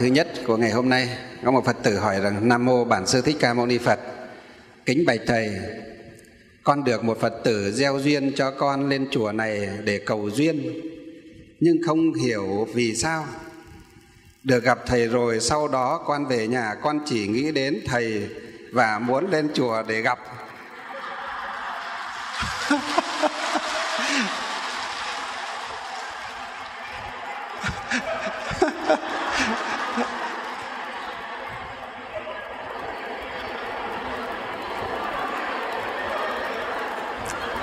Thứ nhất của ngày hôm nay, có một Phật tử hỏi rằng: Nam mô Bản Sư Thích Ca Mâu Ni Phật. Kính bạch Thầy, con được một Phật tử gieo duyên cho con lên chùa này để cầu duyên, nhưng không hiểu vì sao. Được gặp Thầy rồi, sau đó con về nhà, con chỉ nghĩ đến Thầy và muốn lên chùa để gặp.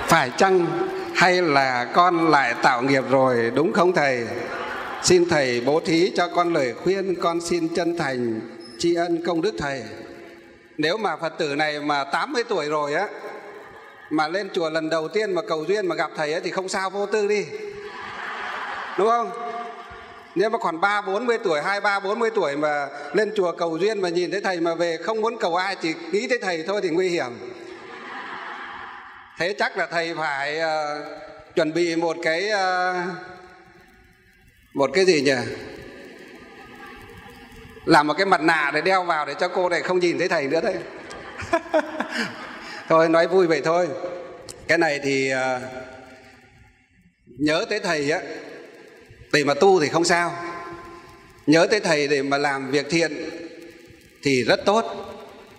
Phải chăng hay là con lại tạo nghiệp rồi, đúng không Thầy? Xin Thầy bố thí cho con lời khuyên, con xin chân thành tri ân công đức Thầy. Nếu mà Phật tử này mà 80 tuổi rồi á, mà lên chùa lần đầu tiên mà cầu duyên mà gặp Thầy ấy, thì không sao, vô tư đi, đúng không? Nếu mà còn 30-40 tuổi, 23-40 tuổi mà lên chùa cầu duyên mà nhìn thấy Thầy mà về không muốn cầu ai, chỉ nghĩ tới Thầy thôi thì nguy hiểm. Thế chắc là Thầy phải chuẩn bị một cái gì nhỉ? Làm một cái mặt nạ để đeo vào để cho cô này không nhìn thấy Thầy nữa đấy. Thôi nói vui vậy thôi. Cái này thì nhớ tới Thầy á, để mà tu thì không sao. Nhớ tới Thầy để mà làm việc thiện thì rất tốt.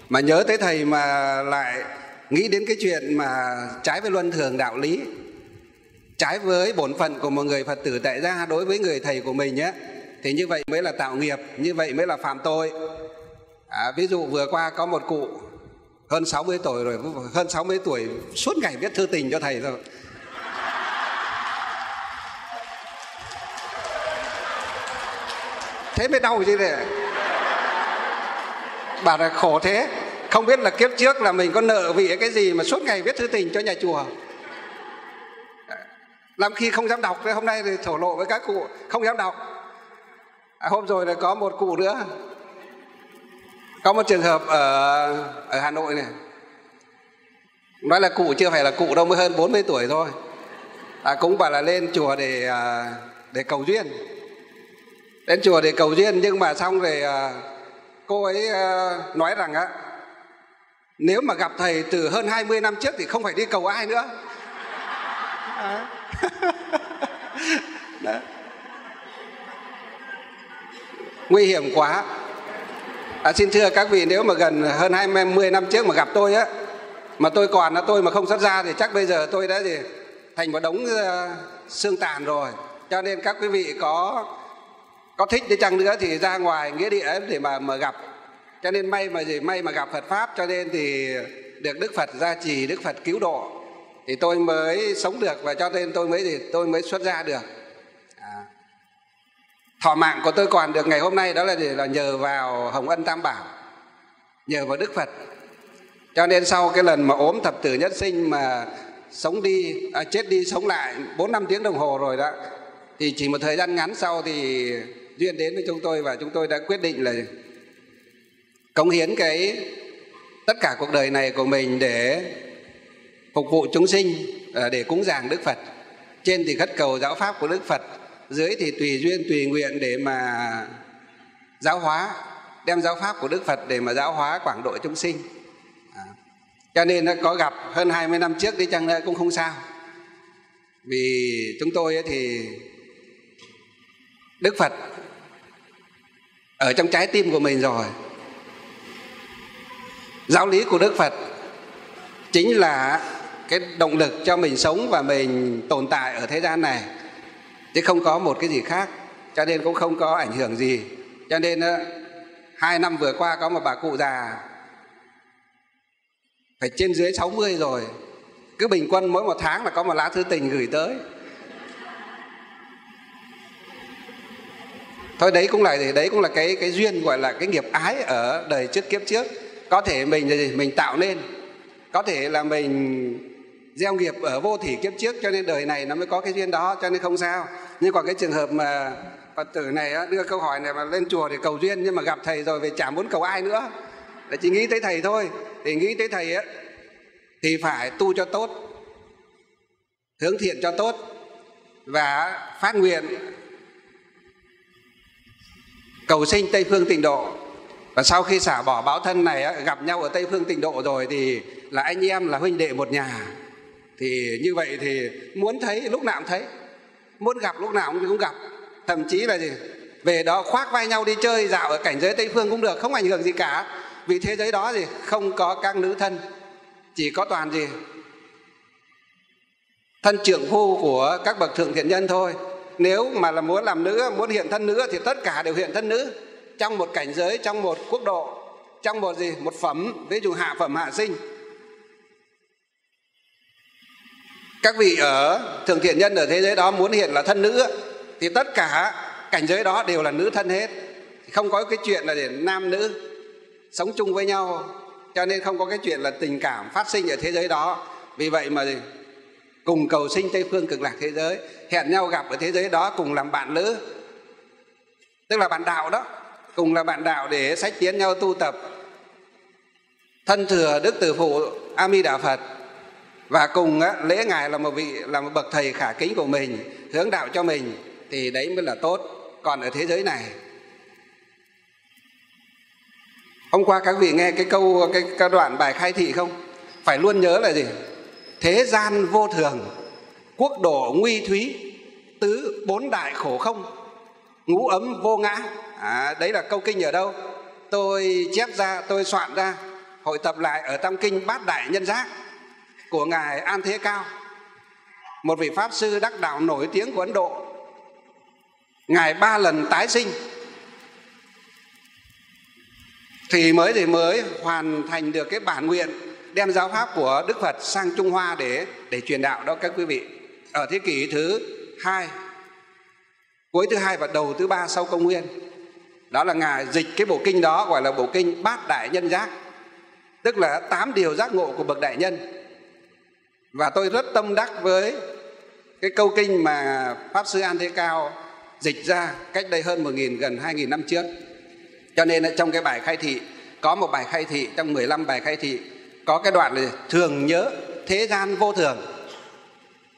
Mà nhớ tới Thầy mà lại nghĩ đến cái chuyện mà trái với luân thường đạo lý, trái với bổn phận của một người Phật tử tại gia đối với người Thầy của mình á, thì như vậy mới là tạo nghiệp, như vậy mới là phạm tội. Ví dụ vừa qua có một cụ hơn 60 tuổi rồi, hơn 60 tuổi suốt ngày viết thư tình cho Thầy rồi. Thế mới đau chứ này. Bảo là khổ thế. Không biết là kiếp trước là mình có nợ vì cái gì mà suốt ngày viết thư tình cho nhà chùa, làm khi không dám đọc. Hôm nay thì thổ lộ với các cụ không dám đọc. Hôm rồi là có một cụ nữa, có một trường hợp ở Hà Nội này. Nói là cụ chưa phải là cụ đâu, mới hơn 40 tuổi thôi. Cũng bảo là lên chùa để cầu duyên. Đến chùa để cầu duyên, nhưng mà xong rồi cô ấy nói rằng á, nếu mà gặp Thầy từ hơn 20 năm trước thì không phải đi cầu ai nữa. Nguy hiểm quá. Xin thưa các vị, nếu mà gần hơn 20 năm trước mà gặp tôi á, mà tôi còn là tôi mà không xuất gia thì chắc bây giờ tôi đã gì thành một đống xương tàn rồi. Cho nên các quý vị có thích đi chăng nữa thì ra ngoài nghĩa địa để mà gặp. Cho nên may mà gặp Phật Pháp, cho nên thì được Đức Phật gia trì, Đức Phật cứu độ thì tôi mới sống được, và cho nên tôi mới xuất gia được. Thọ mạng của tôi còn được ngày hôm nay đó là nhờ vào Hồng Ân Tam Bảo, nhờ vào Đức Phật. Cho nên sau cái lần mà ốm thập tử nhất sinh mà chết đi sống lại 4-5 tiếng đồng hồ rồi đó, thì chỉ một thời gian ngắn sau thì duyên đến với chúng tôi, và chúng tôi đã quyết định là cống hiến cái tất cả cuộc đời này của mình để phục vụ chúng sinh, để cúng dường Đức Phật. Trên thì khất cầu giáo pháp của Đức Phật, dưới thì tùy duyên tùy nguyện để mà giáo hóa, đem giáo pháp của Đức Phật để mà giáo hóa quảng độ chúng sinh. Cho nên có gặp hơn 20 năm trước đi chăng nữa cũng không sao. Vì chúng tôi thì Đức Phật ở trong trái tim của mình rồi. Giáo lý của Đức Phật chính là cái động lực cho mình sống và mình tồn tại ở thế gian này, chứ không có một cái gì khác, cho nên cũng không có ảnh hưởng gì. Cho nên 2 năm vừa qua có một bà cụ già phải trên dưới 60 rồi, cứ bình quân mỗi 1 tháng là có một lá thư tình gửi tới. Thôi đấy cũng là cái duyên, gọi là cái nghiệp ái ở đời trước, kiếp trước. Có thể mình tạo nên, có thể là mình gieo nghiệp ở vô thỉ kiếp trước, cho nên đời này nó mới có cái duyên đó, cho nên không sao. Nhưng còn cái trường hợp mà Phật tử này á, đưa câu hỏi này mà lên chùa để cầu duyên, nhưng mà gặp Thầy rồi về chả muốn cầu ai nữa, để chỉ nghĩ tới Thầy thôi, thì nghĩ tới Thầy á, thì phải tu cho tốt, hướng thiện cho tốt, và phát nguyện cầu sinh Tây Phương Tịnh Độ. Và sau khi xả bỏ báo thân này, gặp nhau ở Tây Phương Tịnh Độ rồi thì là anh em, là huynh đệ một nhà. Thì như vậy thì muốn thấy lúc nào cũng thấy, muốn gặp lúc nào cũng gặp. Thậm chí là gì, về đó khoác vai nhau đi chơi dạo ở cảnh giới Tây Phương cũng được, không ảnh hưởng gì cả. Vì thế giới đó gì không có các nữ thân, chỉ có toàn gì thân trưởng phu của các bậc thượng thiện nhân thôi. Nếu mà là muốn làm nữ, muốn hiện thân nữ thì tất cả đều hiện thân nữ, trong một cảnh giới, trong một quốc độ, trong một gì, một phẩm, ví dụ hạ phẩm hạ sinh. Các vị ở thượng thiện nhân ở thế giới đó muốn hiện là thân nữ thì tất cả cảnh giới đó đều là nữ thân hết, không có cái chuyện là để nam nữ sống chung với nhau, cho nên không có cái chuyện là tình cảm phát sinh ở thế giới đó. Vì vậy mà gì, cùng cầu sinh Tây Phương Cực Lạc thế giới, hẹn nhau gặp ở thế giới đó, cùng làm bạn nữ, tức là bạn đạo đó, cùng là bạn đạo để sách tiến nhau tu tập thân thừa Đức Từ Phụ A Di Đà Phật, và cùng lễ ngài là một vị, là một bậc thầy khả kính của mình, hướng đạo cho mình, thì đấy mới là tốt. Còn ở thế giới này, hôm qua các vị nghe cái câu, cái đoạn bài khai thị không? Phải luôn nhớ là gì? Thế gian vô thường, quốc độ nguy thúy, tứ bốn đại khổ không, ngũ ấm vô ngã. Đấy là câu kinh ở đâu? Tôi chép ra, tôi soạn ra, hội tập lại ở trong kinh Bát Đại Nhân Giác của ngài An Thế Cao, một vị pháp sư đắc đạo nổi tiếng của Ấn Độ. Ngài 3 lần tái sinh thì mới hoàn thành được cái bản nguyện đem giáo pháp của Đức Phật sang Trung Hoa để truyền đạo đó các quý vị. Ở thế kỷ thứ 2, cuối thứ 2 và đầu thứ 3 sau công nguyên, đó là ngài dịch cái bộ kinh đó gọi là bộ kinh Bát Đại Nhân Giác, tức là 8 điều giác ngộ của bậc đại nhân. Và tôi rất tâm đắc với cái câu kinh mà Pháp Sư An Thế Cao dịch ra cách đây hơn 1.000, gần 2.000 năm trước. Cho nên trong cái bài khai thị, có một bài khai thị, trong 15 bài khai thị, có cái đoạn là thường nhớ thế gian vô thường.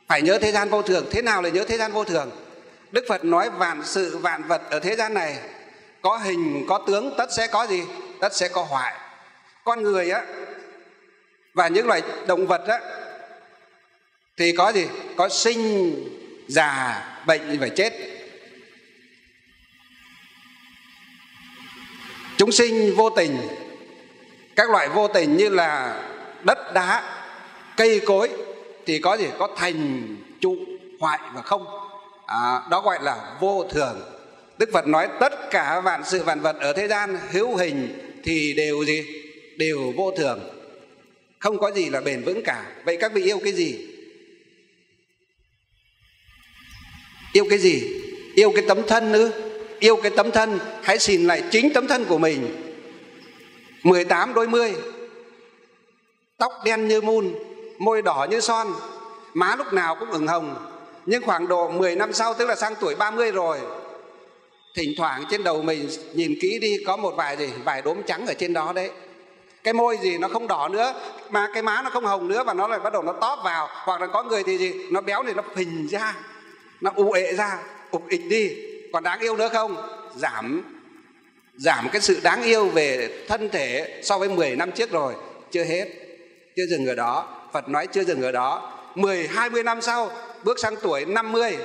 Phải nhớ thế gian vô thường. Thế nào là nhớ thế gian vô thường? Đức Phật nói vạn sự vạn vật ở thế gian này, có hình, có tướng, tất sẽ có gì? Tất sẽ có hoại. Con người á, và những loài động vật á, thì có gì? Có sinh, già, bệnh và chết. Chúng sinh vô tình, các loại vô tình như là đất đá, cây cối thì có gì? Có thành, trụ, hoại và không. Đó gọi là vô thường. Đức Phật nói tất cả vạn sự vạn vật ở thế gian hữu hình thì đều gì? Đều vô thường. Không có gì là bền vững cả. Vậy các vị yêu cái gì? Yêu cái gì? Yêu cái tấm thân nữa. Yêu cái tấm thân, hãy xin lại chính tấm thân của mình. 18 đôi mươi, tóc đen như mun, môi đỏ như son, má lúc nào cũng ửng hồng. Nhưng khoảng độ 10 năm sau, tức là sang tuổi 30 rồi, thỉnh thoảng trên đầu mình nhìn kỹ đi, có một vài gì, vài đốm trắng ở trên đó đấy. Cái môi gì nó không đỏ nữa, mà cái má nó không hồng nữa, và nó lại bắt đầu nó tóp vào. Hoặc là có người thì gì, nó béo thì nó phình ra, nó u ệ ra, ục ịch đi. Còn đáng yêu nữa không? Giảm cái sự đáng yêu về thân thể so với 10 năm trước rồi. Chưa hết, chưa dừng ở đó. Phật nói chưa dừng ở đó. 10-20 năm sau, bước sang tuổi 50,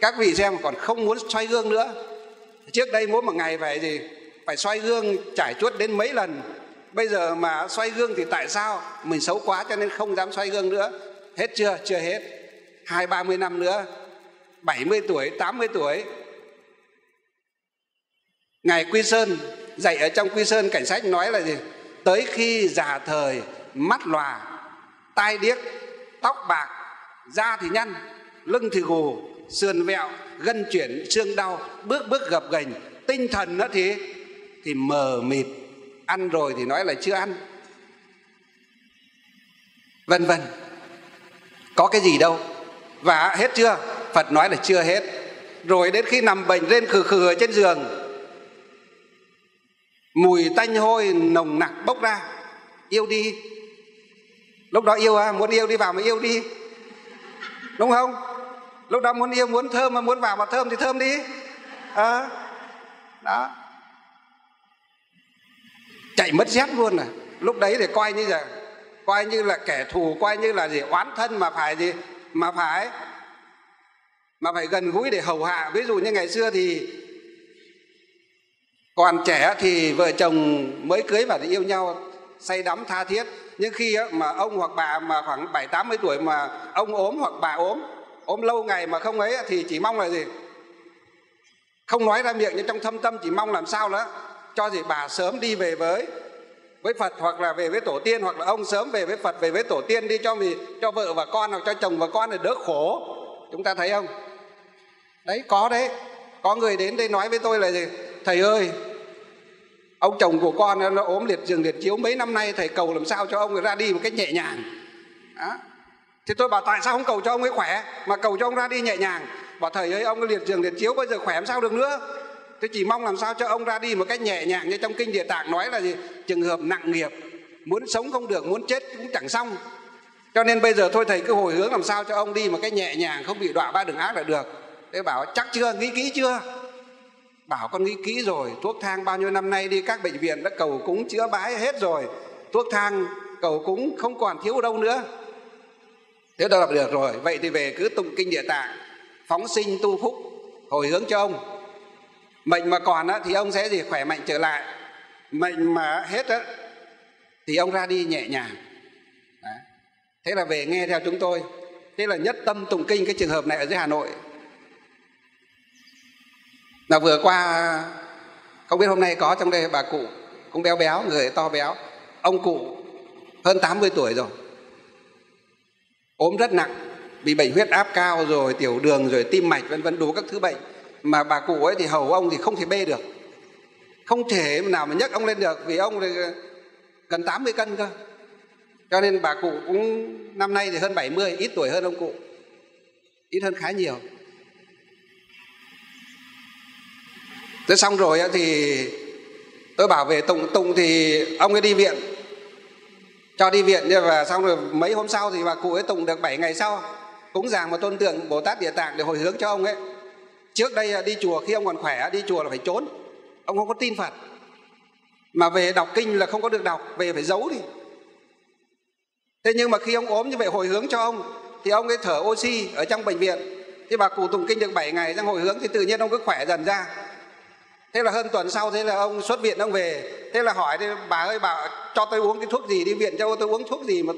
các vị xem còn không muốn xoay gương nữa. Trước đây mỗi một ngày phải gì? Phải xoay gương trải chuốt đến mấy lần. Bây giờ mà xoay gương thì tại sao? Mình xấu quá cho nên không dám xoay gương nữa. Hết chưa? Chưa hết. 20-30 năm nữa, 70 tuổi, 80 tuổi. Ngài Quy Sơn dạy ở trong Quy Sơn Cảnh Sách nói là gì? Tới khi già thời, mắt lòa, tai điếc, tóc bạc, da thì nhăn, lưng thì gù, sườn vẹo, gân chuyển, xương đau, bước bước gập ghềnh, tinh thần nó thì mờ mịt, ăn rồi thì nói là chưa ăn, vân vân. Có cái gì đâu. Và hết chưa? Phật nói là chưa hết. Rồi đến khi nằm bệnh lên khừ khừ ở trên giường, mùi tanh hôi nồng nặc bốc ra. Yêu đi. Lúc đó yêu muốn yêu đi vào mà yêu đi, đúng không? Lúc đó muốn yêu muốn thơm, mà muốn vào mà thơm thì thơm đi. Đó. chạy mất dép luôn à. Lúc đấy thì coi như là kẻ thù, coi như là gì, oán thân, mà phải gì, mà phải gần gũi để hầu hạ. Ví dụ như ngày xưa thì còn trẻ thì vợ chồng mới cưới và yêu nhau say đắm tha thiết, nhưng khi mà ông hoặc bà mà khoảng 70-80 tuổi mà ông ốm hoặc bà ốm lâu ngày mà không ấy thì chỉ mong là gì, không nói ra miệng nhưng trong thâm tâm chỉ mong làm sao đó cho gì bà sớm đi về với Phật, hoặc là về với tổ tiên, hoặc là ông sớm về với Phật, về với tổ tiên đi, cho vợ và con hoặc cho chồng và con để đỡ khổ. Chúng ta thấy không? Đấy, có người đến đây nói với tôi là gì, thầy ơi, ông chồng của con nó ốm liệt giường liệt chiếu mấy năm nay, thầy cầu làm sao cho ông ấy ra đi một cách nhẹ nhàng. Đó. Thì tôi bảo tại sao không cầu cho ông ấy khỏe mà cầu cho ông ra đi nhẹ nhàng. Bảo thầy ơi, ông ấy liệt giường liệt chiếu bây giờ khỏe làm sao được nữa. Tôi chỉ mong làm sao cho ông ra đi một cách nhẹ nhàng, như trong Kinh Địa Tạng nói là gì, trường hợp nặng nghiệp, muốn sống không được, muốn chết cũng chẳng xong. Cho nên bây giờ thôi thầy cứ hồi hướng làm sao cho ông đi một cách nhẹ nhàng, không bị đọa ba đường ác là được. Thế bảo chắc chưa, nghĩ kỹ chưa? Bảo con nghĩ kỹ rồi, thuốc thang bao nhiêu năm nay đi các bệnh viện đã cầu cúng chữa bái hết rồi, thuốc thang cầu cúng không còn thiếu đâu nữa. Thế đâu là được rồi, vậy thì về cứ tụng Kinh Địa Tạng, phóng sinh tu phúc, hồi hướng cho ông. Mệnh mà còn thì ông sẽ gì, khỏe mạnh trở lại. Mệnh mà hết thì ông ra đi nhẹ nhàng. Đấy. Thế là về nghe theo chúng tôi. Thế là nhất tâm tụng kinh, cái trường hợp này ở dưới Hà Nội. Là vừa qua, không biết hôm nay có trong đây bà cụ, cũng béo béo, người to béo. Ông cụ hơn 80 tuổi rồi. Ốm rất nặng, bị bệnh huyết áp cao rồi, tiểu đường rồi, tim mạch vân vân, đủ các thứ bệnh. Mà bà cụ ấy thì hầu ông thì không thể bê được, không thể nào mà nhấc ông lên được, vì ông gần 80 cân cơ. Cho nên bà cụ cũng năm nay thì hơn 70, ít tuổi hơn ông cụ, ít hơn khá nhiều. Thế xong rồi thì tôi bảo về tụng thì ông ấy đi viện, cho đi viện. Và xong rồi mấy hôm sau thì bà cụ ấy tụng được 7 ngày sau, cúng dường một tôn tượng Bồ Tát Địa Tạng để hồi hướng cho ông ấy. Trước đây đi chùa khi ông còn khỏe, đi chùa là phải trốn, ông không có tin Phật. Mà về đọc kinh là không có được đọc, về phải giấu đi. Thế nhưng mà khi ông ốm như vậy hồi hướng cho ông, thì ông ấy thở oxy ở trong bệnh viện. Thế bà cụ tụng kinh được 7 ngày đang hồi hướng thì tự nhiên ông cứ khỏe dần ra. Thế là hơn tuần sau, thế là ông xuất viện ông về. Thế là hỏi, bà ơi bà cho tôi uống cái thuốc gì, đi viện cho tôi uống thuốc gì mà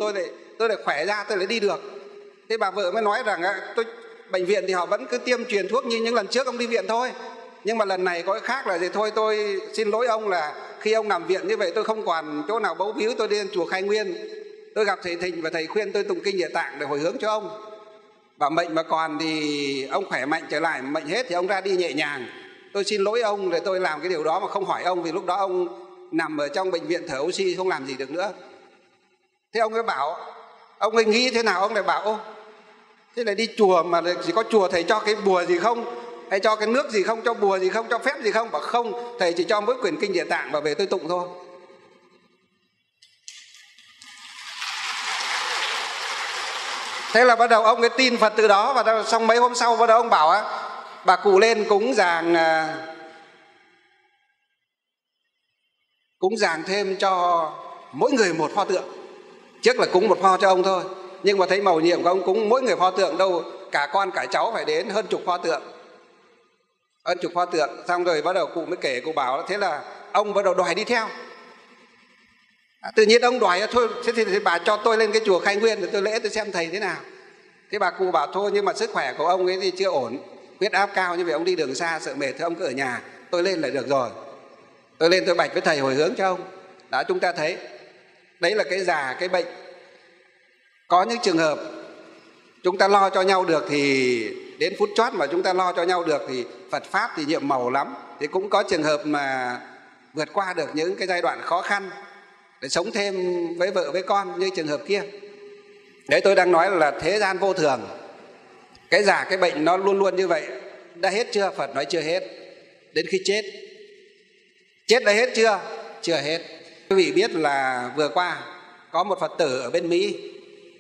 tôi lại khỏe ra, tôi lại đi được. Thế bà vợ mới nói rằng tôi... Bệnh viện thì họ vẫn cứ tiêm truyền thuốc như những lần trước ông đi viện thôi. Nhưng mà lần này có cái khác là gì, thôi tôi xin lỗi ông là khi ông nằm viện như vậy tôi không còn chỗ nào bấu víu, tôi đi chùa Khai Nguyên. Tôi gặp thầy Thịnh và thầy khuyên tôi tụng Kinh Địa Tạng để hồi hướng cho ông. Và mệnh mà còn thì ông khỏe mạnh trở lại, mệnh hết thì ông ra đi nhẹ nhàng. Tôi xin lỗi ông để tôi làm cái điều đó mà không hỏi ông, vì lúc đó ông nằm ở trong bệnh viện thở oxy không làm gì được nữa. Thế ông ấy bảo, ông ấy nghĩ thế nào ông lại bảo, ô, thế này đi chùa mà chỉ có chùa thầy cho cái bùa gì không, hay cho cái nước gì không, cho bùa gì không, cho phép gì không. Bảo không, thầy chỉ cho mỗi quyển Kinh Địa Tạng và về tôi tụng thôi. Thế là bắt đầu ông ấy tin Phật từ đó. Và xong mấy hôm sau bắt đầu ông bảo bà cụ lên cúng dường thêm cho mỗi người một pho tượng. Trước là cúng một pho cho ông thôi, nhưng mà thấy mầu nhiệm của ông cúng mỗi người pho tượng đâu, cả con cả cháu phải đến hơn chục pho tượng. Xong rồi bắt đầu cụ mới kể, cụ bảo thế là ông bắt đầu đòi đi theo. Tự nhiên ông đòi thôi, thế thì bà cho tôi lên cái chùa Khai Nguyên để tôi lễ tôi xem thầy thế nào. Thế bà cụ bảo thôi nhưng mà sức khỏe của ông ấy thì chưa ổn, huyết áp cao như vậy, ông đi đường xa sợ mệt, thôi ông cứ ở nhà, tôi lên là được rồi. Tôi lên tôi bạch với thầy hồi hướng cho ông. Đó, chúng ta thấy đấy là cái già cái bệnh. Có những trường hợp chúng ta lo cho nhau được thì đến phút chót mà chúng ta lo cho nhau được thì Phật Pháp thì nhiệm màu lắm. Thì cũng có trường hợp mà vượt qua được những cái giai đoạn khó khăn để sống thêm với vợ với con như trường hợp kia. Đấy, tôi đang nói là thế gian vô thường. Cái giả cái bệnh nó luôn luôn như vậy. Đã hết chưa? Phật nói chưa hết. Đến khi chết. Chết đã hết chưa? Chưa hết. Quý vị biết là vừa qua có một Phật tử ở bên Mỹ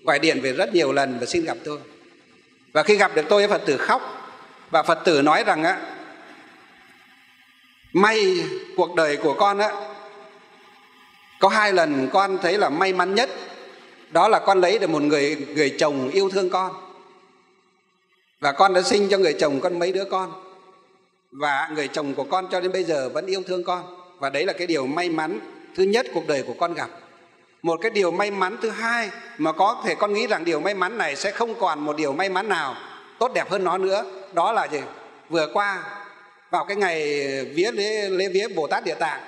gọi điện về rất nhiều lần và xin gặp tôi. Và khi gặp được tôi, Phật tử khóc. Và Phật tử nói rằng may cuộc đời của con Có hai lần con thấy là may mắn nhất, đó là con lấy được một người chồng yêu thương con. Và con đã sinh cho người chồng con mấy đứa con. Và người chồng của con cho đến bây giờ vẫn yêu thương con. Và đấy là cái điều may mắn thứ nhất cuộc đời của con gặp. Một cái điều may mắn thứ hai mà có thể con nghĩ rằng điều may mắn này sẽ không còn một điều may mắn nào tốt đẹp hơn nó nữa. Đó là gì? Vừa qua vào cái ngày vía lễ vía Bồ Tát Địa Tạng,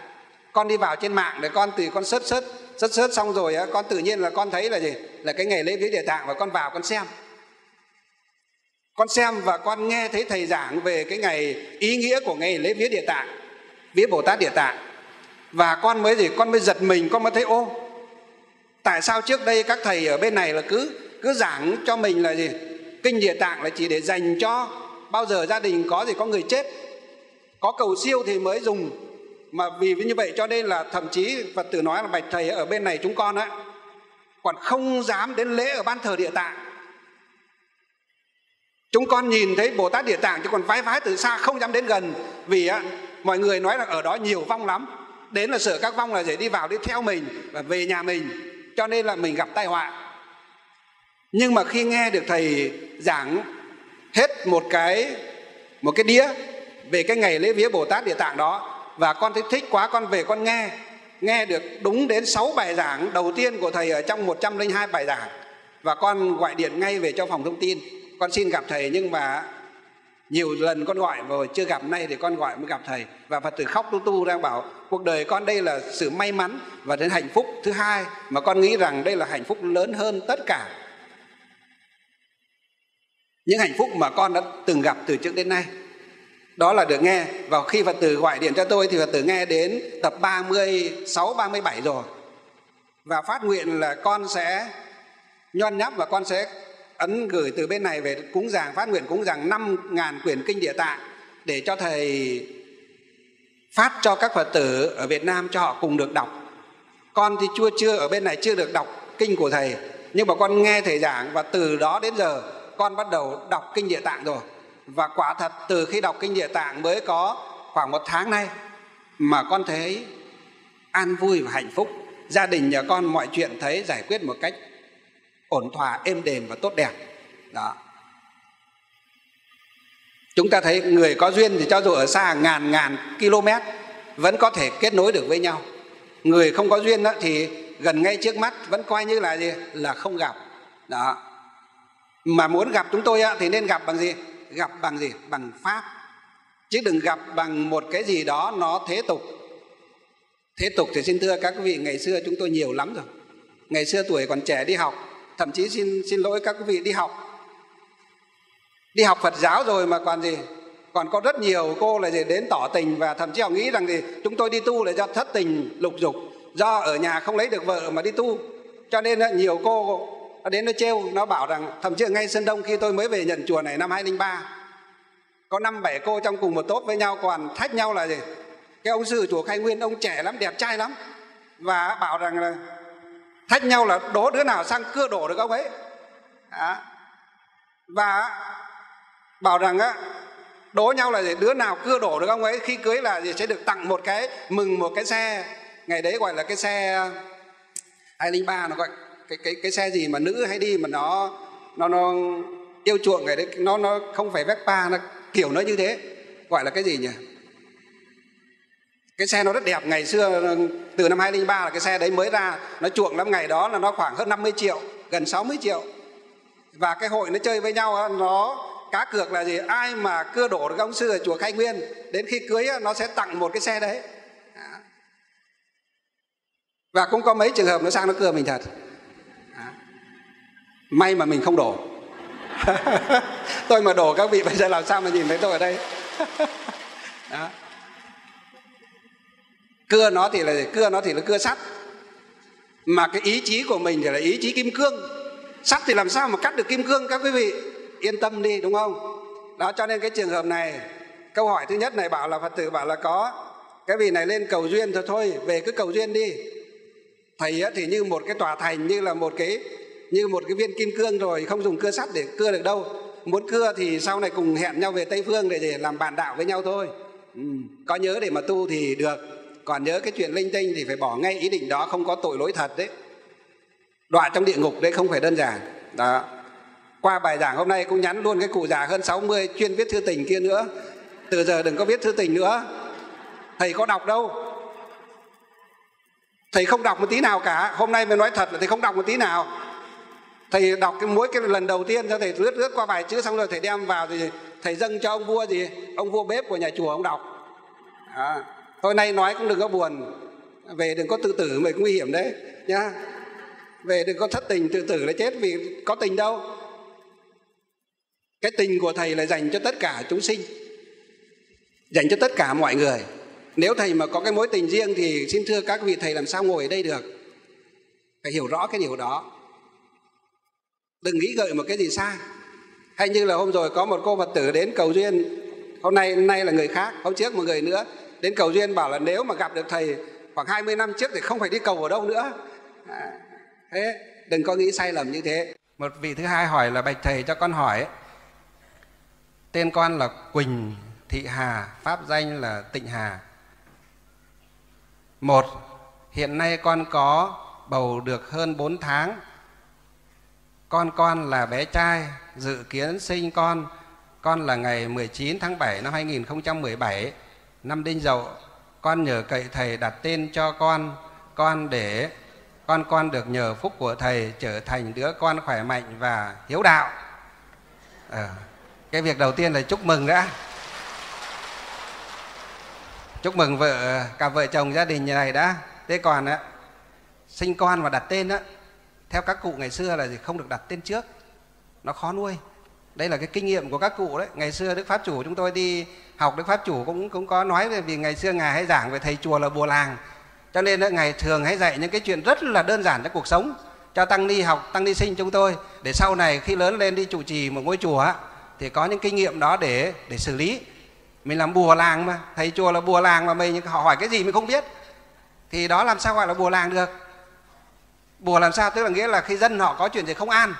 con đi vào trên mạng để con từ con search xong rồi con tự nhiên là con thấy là gì? Là cái ngày lễ vía Địa Tạng, và con vào con xem. Con xem và con nghe thấy thầy giảng về cái ngày ý nghĩa của ngày lễ vía Địa Tạng, vía Bồ Tát Địa Tạng. Và con mới gì? Con mới giật mình, con mới thấy ô, tại sao trước đây các thầy ở bên này là cứ giảng cho mình là gì? Kinh Địa Tạng là chỉ để dành cho bao giờ gia đình có gì, có người chết, có cầu siêu thì mới dùng. Mà vì như vậy cho nên là thậm chí Phật tử nói là bạch thầy ở bên này chúng con á, còn không dám đến lễ ở ban thờ Địa Tạng. Chúng con nhìn thấy Bồ Tát Địa Tạng chứ còn vái từ xa không dám đến gần. Vì á, mọi người nói là ở đó nhiều vong lắm, đến là sợ các vong là để đi vào đi theo mình và về nhà mình, cho nên là mình gặp tai họa. Nhưng mà khi nghe được thầy giảng hết một cái đĩa về cái ngày lễ vía Bồ Tát Địa Tạng đó, và con thấy thích quá, con về con nghe được đúng đến 6 bài giảng đầu tiên của thầy ở trong 102 bài giảng. Và con gọi điện ngay về cho phòng thông tin, con xin gặp thầy, nhưng mà nhiều lần con gọi rồi chưa gặp, nay thì con gọi mới gặp thầy. Và Phật tử khóc tu đang bảo cuộc đời con đây là sự may mắn và đến hạnh phúc thứ hai mà con nghĩ rằng đây là hạnh phúc lớn hơn tất cả những hạnh phúc mà con đã từng gặp từ trước đến nay. Đó là được nghe. Và khi Phật tử gọi điện cho tôi thì Phật tử nghe đến tập 36, 37 rồi. Và phát nguyện là con sẽ nhon nháp và con sẽ ấn gửi từ bên này về cúng giảng, phát nguyện cúng giảng 5.000 quyển Kinh Địa Tạng để cho thầy phát cho các Phật tử ở Việt Nam cho họ cùng được đọc. Con thì chưa ở bên này chưa được đọc kinh của thầy, nhưng mà con nghe thầy giảng và từ đó đến giờ con bắt đầu đọc Kinh Địa Tạng rồi. Và quả thật từ khi đọc Kinh Địa Tạng mới có khoảng 1 tháng nay mà con thấy an vui và hạnh phúc. Gia đình nhà con mọi chuyện thấy giải quyết một cách ổn thỏa, êm đềm và tốt đẹp. Đó. Chúng ta thấy người có duyên thì cho dù ở xa ngàn km vẫn có thể kết nối được với nhau. Người không có duyên đó thì gần ngay trước mắt vẫn coi như là gì? Là không gặp. Đó. Mà muốn gặp chúng tôi thì nên gặp bằng gì? Gặp bằng gì? Bằng Pháp. Chứ đừng gặp bằng một cái gì đó nó thế tục. Thế tục thì xin thưa các vị, ngày xưa chúng tôi nhiều lắm rồi. Ngày xưa tuổi còn trẻ đi học, thậm chí xin lỗi các quý vị, đi học Phật giáo rồi mà còn gì? Còn có rất nhiều cô là gì? Đến tỏ tình, và thậm chí họ nghĩ rằng gì? Chúng tôi đi tu là do thất tình lục dục, do ở nhà không lấy được vợ mà đi tu. Cho nên nhiều cô nó đến nó trêu, nó bảo rằng, thậm chí ngay Sơn Đông khi tôi mới về nhận chùa này năm 2003, có 5-7 cô trong cùng một tốp với nhau còn thách nhau là gì? Cái ông sư chùa Khai Nguyên, ông trẻ lắm, đẹp trai lắm, và bảo rằng là thách nhau là đố đứa nào sang cưa đổ được ông ấy. Đó. Và bảo rằng á, đố nhau là gì? Đứa nào cưa đổ được ông ấy khi cưới là gì? Sẽ được tặng một cái xe, ngày đấy gọi là cái xe 2003, nó gọi cái xe gì mà nữ hay đi mà nó yêu chuộng cái đấy, nó không phải Vespa, nó kiểu nó như thế, gọi là cái gì nhỉ? Cái xe nó rất đẹp, ngày xưa từ năm 2003 là cái xe đấy mới ra, nó chuộng lắm, ngày đó là nó khoảng hơn 50 triệu, gần 60 triệu. Và cái hội nó chơi với nhau, nó cá cược là gì? Ai mà cưa đổ được ông sư ở chùa Khai Nguyên đến khi cưới nó sẽ tặng một cái xe đấy. Và cũng có mấy trường hợp nó sang nó cưa mình thật. May mà mình không đổ. Tôi mà đổ các vị bây giờ làm sao mà nhìn thấy tôi ở đây. Đó. Cưa nó thì là cưa sắt. Mà cái ý chí của mình thì là ý chí kim cương. Sắt thì làm sao mà cắt được kim cương các quý vị? Yên tâm đi, đúng không? Đó, cho nên cái trường hợp này, câu hỏi thứ nhất này bảo là Phật tử bảo là có cái vị này lên cầu duyên, thôi về cứ cầu duyên đi. Thầy thì như một cái tòa thành, như một cái viên kim cương rồi, không dùng cưa sắt để cưa được đâu. Muốn cưa thì sau này cùng hẹn nhau về Tây Phương để làm bạn đạo với nhau thôi. Có nhớ để mà tu thì được. Còn nhớ cái chuyện linh tinh thì phải bỏ ngay ý định đó, không có tội lỗi thật đấy. Đọa trong địa ngục đấy không phải đơn giản. Đó. Qua bài giảng hôm nay cũng nhắn luôn cái cụ già hơn 60 chuyên viết thư tình kia nữa. Từ giờ đừng có viết thư tình nữa. Thầy có đọc đâu. Thầy không đọc một tí nào cả. Hôm nay mới nói thật là thầy không đọc một tí nào. Thầy đọc mỗi cái lần đầu tiên cho thầy lướt qua vài chữ, xong rồi thầy đem vào thì thầy dâng cho ông vua gì, ông vua bếp của nhà chùa ông đọc. À, thôi nay nói cũng đừng có buồn, về đừng có tự tử, mình nguy hiểm đấy nhá. Về đừng có thất tình tự tử là chết, vì có tình đâu. Cái tình của thầy là dành cho tất cả chúng sinh, dành cho tất cả mọi người. Nếu thầy mà có cái mối tình riêng thì xin thưa các vị, thầy làm sao ngồi ở đây được. Phải hiểu rõ cái điều đó, đừng nghĩ gợi một cái gì xa. Hay như là hôm rồi có một cô Phật tử đến cầu duyên, hôm nay là người khác, hôm trước một người nữa đến cầu duyên, bảo là nếu mà gặp được thầy khoảng 20 năm trước thì không phải đi cầu ở đâu nữa. Thế đừng có nghĩ sai lầm như thế. Một vị thứ hai hỏi là: bạch thầy cho con hỏi, tên con là Quỳnh Thị Hà, pháp danh là Tịnh Hà. Một, hiện nay con có bầu được hơn 4 tháng. Con là bé trai, dự kiến sinh con là ngày 19 tháng 7 năm 2017, năm Đinh Dậu. Con nhờ cậy thầy đặt tên cho con để con được nhờ phúc của thầy trở thành đứa con khỏe mạnh và hiếu đạo. Cái việc đầu tiên là chúc mừng đã. Chúc mừng cả vợ chồng gia đình như này đã. Thế còn á, sinh con và đặt tên á, theo các cụ ngày xưa là gì, không được đặt tên trước, nó khó nuôi. Đây là cái kinh nghiệm của các cụ đấy. Ngày xưa Đức Pháp Chủ, chúng tôi đi học Đức Pháp Chủ cũng có nói về, vì ngày xưa Ngài hay giảng về thầy chùa là bùa làng, cho nên Ngài thường hay dạy những cái chuyện rất là đơn giản trong cuộc sống cho tăng ni học, tăng ni sinh chúng tôi, để sau này khi lớn lên đi trụ trì một ngôi chùa thì có những kinh nghiệm đó để xử lý. Mình làm bùa làng mà, thầy chùa là bùa làng mà mình họ hỏi cái gì mình không biết thì đó làm sao gọi là bùa làng được. Bùa làm sao, tức là nghĩa là khi dân họ có chuyện gì không an,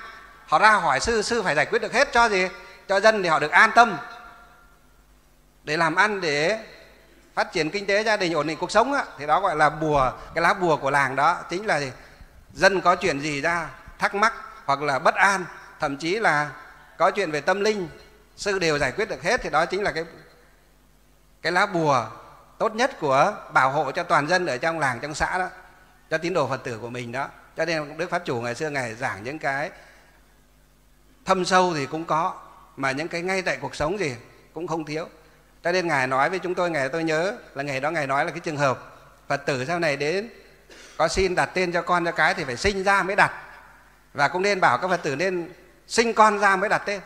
họ ra hỏi sư, sư phải giải quyết được hết cho gì, cho dân thì họ được an tâm để làm ăn, để phát triển kinh tế gia đình, ổn định cuộc sống á, thì đó gọi là bùa. Cái lá bùa của làng đó chính là gì? Dân có chuyện gì ra thắc mắc hoặc là bất an, thậm chí là có chuyện về tâm linh, sư đều giải quyết được hết, thì đó chính là cái lá bùa tốt nhất của bảo hộ cho toàn dân ở trong làng, trong xã đó, cho tín đồ Phật tử của mình đó. Cho nên Đức Pháp Chủ ngày xưa Ngài giảng những cái thâm sâu thì cũng có, mà những cái ngay tại cuộc sống gì cũng không thiếu. Cho nên Ngài nói với chúng tôi, tôi nhớ là ngày đó Ngài nói là cái trường hợp Phật tử sau này đến có xin đặt tên cho con cho cái thì phải sinh ra mới đặt. Và cũng nên bảo các Phật tử nên sinh con ra mới đặt tên,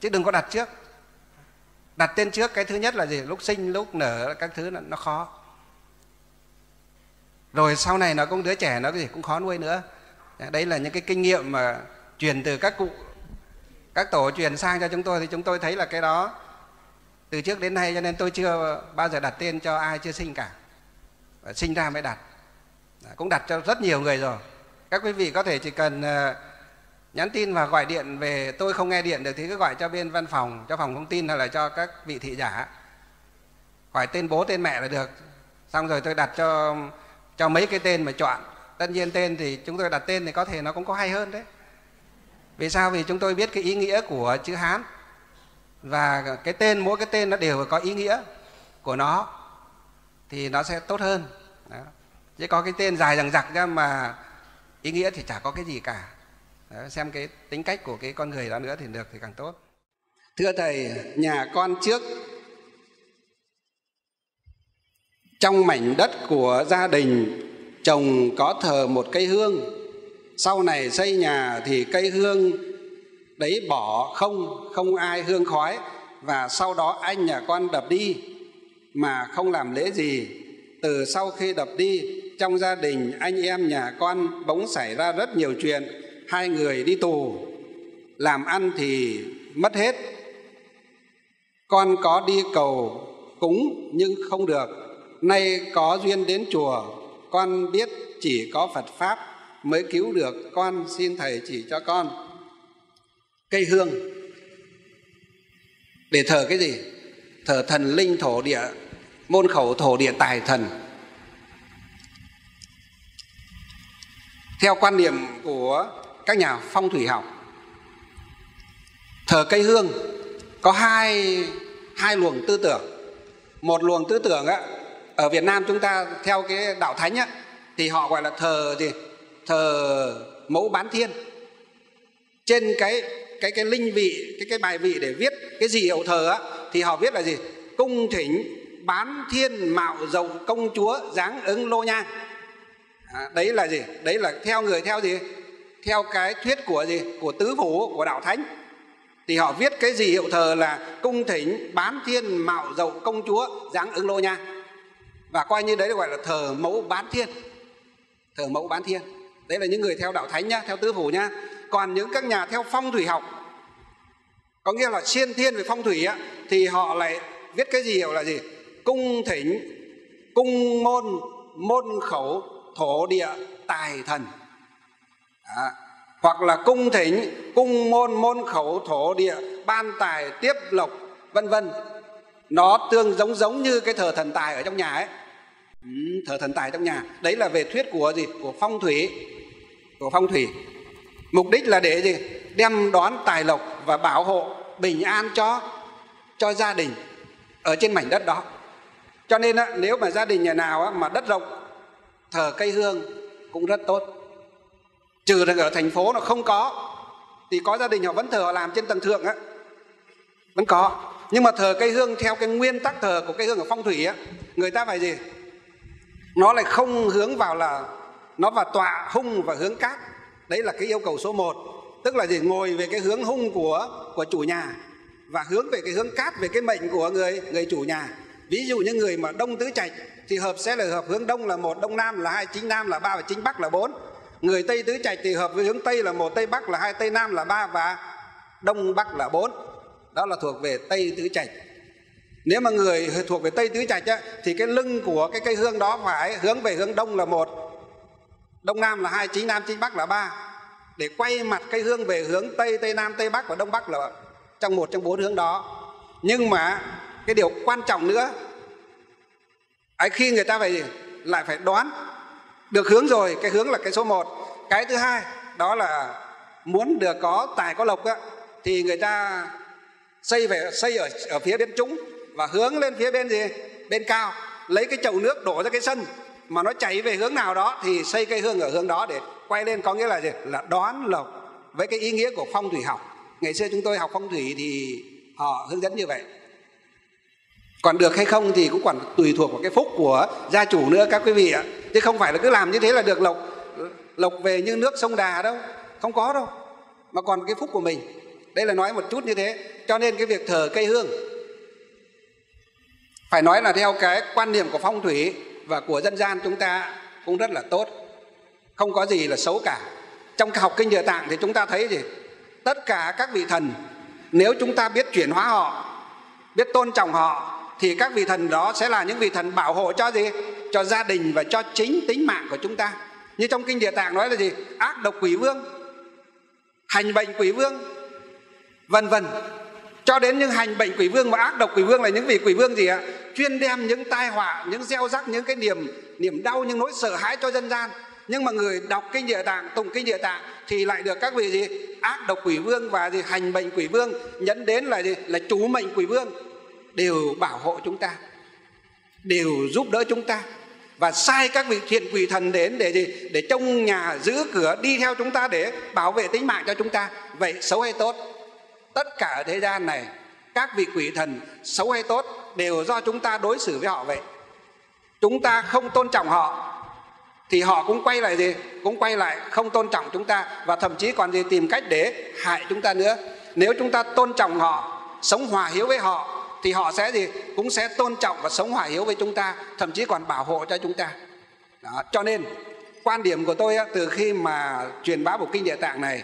chứ đừng có đặt trước. Đặt tên trước cái thứ nhất là gì, lúc sinh lúc nở các thứ nó khó, rồi sau này nó cũng đứa trẻ nó cũng khó nuôi nữa. Đấy là những cái kinh nghiệm mà truyền từ các cụ, các tổ truyền sang cho chúng tôi, thì chúng tôi thấy là cái đó từ trước đến nay, cho nên tôi chưa bao giờ đặt tên cho ai chưa sinh cả, sinh ra mới đặt. Cũng đặt cho rất nhiều người rồi. Các quý vị có thể chỉ cần nhắn tin và gọi điện về, tôi không nghe điện được thì cứ gọi cho bên văn phòng, cho phòng thông tin hay là cho các vị thị giả, hỏi tên bố tên mẹ là được. Xong rồi tôi đặt cho mấy cái tên mà chọn. Tất nhiên tên thì chúng tôi đặt tên thì có thể nó cũng có hay hơn đấy. Vì sao? Vì chúng tôi biết cái ý nghĩa của chữ Hán, và cái tên, mỗi cái tên nó đều có ý nghĩa của nó thì nó sẽ tốt hơn. Đó. Chứ có cái tên dài dằng dặc ra mà ý nghĩa thì chả có cái gì cả. Đó, xem cái tính cách của cái con người đó nữa thì được thì càng tốt. Thưa thầy, nhà con trước trong mảnh đất của gia đình chồng có thờ một cây hương, sau này xây nhà thì cây hương đấy bỏ không ai hương khói, và sau đó anh nhà con đập đi mà không làm lễ gì. Từ sau khi đập đi, trong gia đình anh em nhà con bỗng xảy ra rất nhiều chuyện, hai người đi tù, làm ăn thì mất hết. Con có đi cầu cúng nhưng không được. Nay có duyên đến chùa, con biết chỉ có Phật Pháp mới cứu được con, xin thầy chỉ cho con. Cây hương để thờ cái gì? Thờ thần linh thổ địa, môn khẩu thổ địa tài thần. Theo quan niệm của các nhà phong thủy học, thờ cây hương có hai luồng tư tưởng. Một luồng tư tưởng á, ở Việt Nam chúng ta theo cái đạo thánh á, thì họ gọi là thờ gì? Thờ Mẫu Bán Thiên. Trên cái linh vị, cái bài vị để viết cái gì hậu thờ á, thì họ viết là gì? Cung thỉnh bán thiên mạo dầu công chúa dáng ứng lô nhang. Đấy là gì? Đấy là theo người theo gì? Theo cái thuyết của gì? Của Tứ Phủ, của Đạo Thánh. Thì họ viết cái gì hiệu thờ là cung thỉnh bán thiên mạo dậu công chúa dáng ứng lô nha. Và coi như đấy gọi là thờ Mẫu Bán Thiên. Thờ Mẫu Bán Thiên. Đấy là những người theo Đạo Thánh nhá, theo Tứ Phủ nhá. Còn những các nhà theo phong thủy học, có nghĩa là siêng thiên về phong thủy á, thì họ lại viết cái gì hiệu là gì? Cung thỉnh cung môn môn khẩu thổ địa tài thần. Hoặc là cung thỉnh cung môn khẩu thổ địa ban tài tiếp lộc vân vân. Nó tương giống như cái thờ thần tài ở trong nhà ấy. Thờ thần tài trong nhà, đấy là về thuyết của gì? Của phong thủy. Của phong thủy. Mục đích là để gì? Đem đón tài lộc và bảo hộ bình an cho gia đình ở trên mảnh đất đó. Cho nên á, nếu mà gia đình nhà nào á, mà đất rộng, thờ cây hương cũng rất tốt. Trừ là ở thành phố nó không có, thì có gia đình họ vẫn thờ, họ làm trên tầng thượng á, vẫn có. Nhưng mà thờ cây hương theo cái nguyên tắc thờ của cây hương ở phong thủy á, người ta phải gì? Nó lại không hướng vào là nó vào tọa hung và hướng cát. Đấy là cái yêu cầu số 1. Tức là gì? Ngồi về cái hướng hung của chủ nhà, và hướng về cái hướng cát, về cái mệnh của người chủ nhà. Ví dụ như người mà đông tứ trạch thì hợp sẽ là hợp hướng đông là 1, đông nam là 2, chính nam là 3 và chính bắc là 4. Người tây tứ trạch thì hợp với hướng tây là 1, tây bắc là 2, tây nam là 3 và đông bắc là 4. Đó là thuộc về tây tứ trạch. Nếu mà người thuộc về tây tứ trạch á, thì cái lưng của cái cây hương đó phải hướng về hướng đông là 1, đông nam là 2, chính nam chính bắc là 3, để quay mặt cây hương về hướng tây, tây nam, tây bắc và đông bắc là trong một trong 4 hướng đó. Nhưng mà cái điều quan trọng nữa ấy, khi người ta lại phải đoán được hướng rồi, cái hướng là cái số 1. Cái thứ hai đó là muốn được có tài có lộc á, thì người ta xây ở phía bên trũng và hướng lên phía bên gì? Bên cao, lấy cái chậu nước đổ ra cái sân mà nó chảy về hướng nào đó thì xây cây hương ở hướng đó để quay lên, có nghĩa là gì? Là đoán lộc với cái ý nghĩa của phong thủy học. Ngày xưa chúng tôi học phong thủy thì họ hướng dẫn như vậy. Còn được hay không thì cũng còn tùy thuộc vào cái phúc của gia chủ nữa các quý vị ạ. Chứ không phải là cứ làm như thế là được lộc về như nước sông Đà đâu, không có đâu. Mà còn cái phúc của mình. Đây là nói một chút như thế. Cho nên cái việc thờ cây hương phải nói là theo cái quan niệm của phong thủy và của dân gian chúng ta cũng rất là tốt. Không có gì là xấu cả. Trong học Kinh Địa Tạng thì chúng ta thấy gì? Tất cả các vị thần, nếu chúng ta biết chuyển hóa họ, biết tôn trọng họ, thì các vị thần đó sẽ là những vị thần bảo hộ cho gì? Cho gia đình và cho chính tính mạng của chúng ta. Như trong Kinh Địa Tạng nói là gì? Ác độc quỷ vương, hành bệnh quỷ vương, vân vân. Cho đến những hành bệnh quỷ vương và ác độc quỷ vương là những vị quỷ vương gì ạ? Chuyên đem những tai họa, những gieo rắc, những cái niềm đau, những nỗi sợ hãi cho dân gian. Nhưng mà người đọc Kinh Địa Tạng, tụng Kinh Địa Tạng thì lại được các vị gì? Ác độc quỷ vương và gì? Hành bệnh quỷ vương, nhấn đến là gì? Là chú mệnh quỷ vương, đều bảo hộ chúng ta, đều giúp đỡ chúng ta, và sai các vị thiện quỷ thần đến để gì? Để trông nhà, giữ cửa, đi theo chúng ta để bảo vệ tính mạng cho chúng ta. Vậy xấu hay tốt? Tất cả ở thế gian này, các vị quỷ thần xấu hay tốt đều do chúng ta đối xử với họ vậy. Chúng ta không tôn trọng họ thì họ cũng quay lại gì? Cũng quay lại không tôn trọng chúng ta, và thậm chí còn gì? Tìm cách để hại chúng ta nữa. Nếu chúng ta tôn trọng họ, sống hòa hiếu với họ, thì họ sẽ gì? Cũng sẽ tôn trọng và sống hòa hiếu với chúng ta, thậm chí còn bảo hộ cho chúng ta. Đó. Cho nên quan điểm của tôi từ khi mà truyền bá bộ Kinh Địa Tạng này,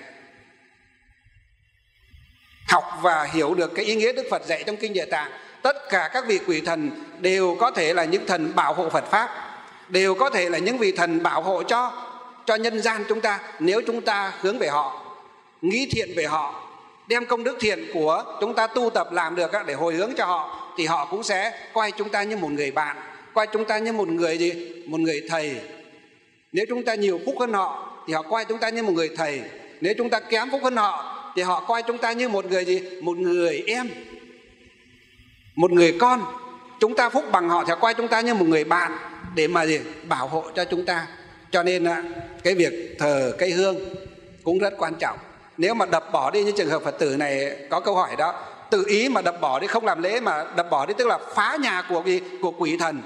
học và hiểu được cái ý nghĩa Đức Phật dạy trong Kinh Địa Tạng, tất cả các vị quỷ thần đều có thể là những thần bảo hộ Phật Pháp, đều có thể là những vị thần bảo hộ cho nhân gian chúng ta, nếu chúng ta hướng về họ, nghĩ thiện về họ, đem công đức thiện của chúng ta tu tập làm được để hồi hướng cho họ, thì họ cũng sẽ coi chúng ta như một người bạn, coi chúng ta như một người thầy. Nếu chúng ta nhiều phúc hơn họ thì họ coi chúng ta như một người thầy. Nếu chúng ta kém phúc hơn họ thì họ coi chúng ta như một người gì? Một người em, một người con. Chúng ta phúc bằng họ thì họ coi chúng ta như một người bạn để mà gì? Bảo hộ cho chúng ta. Cho nên cái việc thờ cây hương cũng rất quan trọng. Nếu mà đập bỏ đi như trường hợp Phật tử này có câu hỏi đó, tự ý mà đập bỏ đi, không làm lễ mà đập bỏ đi, tức là phá nhà của quỷ thần.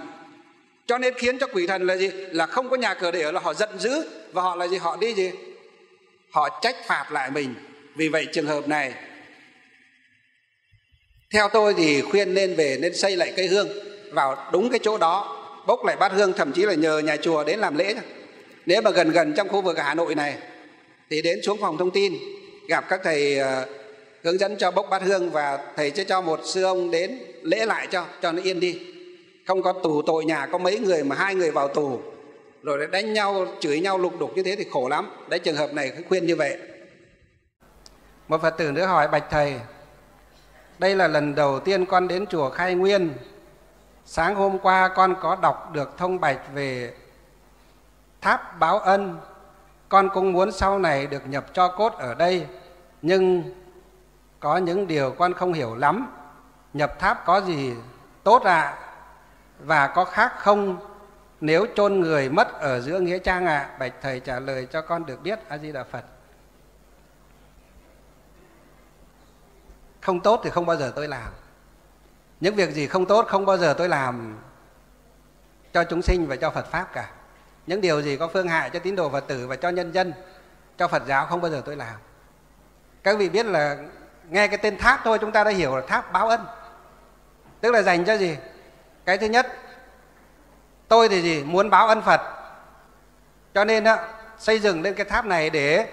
Cho nên khiến cho quỷ thần là gì? Là không có nhà cửa để ở, là họ giận dữ và họ là gì? Họ đi gì? Họ trách phạt lại mình. Vì vậy trường hợp này theo tôi thì khuyên nên về nên xây lại cây hương vào đúng cái chỗ đó, bốc lại bát hương, thậm chí là nhờ nhà chùa đến làm lễ. Nếu mà gần trong khu vực Hà Nội này thì đến xuống phòng thông tin gặp các thầy hướng dẫn cho bốc bát hương, và thầy sẽ cho một sư ông đến lễ lại cho nó yên đi. Không có tù tội nhà, có mấy người mà 2 người vào tù rồi đánh nhau, chửi nhau lục đục như thế thì khổ lắm. Đấy, trường hợp này khuyên như vậy. Một Phật tử nữa hỏi: bạch thầy, đây là lần đầu tiên con đến chùa Khai Nguyên. Sáng hôm qua con có đọc được thông bạch về tháp báo ân. Con cũng muốn sau này được nhập cho cốt ở đây, nhưng có những điều con không hiểu lắm. Nhập tháp có gì tốt ạ? Và có khác không nếu chôn người mất ở giữa nghĩa trang ạ? Bạch thầy trả lời cho con được biết. A Di Đà Phật. Không tốt thì không bao giờ tôi làm. Những việc gì không tốt không bao giờ tôi làm cho chúng sinh và cho Phật Pháp cả. Những điều gì có phương hại cho tín đồ Phật tử và cho nhân dân, cho Phật giáo không bao giờ tôi làm. Các vị biết là nghe cái tên tháp thôi chúng ta đã hiểu là tháp báo ân. Tức là dành cho gì? Cái thứ nhất, tôi thì gì? Muốn báo ân Phật. Cho nên xây dựng lên cái tháp này để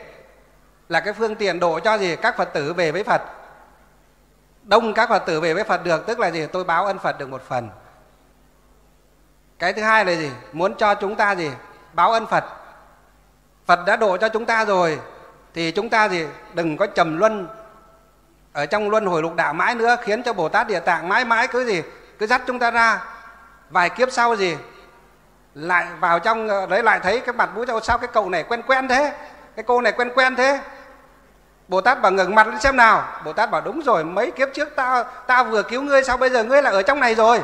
là cái phương tiện độ cho gì? Các Phật tử về với Phật. Đông các Phật tử về với Phật được, tức là gì? Tôi báo ân Phật được một phần. Cái thứ hai là gì? Muốn cho chúng ta gì? Báo ân Phật. Phật đã độ cho chúng ta rồi thì chúng ta gì? Đừng có trầm luân ở trong luân hồi lục đạo mãi nữa, khiến cho Bồ Tát Địa Tạng mãi mãi cứ gì? Cứ dắt chúng ta ra. Vài kiếp sau gì? Lại vào trong đấy lại thấy cái mặt mũi sao cái cậu này quen quen thế, cái cô này quen quen thế. Bồ Tát bảo ngẩng mặt lên xem nào. Bồ Tát bảo đúng rồi, mấy kiếp trước ta vừa cứu ngươi, sao bây giờ ngươi lại ở trong này rồi?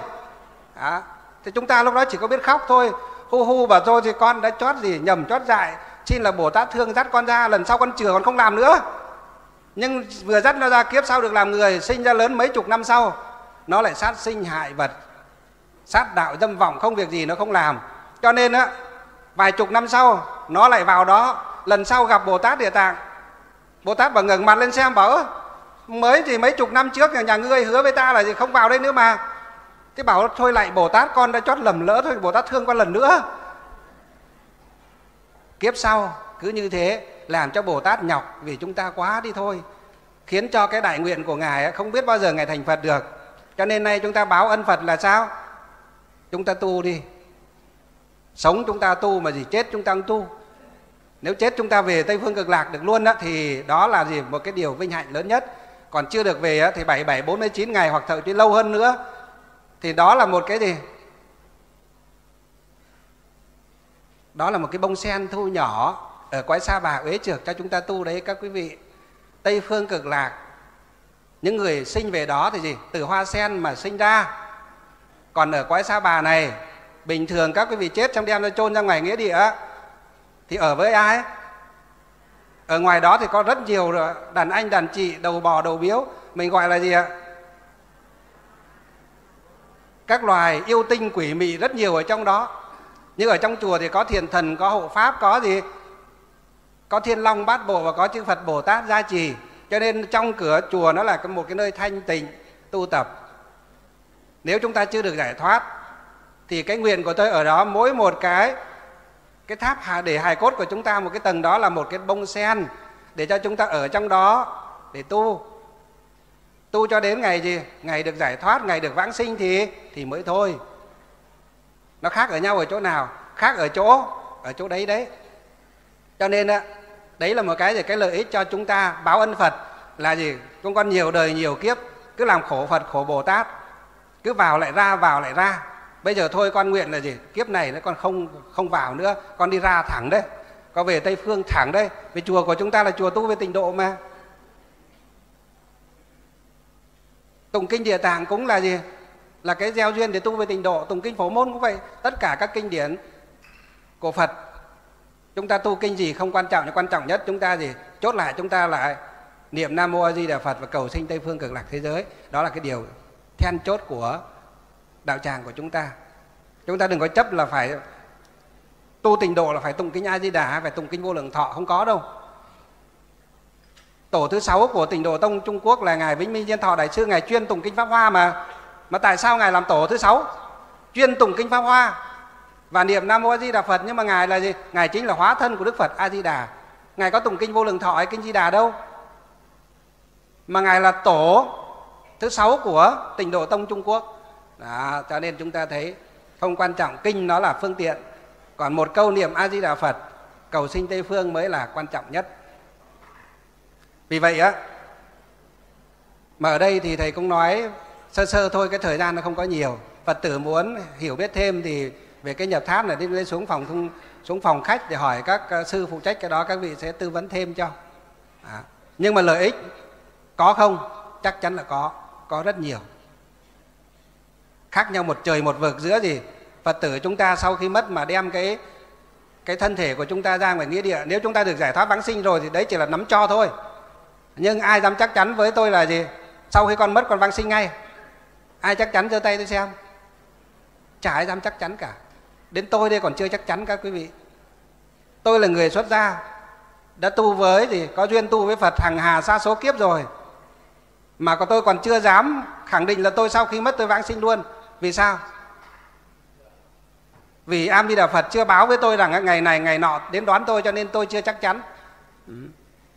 Đó. Thì chúng ta lúc đó chỉ có biết khóc thôi, hu hu bảo thôi thì con đã chót gì? Nhầm chót dại, xin là Bồ Tát thương dắt con ra, lần sau con chừa con không làm nữa. Nhưng vừa dắt nó ra kiếp sau được làm người, sinh ra lớn mấy chục năm sau nó lại sát sinh hại vật, sát đạo dâm vọng, không việc gì nó không làm. Cho nên vài chục năm sau nó lại vào đó, lần sau gặp Bồ Tát Địa Tạng. Bồ Tát bảo ngẩng mặt lên xem, bảo mới thì mấy chục năm trước nhà ngươi hứa với ta là gì? Không vào đây nữa mà. Thế bảo thôi lại Bồ Tát, con đã chót lầm lỡ thôi, Bồ Tát thương con lần nữa. Kiếp sau cứ như thế, làm cho Bồ Tát nhọc vì chúng ta quá đi thôi, khiến cho cái đại nguyện của Ngài không biết bao giờ Ngài thành Phật được. Cho nên nay chúng ta báo ân Phật là sao? Chúng ta tu đi. Sống chúng ta tu mà gì? Chết chúng ta không tu. Nếu chết chúng ta về Tây Phương Cực Lạc được luôn thì đó là gì? Một cái điều vinh hạnh lớn nhất. Còn chưa được về thì 47-49 ngày hoặc thậm chí lâu hơn nữa thì đó là một cái gì? Đó là một cái bông sen thu nhỏ ở quái Sa Bà uế trược cho chúng ta tu đấy các quý vị. Tây Phương Cực Lạc, những người sinh về đó thì gì? Từ hoa sen mà sinh ra. Còn ở quái Sa Bà này, bình thường các quý vị chết trong đem ra chôn ra ngoài nghĩa địa thì ở với ai? Ở ngoài đó thì có rất nhiều đàn anh đàn chị đầu bò đầu biếu, mình gọi là gì ạ? Các loài yêu tinh quỷ mị rất nhiều ở trong đó. Nhưng ở trong chùa thì có thiền thần, có hộ pháp, có gì? Có Thiên Long Bát Bộ và có chư Phật Bồ Tát gia trì. Cho nên trong cửa chùa nó là một cái nơi thanh tịnh tu tập. Nếu chúng ta chưa được giải thoát thì cái nguyện của tôi ở đó, mỗi một cái tháp để hài cốt của chúng ta, một cái tầng đó là một cái bông sen để cho chúng ta ở trong đó để tu. Tu cho đến ngày gì? Ngày được giải thoát, ngày được vãng sinh thì mới thôi. Nó khác ở nhau ở chỗ nào? Khác ở chỗ đấy đấy. Cho nên đấy là một cái lợi ích cho chúng ta. Báo ân Phật là gì? Chúng con nhiều đời nhiều kiếp cứ làm khổ Phật khổ Bồ Tát, cứ vào lại ra vào lại ra. Bây giờ thôi con nguyện là gì? Kiếp này con không vào nữa, con đi ra thẳng đấy. có về Tây Phương thẳng đây, vì chùa của chúng ta là chùa tu về tịnh độ mà. Tụng kinh Địa Tạng cũng là gì? Là cái gieo duyên để tu về tịnh độ. Tụng kinh Phổ Môn cũng vậy. Tất cả các kinh điển của Phật, chúng ta tu kinh gì không quan trọng, nhưng quan trọng nhất chúng ta gì? Chốt lại chúng ta là niệm Nam Mô A Di Đà Phật và cầu sinh Tây Phương Cực Lạc thế giới. Đó là cái điều then chốt của đạo tràng của chúng ta. Chúng ta đừng có chấp là phải tu tịnh độ là phải tụng kinh A Di Đà, phải tụng kinh Vô Lượng Thọ, không có đâu. Tổ thứ 6 của Tịnh Độ Tông Trung Quốc là ngài Vĩnh Minh Diên Thọ đại sư, ngài chuyên tụng kinh Pháp Hoa mà. Mà tại sao ngài làm tổ thứ 6? Chuyên tụng kinh Pháp Hoa và niệm Nam Mô A Di Đà Phật, nhưng mà ngài là gì? Ngài chính là hóa thân của Đức Phật A Di Đà. Ngài có tụng kinh Vô Lượng Thọ hay kinh Di Đà đâu. Mà ngài là tổ thứ 6 của Tịnh Độ Tông Trung Quốc. Đó, cho nên chúng ta thấy không quan trọng, kinh nó là phương tiện. Còn một câu niệm A Di Đà Phật, cầu sinh Tây Phương mới là quan trọng nhất. Vì vậy á, mà ở đây thì thầy cũng nói sơ sơ thôi, cái thời gian nó không có nhiều. Phật tử muốn hiểu biết thêm thì về cái nhập tháp này đi lên xuống phòng khách để hỏi các sư phụ trách cái đó, các vị sẽ tư vấn thêm cho. À, nhưng mà lợi ích có không? Chắc chắn là có rất nhiều. Khác nhau một trời một vực giữa gì? Phật tử chúng ta sau khi mất mà đem cái thân thể của chúng ta ra ngoài nghĩa địa, nếu chúng ta được giải thoát vãng sinh rồi thì đấy chỉ là nắm cho thôi. Nhưng ai dám chắc chắn với tôi là gì? Sau khi con mất con vãng sinh ngay. Ai chắc chắn giơ tay tôi xem. Chả ai dám chắc chắn cả. Đến tôi đây còn chưa chắc chắn các quý vị. Tôi là người xuất gia, đã tu với gì? Có duyên tu với Phật hằng hà xa số kiếp rồi. Mà còn tôi còn chưa dám khẳng định là tôi sau khi mất tôi vãng sinh luôn. Vì sao? Vì A Di Đà Phật chưa báo với tôi rằng ngày này ngày nọ đến đón tôi, cho nên tôi chưa chắc chắn.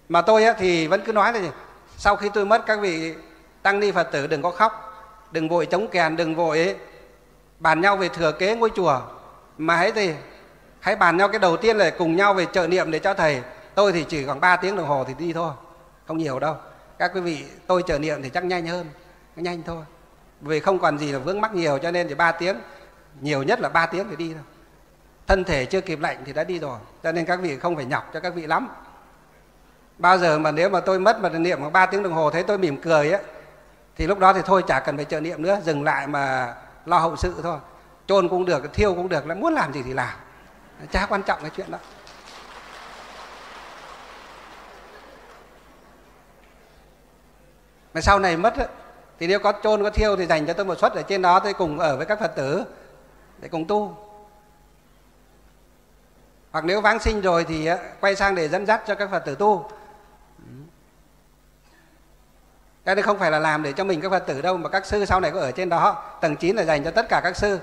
Mà tôi thì vẫn cứ nói là gì? Sau khi tôi mất, các vị tăng ni Phật tử đừng có khóc, đừng vội chống kèn, đừng vội bàn nhau về thừa kế ngôi chùa, mà hãy gì? Hãy bàn nhau cái đầu tiên là cùng nhau về trợ niệm để cho thầy. Tôi thì chỉ khoảng 3 tiếng đồng hồ thì đi thôi, không nhiều đâu. Các quý vị, tôi trợ niệm thì chắc nhanh hơn, nhanh thôi. Vì không còn gì là vướng mắc nhiều, cho nên chỉ 3 tiếng, nhiều nhất là 3 tiếng thì đi thôi. Thân thể chưa kịp lạnh thì đã đi rồi, cho nên các vị không phải nhọc cho các vị lắm. Bao giờ mà nếu mà tôi mất mà niệm khoảng 3 tiếng đồng hồ thấy tôi mỉm cười ấy, thì lúc đó thì thôi chả cần phải trợ niệm nữa, dừng lại mà lo hậu sự thôi. Chôn cũng được, thiêu cũng được, muốn làm gì thì làm. Chả quan trọng cái chuyện đó. Mà sau này mất ấy, thì nếu có chôn có thiêu thì dành cho tôi một suất ở trên đó, tôi cùng ở với các Phật tử để cùng tu. Hoặc nếu vãng sinh rồi thì quay sang để dẫn dắt cho các Phật tử tu. Cái này không phải là làm để cho mình các Phật tử đâu, mà các sư sau này có ở trên đó. Tầng 9 là dành cho tất cả các sư.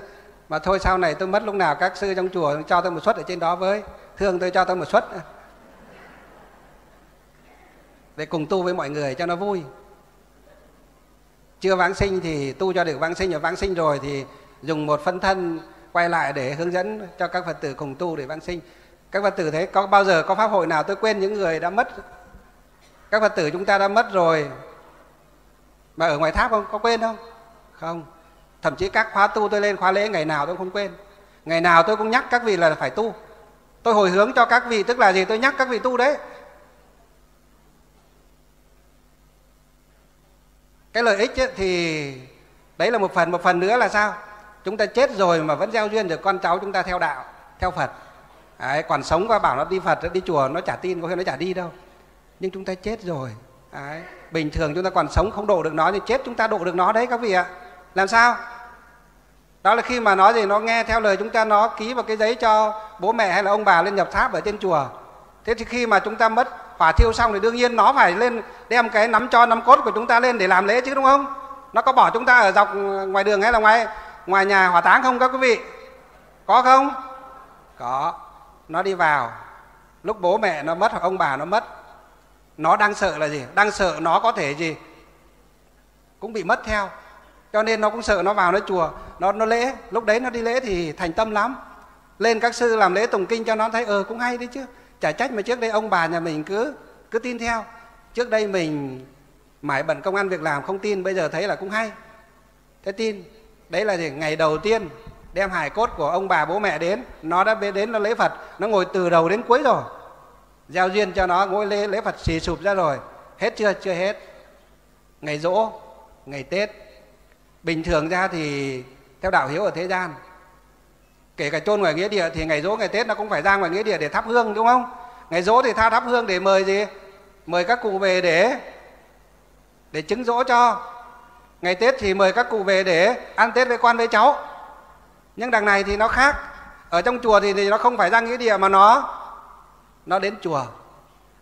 Mà thôi sau này tôi mất lúc nào các sư trong chùa cho tôi một suất ở trên đó với. Thương tôi cho tôi một suất. Để cùng tu với mọi người cho nó vui. Chưa vãng sinh thì tu cho được vãng sinh, và vãng sinh rồi thì dùng một phân thân quay lại để hướng dẫn cho các Phật tử cùng tu để vãng sinh. Các Phật tử thấy có bao giờ có pháp hội nào tôi quên những người đã mất. Các Phật tử chúng ta đã mất rồi mà ở ngoài tháp không có quên không? Không. Thậm chí các khóa tu tôi lên khóa lễ ngày nào tôi không quên. Ngày nào tôi cũng nhắc các vị là phải tu. Tôi hồi hướng cho các vị tức là gì? Tôi nhắc các vị tu đấy. Cái lợi ích thì đấy là một phần. Một phần nữa là sao? Chúng ta chết rồi mà vẫn gieo duyên được con cháu chúng ta theo đạo, theo Phật. Đấy, còn sống và bảo nó đi Phật, nó đi chùa, nó chả tin, có khi nó chả đi đâu. Nhưng chúng ta chết rồi. Đấy, bình thường chúng ta còn sống không độ được nó, nhưng chết chúng ta độ được nó đấy các vị ạ. Làm sao? Đó là khi mà nó gì, nó nghe theo lời chúng ta, nó ký vào cái giấy cho bố mẹ hay là ông bà lên nhập tháp ở trên chùa. Thế thì khi mà chúng ta mất hỏa thiêu xong thì đương nhiên nó phải lên đem cái nắm cho nắm cốt của chúng ta lên để làm lễ chứ, đúng không? Nó có bỏ chúng ta ở dọc ngoài đường hay là ngoài nhà hỏa táng không các quý vị? Có không? Có. Nó đi vào lúc bố mẹ nó mất hoặc ông bà nó mất. Nó đang sợ là gì? Đang sợ nó có thể gì? Cũng bị mất theo. Cho nên nó cũng sợ, nó vào nó chùa, nó lễ. Lúc đấy nó đi lễ thì thành tâm lắm. Lên các sư làm lễ tụng kinh cho nó thấy cũng hay đấy chứ. Chả trách mà trước đây ông bà nhà mình cứ tin theo. Trước đây mình mãi bận công ăn việc làm không tin, bây giờ thấy là cũng hay. Thế tin. Đấy là gì? Ngày đầu tiên đem hài cốt của ông bà bố mẹ đến, nó đã đến nó lễ Phật, nó ngồi từ đầu đến cuối rồi. gieo duyên cho nó, mỗi lễ Phật xì sụp ra rồi. Hết chưa? Chưa hết. Ngày giỗ, ngày Tết. Bình thường ra thì theo đạo hiếu ở thế gian, kể cả chôn ngoài nghĩa địa thì ngày giỗ, ngày Tết nó cũng phải ra ngoài nghĩa địa để thắp hương, đúng không? Ngày giỗ thì tha thắp hương để mời gì? Mời các cụ về để chứng giỗ cho. Ngày Tết thì mời các cụ về để ăn Tết với con với cháu. Nhưng đằng này thì nó khác. Ở trong chùa thì nó không phải ra nghĩa địa mà nó đến chùa.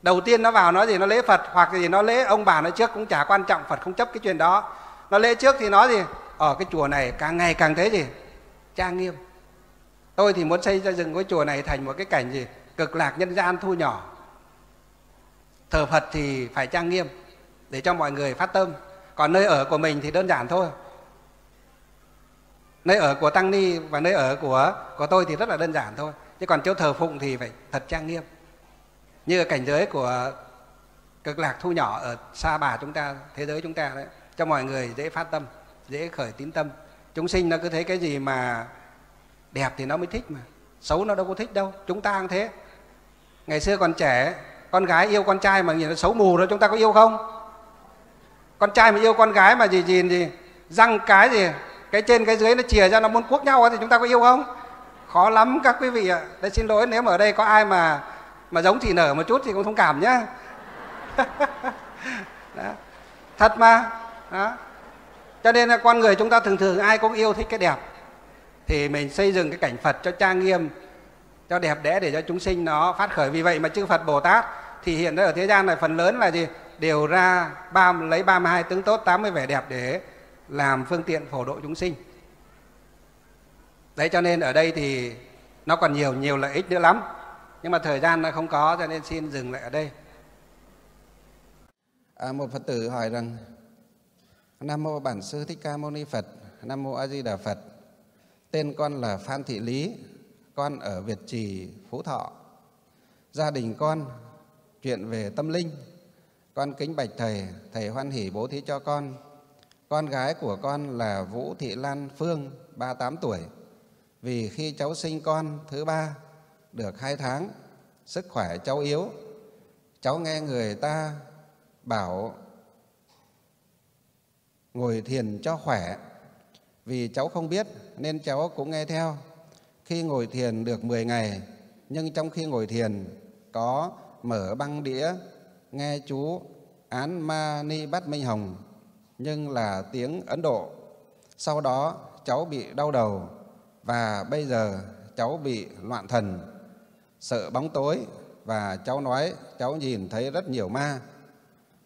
Đầu tiên nó vào nó gì? Nó lễ Phật, hoặc gì nó lễ ông bà nó trước, cũng chả quan trọng, Phật không chấp cái chuyện đó. Nó lễ trước thì nó gì? Ở cái chùa này càng ngày càng thấy gì? Trang nghiêm. Tôi thì muốn xây ra dựng cái chùa này thành một cái cảnh gì? Cực lạc nhân gian thu nhỏ. Thờ Phật thì phải trang nghiêm để cho mọi người phát tâm. Còn nơi ở của mình thì đơn giản thôi. Nơi ở của Tăng Ni và nơi ở của tôi thì rất là đơn giản thôi. Chứ còn chỗ thờ phụng thì phải thật trang nghiêm. Như cảnh giới của cực lạc thu nhỏ ở Sa Bà chúng ta, thế giới chúng ta đấy. Cho mọi người dễ phát tâm, dễ khởi tín tâm. Chúng sinh nó cứ thấy cái gì mà đẹp thì nó mới thích mà. Xấu nó đâu có thích đâu. Chúng ta cũng thế. Ngày xưa còn trẻ, con gái yêu con trai mà nhìn nó xấu mù đó, chúng ta có yêu không? Con trai mà yêu con gái mà gì răng cái gì, cái trên cái dưới nó chìa ra, nó muốn cuốc nhau thì chúng ta có yêu không? Khó lắm các quý vị ạ. Đấy, xin lỗi nếu mà ở đây có ai mà giống Thị Nở một chút thì cũng thông cảm nhá. Đó. Thật mà. Đó. Cho nên là con người chúng ta thường thường ai cũng yêu thích cái đẹp. Thì mình xây dựng cái cảnh Phật cho trang nghiêm, cho đẹp đẽ để cho chúng sinh nó phát khởi. Vì vậy mà chư Phật Bồ Tát thì hiện nay ở thế gian này phần lớn là gì? Đều ra lấy 32 tướng tốt, 80 vẻ đẹp để làm phương tiện phổ độ chúng sinh. Đấy, cho nên ở đây thì nó còn nhiều lợi ích nữa lắm. Nhưng mà thời gian nó không có, cho nên xin dừng lại ở đây. Một Phật tử hỏi rằng: Nam mô Bản Sư Thích Ca Mâu Ni Phật, Nam mô A Di Đà Phật. Tên con là Phan Thị Lý, con ở Việt Trì, Phú Thọ. Gia đình con chuyện về tâm linh, con kính bạch thầy, thầy hoan hỉ bố thí cho con. Con gái của con là Vũ Thị Lan Phương, 38 tuổi. Vì khi cháu sinh con thứ ba được 2 tháng, sức khỏe cháu yếu. Cháu nghe người ta bảo ngồi thiền cho khỏe. Vì cháu không biết nên cháu cũng nghe theo. Khi ngồi thiền được 10 ngày, nhưng trong khi ngồi thiền có mở băng đĩa nghe chú Án Ma Ni Bát Minh Hồng, nhưng là tiếng Ấn Độ. Sau đó cháu bị đau đầu và bây giờ cháu bị loạn thần, sợ bóng tối, và cháu nói cháu nhìn thấy rất nhiều ma,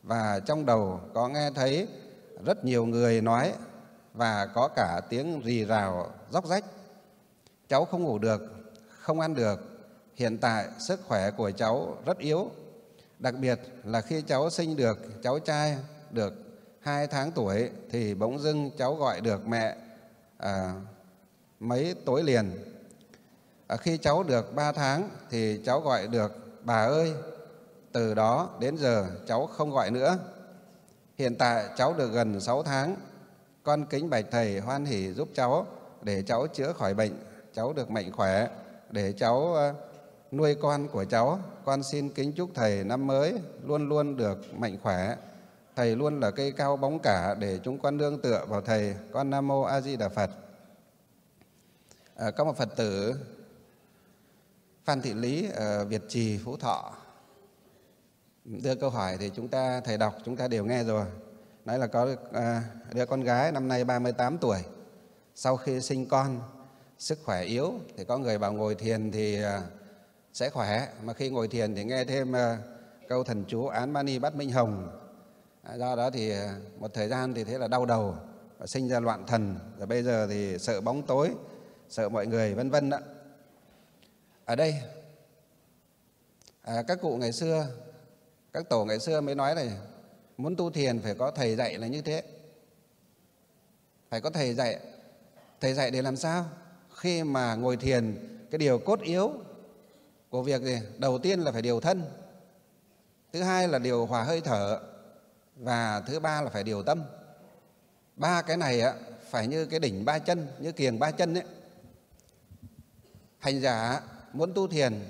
và trong đầu có nghe thấy rất nhiều người nói, và có cả tiếng rì rào róc rách. Cháu không ngủ được, không ăn được. Hiện tại sức khỏe của cháu rất yếu. Đặc biệt là khi cháu sinh được cháu trai được 2 tháng tuổi thì bỗng dưng cháu gọi được mẹ mấy tối liền. Khi cháu được 3 tháng thì cháu gọi được bà ơi. Từ đó đến giờ cháu không gọi nữa. Hiện tại cháu được gần 6 tháng. Con kính bạch thầy hoan hỷ giúp cháu để cháu chữa khỏi bệnh, cháu được mạnh khỏe để cháu nuôi con của cháu. Con xin kính chúc thầy năm mới luôn luôn được mạnh khỏe. Thầy luôn là cây cao bóng cả để chúng con nương tựa vào thầy. Con Nam mô A Di Đà Phật. Có một Phật tử Phan Thị Lý ở Việt Trì, Phú Thọ đưa câu hỏi thì thầy đọc chúng ta đều nghe rồi. Nói là có đứa con gái năm nay 38 tuổi. Sau khi sinh con sức khỏe yếu thì có người bảo ngồi thiền thì sẽ khỏe, mà khi ngồi thiền thì nghe thêm câu thần chú Án Mani Bát Minh Hồng. Do đó thì một thời gian thì thế là đau đầu và sinh ra loạn thần, rồi bây giờ thì sợ bóng tối, sợ mọi người vân vân. Ở đây các cụ ngày xưa, các tổ ngày xưa mới nói này, muốn tu thiền phải có thầy dạy là như thế. Phải có thầy dạy. Thầy dạy để làm sao? Khi mà ngồi thiền, cái điều cốt yếu của việc gì? Đầu tiên là phải điều thân, thứ hai là điều hòa hơi thở, và thứ ba là phải điều tâm. Ba cái này á, phải như cái đỉnh ba chân, như kiềng ba chân ấy. Hành giả muốn tu thiền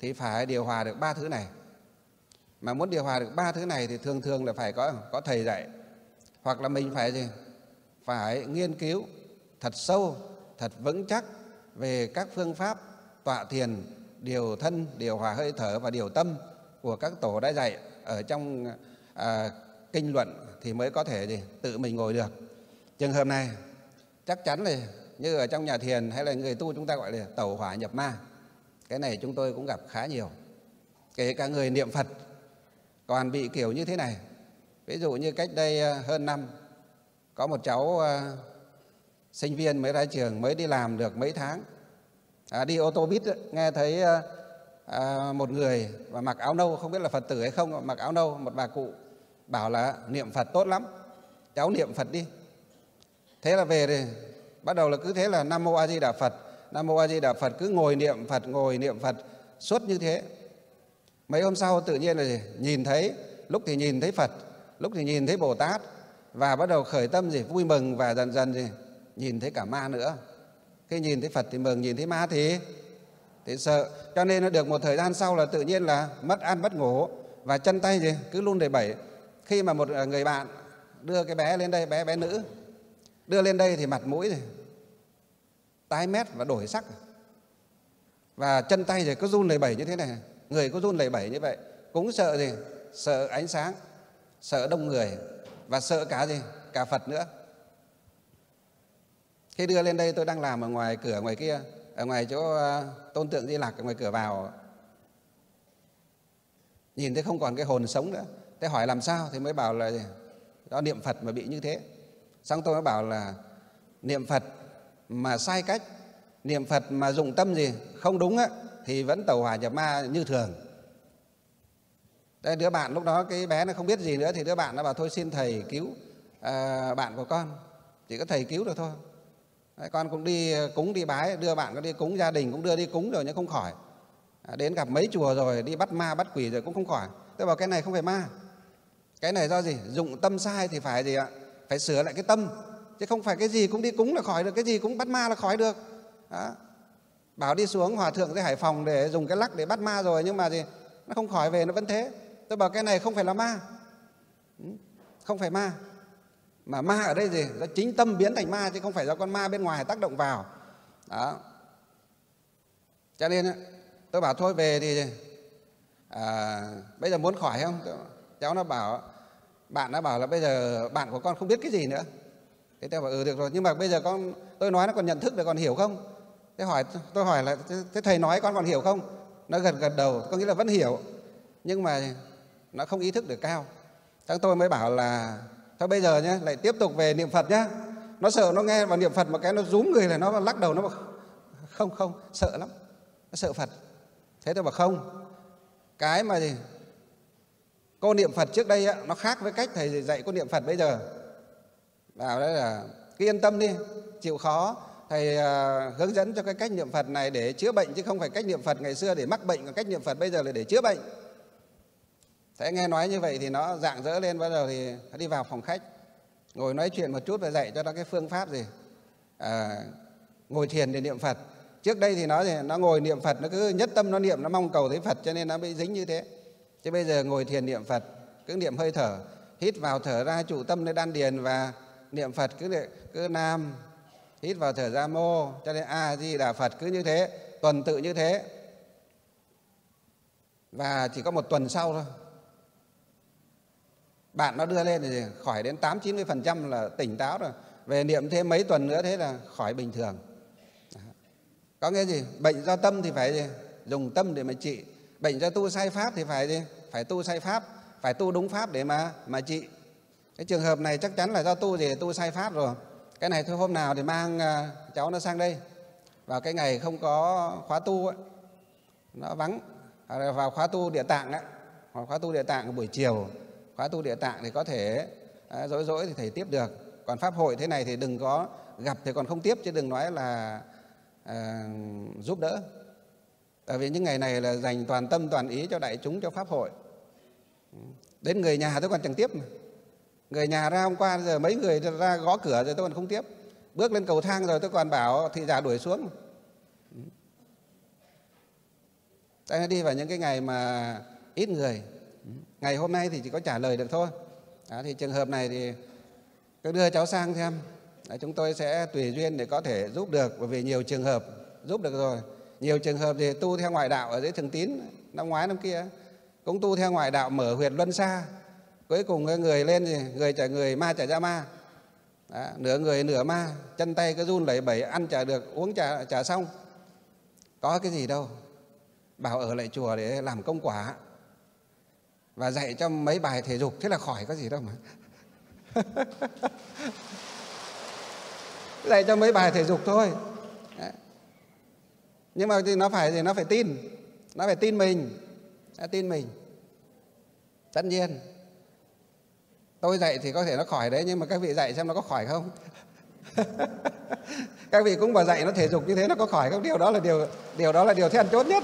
thì phải điều hòa được ba thứ này. Mà muốn điều hòa được ba thứ này thì thường thường là phải có thầy dạy, hoặc là mình phải gì? Phải nghiên cứu thật sâu, thật vững chắc về các phương pháp tọa thiền, điều thân, điều hòa hơi thở và điều tâm của các tổ đã dạy ở trong kinh luận thì mới có thể gì? Tự mình ngồi được. Trường hợp này chắc chắn là như ở trong nhà thiền hay là người tu chúng ta gọi là tẩu hỏa nhập ma. Cái này chúng tôi cũng gặp khá nhiều. Kể cả người niệm Phật còn bị kiểu như thế này. Ví dụ như cách đây hơn năm, có một cháu sinh viên mới ra trường, mới đi làm được mấy tháng, đi ô tô buýt, nghe thấy một người mà mặc áo nâu, không biết là Phật tử hay không, mặc áo nâu, một bà cụ bảo là niệm Phật tốt lắm, cháu niệm Phật đi. Thế là về thì bắt đầu là cứ thế là Nam Mô A Di Đà Phật, Nam Mô A Di Đà Phật, cứ ngồi niệm Phật suốt như thế. Mấy hôm sau tự nhiên là gì? Nhìn thấy, lúc thì nhìn thấy Phật, lúc thì nhìn thấy Bồ Tát, và bắt đầu khởi tâm gì vui mừng, và dần dần gì nhìn thấy cả ma nữa. Khi nhìn thấy Phật thì mừng, nhìn thấy ma thì sợ. Cho nên nó được một thời gian sau là tự nhiên là mất ăn mất ngủ, và chân tay gì cứ luôn đầy bẩy. Khi mà một người bạn đưa cái bé lên đây, bé nữ, đưa lên đây thì mặt mũi gì tái mét và đổi sắc, và chân tay thì cứ run lẩy bẩy như thế này, người cứ run lẩy bẩy như vậy, cũng sợ gì? Sợ ánh sáng, sợ đông người, và sợ cả gì? Cả Phật nữa. Khi đưa lên đây tôi đang làm ở ngoài cửa ngoài kia, ở ngoài chỗ tôn tượng Di Lặc, ở ngoài cửa vào, nhìn thấy không còn cái hồn sống nữa. Thế hỏi làm sao thì mới bảo là gì? Đó, niệm Phật mà bị như thế. Xong tôi mới bảo là niệm Phật mà sai cách, niệm Phật mà dụng tâm gì không đúng á, thì vẫn tẩu hỏa nhập ma như thường. Đây, đứa bạn lúc đó cái bé nó không biết gì nữa, thì đứa bạn nó bảo thôi xin thầy cứu bạn của con, chỉ có thầy cứu được thôi. Đấy, con cũng đi cúng đi bái, đưa bạn con đi cúng, gia đình cũng đưa đi cúng rồi nhưng không khỏi. Đến gặp mấy chùa rồi, đi bắt ma bắt quỷ rồi cũng không khỏi. Tôi bảo cái này không phải ma, cái này do gì? Dụng tâm sai thì phải gì ạ? Phải sửa lại cái tâm, chứ không phải cái gì cũng đi cúng là khỏi được, cái gì cũng bắt ma là khỏi được. Đó. Bảo đi xuống hòa thượng dưới Hải Phòng để dùng cái lắc để bắt ma rồi, nhưng mà gì? Nó không khỏi về, nó vẫn thế. Tôi bảo cái này không phải là ma, không phải ma. Mà ma ở đây gì? Do chính tâm biến thành ma, chứ không phải do con ma bên ngoài tác động vào. Đó. Cho nên tôi bảo thôi về thì bây giờ muốn khỏi không? Cháu nó bảo, bạn nó bảo là bây giờ bạn của con không biết cái gì nữa. Thế tôi bảo ừ được rồi, nhưng mà bây giờ con, tôi nói nó còn nhận thức được, còn hiểu không? Thế tôi hỏi là thế thầy nói con còn hiểu không? Nó gật đầu, có nghĩa là vẫn hiểu, nhưng mà nó không ý thức được cao. Thế tôi mới bảo là thôi bây giờ nhé, lại tiếp tục về niệm Phật nhé. Nó sợ, nó nghe vào niệm Phật một cái nó rúm người, là nó lắc đầu, nó bảo không, sợ lắm, nó sợ Phật. Thế tôi bảo không, cái mà gì cô niệm Phật trước đây nó khác với cách thầy dạy cô niệm Phật bây giờ. Bảo đấy là cứ yên tâm đi, chịu khó, thầy hướng dẫn cho cái cách niệm Phật này để chữa bệnh, chứ không phải cách niệm Phật ngày xưa để mắc bệnh, còn cách niệm Phật bây giờ là để chữa bệnh. Thế nghe nói như vậy thì nó rạng rỡ lên, bắt đầu thì nó đi vào phòng khách, ngồi nói chuyện một chút và dạy cho nó cái phương pháp gì ngồi thiền để niệm Phật. Trước đây thì nó ngồi niệm Phật, nó cứ nhất tâm nó niệm, nó mong cầu thấy Phật, cho nên nó bị dính như thế. Chứ bây giờ ngồi thiền niệm Phật, cứ niệm hơi thở, hít vào thở ra, trụ tâm nơi đan điền và niệm Phật, cứ nam, hít vào thở ra mô, cho nên A Di Đà Phật, cứ như thế, tuần tự như thế. Và chỉ có một tuần sau thôi, bạn nó đưa lên thì khỏi đến 80-90% là tỉnh táo rồi. Về niệm thêm mấy tuần nữa, thế là khỏi bình thường. Có nghĩa gì? Bệnh do tâm thì phải gì? Dùng tâm để mà trị. Bệnh do tu sai pháp thì phải gì? Phải tu sai pháp, phải tu đúng pháp để mà trị. Cái trường hợp này chắc chắn là do tu gì? Tu sai pháp rồi. Cái này thôi hôm nào thì mang cháu nó sang đây, vào cái ngày không có khóa tu ấy, nó vắng, vào khóa tu Địa Tạng ấy, hoặc khóa tu Địa Tạng buổi chiều. Khóa tu Địa Tạng thì có thể rỗi thì thầy tiếp được. Còn pháp hội thế này thì đừng có gặp thì còn không tiếp, chứ đừng nói là giúp đỡ. Tại vì những ngày này là dành toàn tâm toàn ý cho đại chúng, cho pháp hội. Đến người nhà tôi còn chẳng tiếp mà. Người nhà ra hôm qua giờ mấy người ra gõ cửa rồi tôi còn không tiếp. Bước lên cầu thang rồi tôi còn bảo thị giả đuổi xuống. Tại nó đi vào những cái ngày mà ít người. Ngày hôm nay thì chỉ có trả lời được thôi. Thì trường hợp này thì cứ đưa cháu sang xem. Chúng tôi sẽ tùy duyên để có thể giúp được, bởi vì nhiều trường hợp giúp được rồi. Nhiều trường hợp thì tu theo ngoại đạo ở dưới Thường Tín, năm ngoái năm kia cũng tu theo ngoại đạo mở huyệt luân xa. Cuối cùng người lên thì người trả người, ma trả ra ma. Đó, nửa người nửa ma, chân tay cứ run lẩy bẩy, ăn chả được, uống chả xong. Có cái gì đâu, bảo ở lại chùa để làm công quả và dạy cho mấy bài thể dục, thế là khỏi có gì đâu mà. Dạy cho mấy bài thể dục thôi. Đó. Nhưng mà thì nó phải tin, nó phải tin mình, nó tin mình. Tất nhiên tôi dạy thì có thể nó khỏi đấy, nhưng mà các vị dạy xem nó có khỏi không. Các vị cũng vào dạy nó thể dục như thế, nó có khỏi không? Điều đó là điều then chốt nhất.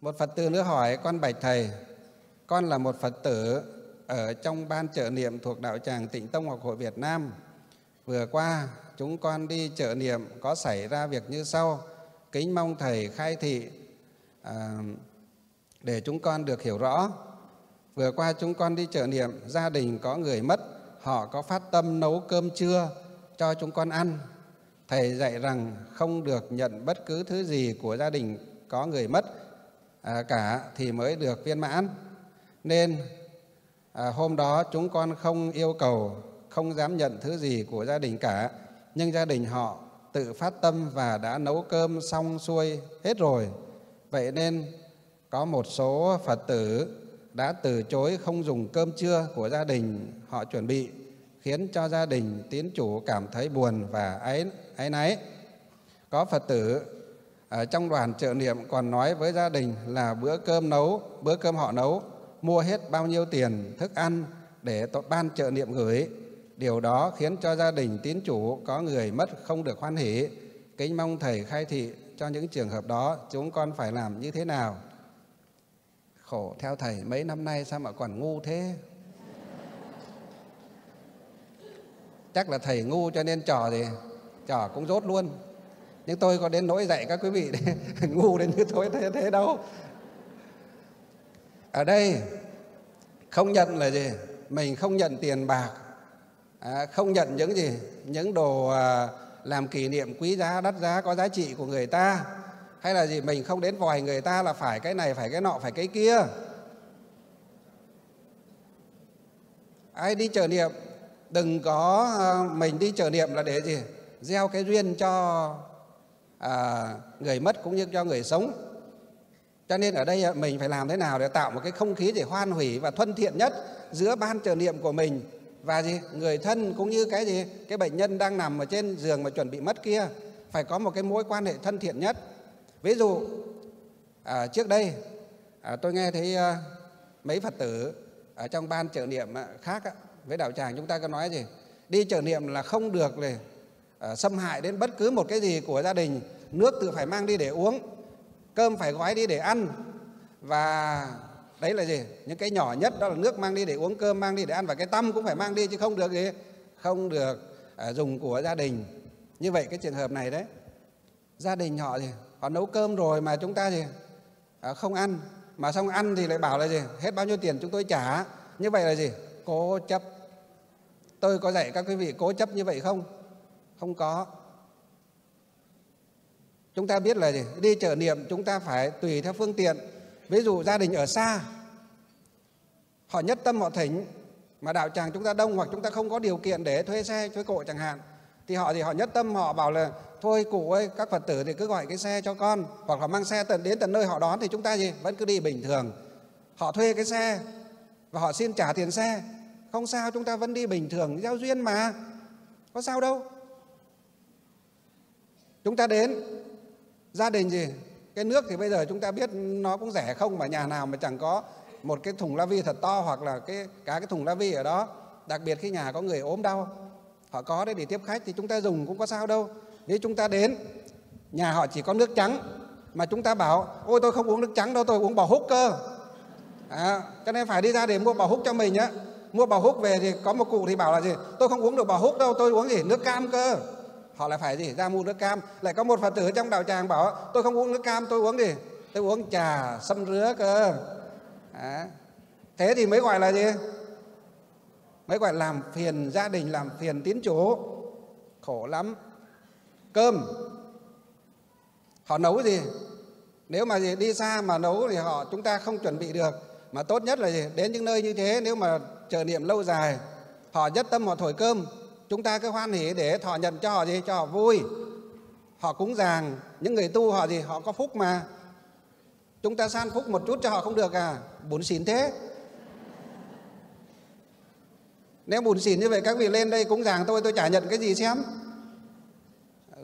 Một Phật tử nữa hỏi: con bạch thầy, con là một Phật tử ở trong ban chợ niệm thuộc đạo tràng Tịnh Tông Học Hội Việt Nam. Vừa qua chúng con đi chợ niệm có xảy ra việc như sau, kính mong thầy khai thị để chúng con được hiểu rõ. Vừa qua chúng con đi chợ niệm, gia đình có người mất, họ có phát tâm nấu cơm trưa cho chúng con ăn. Thầy dạy rằng không được nhận bất cứ thứ gì của gia đình có người mất cả thì mới được viên mãn. Nên hôm đó chúng con không yêu cầu, không dám nhận thứ gì của gia đình cả. Nhưng gia đình họ tự phát tâm và đã nấu cơm xong xuôi hết rồi. Vậy nên có một số Phật tử đã từ chối không dùng cơm trưa của gia đình họ chuẩn bị, khiến cho gia đình tín chủ cảm thấy buồn và áy náy. Có Phật tử ở trong đoàn chợ niệm còn nói với gia đình là bữa cơm họ nấu, mua hết bao nhiêu tiền thức ăn để ban chợ niệm gửi. Điều đó khiến cho gia đình tín chủ có người mất không được hoan hỉ. Kính mong thầy khai thị cho những trường hợp đó chúng con phải làm như thế nào. Khổ theo thầy mấy năm nay sao mà còn ngu thế. Chắc là thầy ngu cho nên trò cũng dốt luôn. Nhưng tôi có đến nỗi dạy các quý vị ngu đến như thôi thế đâu. Ở đây không nhận là gì? Mình không nhận tiền bạc, không nhận những gì? Những đồ làm kỷ niệm quý giá, đắt giá, có giá trị của người ta. Hay là gì? Mình không đến vòi người ta là phải cái này, phải cái nọ, phải cái kia. Ai đi chợ niệm, đừng có mình đi chợ niệm là để gì? Gieo cái duyên cho người mất cũng như cho người sống. Cho nên ở đây mình phải làm thế nào để tạo một cái không khí để hoan hỷ và thân thiện nhất giữa ban chợ niệm của mình và gì? Người thân cũng như cái gì? Cái bệnh nhân đang nằm ở trên giường mà chuẩn bị mất kia. Phải có một cái mối quan hệ thân thiện nhất. Ví dụ trước đây tôi nghe thấy mấy Phật tử ở trong ban chợ niệm khác với đạo tràng chúng ta có nói gì? Đi chợ niệm là không được này, xâm hại đến bất cứ một cái gì của gia đình. Nước tự phải mang đi để uống, cơm phải gói đi để ăn. Và đấy là gì? Những cái nhỏ nhất đó là nước mang đi để uống, cơm mang đi để ăn, và cái tăm cũng phải mang đi, chứ không được gì? Không được dùng của gia đình. Như vậy cái trường hợp này đấy, gia đình họ gì? Họ nấu cơm rồi mà chúng ta gì? Không ăn. Mà xong ăn thì lại bảo là gì? Hết bao nhiêu tiền chúng tôi trả. Như vậy là gì? Cố chấp. Tôi có dạy các quý vị cố chấp như vậy không? Không có. Chúng ta biết là gì? Đi chợ niệm chúng ta phải tùy theo phương tiện. Ví dụ gia đình ở xa, họ nhất tâm họ thỉnh, mà đạo tràng chúng ta đông hoặc chúng ta không có điều kiện để thuê xe, thuê cộ chẳng hạn, thì họ nhất tâm họ bảo là thôi cụ ơi, các Phật tử thì cứ gọi cái xe cho con, hoặc họ mang xe đến tận nơi họ đón, thì chúng ta gì? Vẫn cứ đi bình thường. Họ thuê cái xe và họ xin trả tiền xe, không sao, chúng ta vẫn đi bình thường, giao duyên mà, có sao đâu. Chúng ta đến gia đình gì? Cái nước thì bây giờ chúng ta biết nó cũng rẻ không, mà nhà nào mà chẳng có một cái thùng la vi thật to, hoặc là cái thùng la vi ở đó. Đặc biệt khi nhà có người ốm đau, họ có đấy để tiếp khách thì chúng ta dùng cũng có sao đâu. Nếu chúng ta đến, nhà họ chỉ có nước trắng, mà chúng ta bảo ôi tôi không uống nước trắng đâu, tôi uống bò húc cơ. Cho nên phải đi ra để mua bò húc cho mình á. Mua bò húc về thì có một cụ thì bảo là gì? Tôi không uống được bò húc đâu, tôi uống gì? Nước cam cơ. họ lại phải gì? Ra mua nước cam. Lại có một Phật tử trong đạo tràng bảo tôi không uống nước cam, tôi uống gì? Tôi uống trà sâm rứa cơ. Đó. Thế thì mới gọi là gì? Mới gọi làm phiền gia đình, làm phiền tín chủ. Khổ lắm. Cơm họ nấu gì? Nếu mà gì đi xa mà nấu thì chúng ta không chuẩn bị được. Mà tốt nhất là gì? Đến những nơi như thế, nếu mà chờ niệm lâu dài, họ nhất tâm họ thổi cơm, chúng ta cứ hoan hỉ để thọ nhận cho họ gì? Cho họ vui. Họ cúng dường. Những người tu họ gì? Họ có phúc mà. Chúng ta san phúc một chút cho họ không được à? Bủn xỉn thế. Nếu bủn xỉn như vậy các vị lên đây cúng dường tôi chả nhận cái gì xem.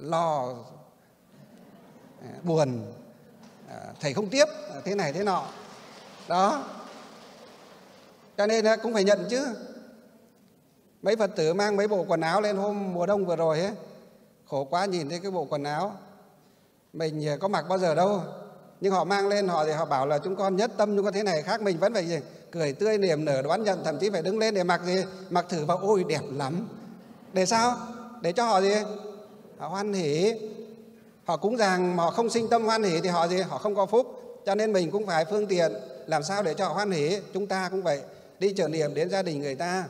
Lo buồn, thầy không tiếp, thế này thế nọ. Đó. Cho nên cũng phải nhận chứ. Mấy Phật tử mang mấy bộ quần áo lên hôm mùa đông vừa rồi ấy, khổ quá, nhìn thấy cái bộ quần áo mình có mặc bao giờ đâu, nhưng họ mang lên thì họ bảo là chúng con nhất tâm chúng con thế này khác, mình vẫn phải gì? Cười tươi niềm nở đoán nhận, thậm chí phải đứng lên để mặc gì? Mặc thử vào, ôi đẹp lắm. Để sao? Để cho họ gì? Họ hoan hỉ. Họ cúng dường mà họ không sinh tâm hoan hỉ thì họ gì? Họ không có phúc. Cho nên mình cũng phải phương tiện làm sao để cho họ hoan hỉ. Chúng ta cũng vậy, đi chợ niệm đến gia đình người ta.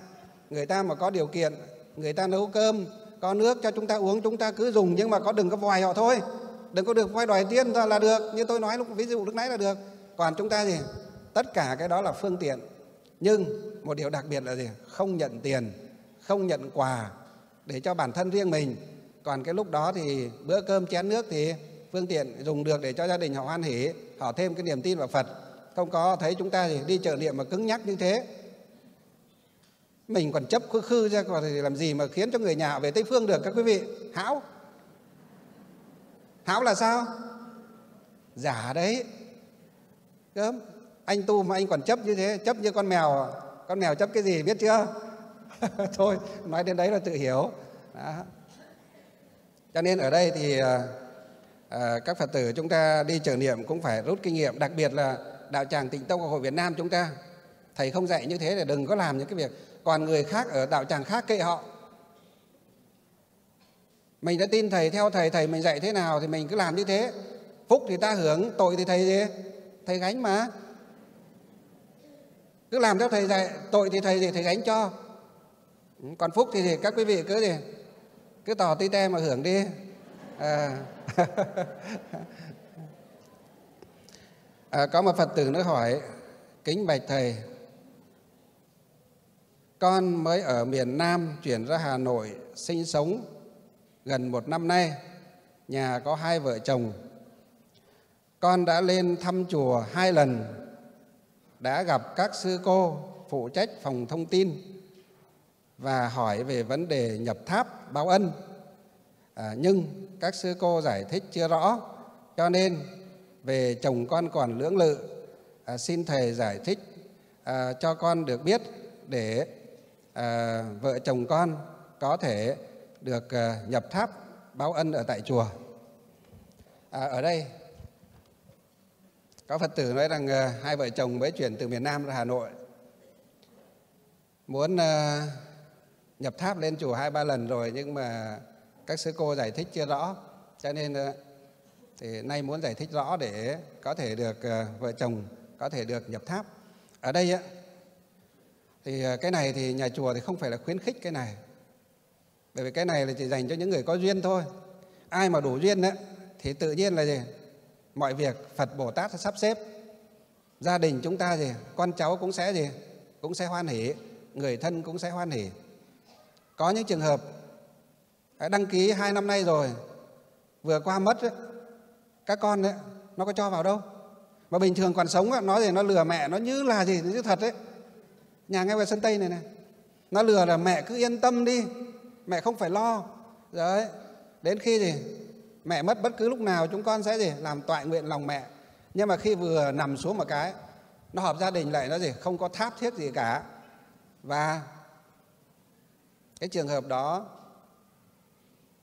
Người ta mà có điều kiện, người ta nấu cơm, có nước cho chúng ta uống, chúng ta cứ dùng, nhưng mà đừng có vòi họ thôi. Đừng có được vòi đòi tiên là được. Như tôi nói lúc ví dụ lúc nãy là được. Còn chúng ta gì? Tất cả cái đó là phương tiện. Nhưng một điều đặc biệt là gì? Không nhận tiền, không nhận quà, để cho bản thân riêng mình. Còn cái lúc đó thì bữa cơm chén nước thì phương tiện dùng được để cho gia đình họ hoan hỉ, họ thêm cái niềm tin vào Phật. Không có thấy chúng ta thì đi chợ niệm mà cứng nhắc như thế. Mình còn chấp khư ra còn thì làm gì mà khiến cho người nhà họ về Tây Phương được các quý vị. Hão. Hão là sao? Giả đấy. Cớm. Anh tu mà anh còn chấp như thế, chấp như con mèo. Con mèo chấp cái gì biết chưa? Thôi nói đến đấy là tự hiểu. Đó. Cho nên ở đây thì các Phật tử chúng ta đi chợ niệm cũng phải rút kinh nghiệm. Đặc biệt là đạo tràng Tịnh Tông Học Hội Việt Nam chúng ta, thầy không dạy như thế để đừng có làm những cái việc. Còn người khác ở đạo tràng khác kệ họ. Mình đã tin thầy, theo thầy mình dạy thế nào thì mình cứ làm như thế. Phúc thì ta hưởng, tội thì thầy gì? Thầy gánh mà. Cứ làm theo thầy dạy, tội thì thầy gì? Thầy gánh cho. Còn phúc thì các quý vị cứ gì? Cứ tỏ tí te mà hưởng đi. Có một Phật tử nữa hỏi: kính bạch thầy, con mới ở miền Nam chuyển ra Hà Nội sinh sống gần một năm nay. Nhà có hai vợ chồng. Con đã lên thăm chùa hai lần, đã gặp các sư cô phụ trách phòng thông tin và hỏi về vấn đề nhập tháp báo ân. Nhưng các sư cô giải thích chưa rõ, cho nên về chồng con còn lưỡng lự. Xin thầy giải thích cho con được biết để vợ chồng con có thể được nhập tháp báo ân ở tại chùa. Ở đây có Phật tử nói rằng hai vợ chồng mới chuyển từ miền Nam ra Hà Nội, muốn nhập tháp lên chùa 2-3 lần rồi, nhưng mà các sư cô giải thích chưa rõ, cho nên thì nay muốn giải thích rõ để có thể được vợ chồng có thể được nhập tháp. Ở đây thì cái này thì nhà chùa thì không phải là khuyến khích cái này, bởi vì cái này là chỉ dành cho những người có duyên thôi. Ai mà đủ duyên thì tự nhiên là gì? Mọi việc Phật Bồ Tát sắp xếp. Gia đình chúng ta gì? Con cháu cũng sẽ gì? Cũng sẽ hoan hỉ, người thân cũng sẽ hoan hỉ. Có những trường hợp đăng ký 2 năm nay rồi, vừa qua mất, các con nó có cho vào đâu. Mà bình thường còn sống nó thì nó lừa mẹ, nó như là gì, nó như thật đấy. Nhà ngay ngoài sân Tây này này, nó lừa là mẹ cứ yên tâm đi, mẹ không phải lo. Đấy. Đến khi gì? Mẹ mất bất cứ lúc nào chúng con sẽ gì? Làm toại nguyện lòng mẹ. Nhưng mà khi vừa nằm xuống một cái, nó họp gia đình lại nó gì? Không có tháp thiết gì cả. Và cái trường hợp đó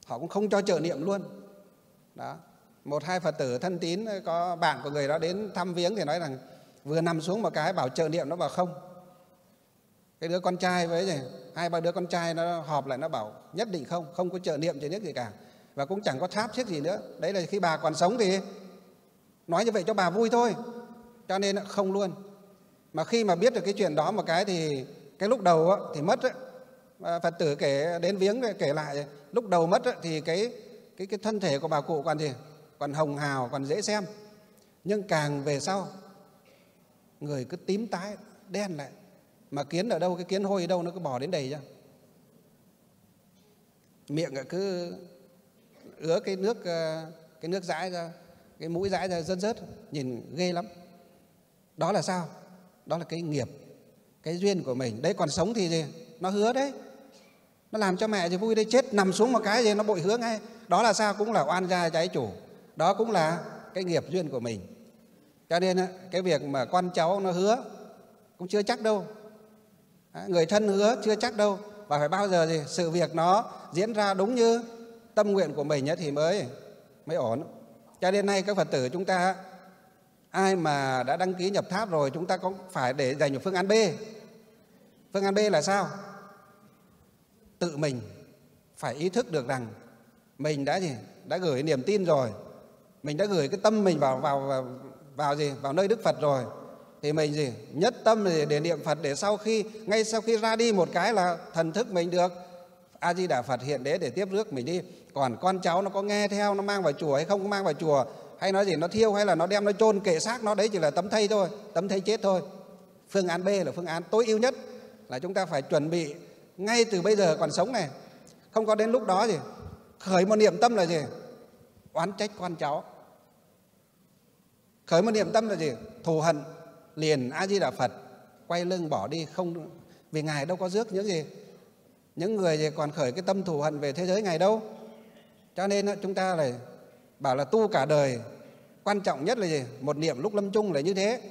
họ cũng không cho chợ niệm luôn. Đó. Một hai Phật tử thân tín có bạn của người đó đến thăm viếng thì nói rằng vừa nằm xuống một cái bảo chợ niệm nó bảo không. Cái đứa con trai với 2-3 đứa con trai nó họp lại nó bảo nhất định không có chợ niệm chợ niệm gì cả. và cũng chẳng có tháp thiết gì nữa. Đấy là khi bà còn sống thì nói như vậy cho bà vui thôi, cho nên không luôn. Mà khi mà biết được cái chuyện đó một cái thì cái lúc đầu thì mất, Phật tử kể đến viếng kể lại, lúc đầu mất thì cái thân thể của bà cụ còn gì, còn hồng hào, còn dễ xem. Nhưng càng về sau người cứ tím tái đen lại, mà kiến ở đâu, cái kiến hôi ở đâu nó cứ bỏ đến đầy ra, miệng cứ ứa cái nước dãi ra, cái mũi dãi ra rớt rớt, nhìn ghê lắm. Đó là sao? Đó là cái nghiệp, cái duyên của mình. Đấy, còn sống thì gì? Nó hứa đấy, nó làm cho mẹ thì vui đấy, chết nằm xuống một cái gì nó bội hứa ngay. Đó là sao? Cũng là oan gia trái chủ. Đó cũng là cái nghiệp duyên của mình. Cho nên cái việc mà con cháu nó hứa cũng chưa chắc đâu, người thân hứa chưa chắc đâu. Và phải bao giờ gì sự việc nó diễn ra đúng như tâm nguyện của mình thì mới ổn. Cho nên nay các Phật tử chúng ta, ai mà đã đăng ký nhập tháp rồi, chúng ta cũng phải để dành một phương án B. Phương án B là sao? Tự mình phải ý thức được rằng mình đã gì? Đã gửi niềm tin rồi, mình đã gửi cái tâm mình vào nơi Đức Phật rồi, thì mình gì? Nhất tâm để niệm Phật, để ngay sau khi ra đi một cái là thần thức mình được A Di Đà Phật hiện đế để tiếp rước mình đi. Còn con cháu nó có nghe theo, nó mang vào chùa hay không có mang vào chùa, hay nói gì nó thiêu hay là nó đem nó chôn kệ xác nó, đấy chỉ là tấm thây thôi, tấm thây chết thôi. Phương án B là phương án tối ưu nhất, là chúng ta phải chuẩn bị ngay từ bây giờ còn sống này, không có đến lúc đó gì khởi một niệm tâm là gì? Oán trách con cháu. Khởi một niệm tâm là gì? Thù hận, liền A Di Đà Phật quay lưng bỏ đi, không, vì ngài đâu có rước những gì, những người gì còn khởi cái tâm thù hận về thế giới ngài đâu. Cho nên chúng ta lại bảo là tu cả đời, quan trọng nhất là gì? Một niệm lúc lâm chung là như thế.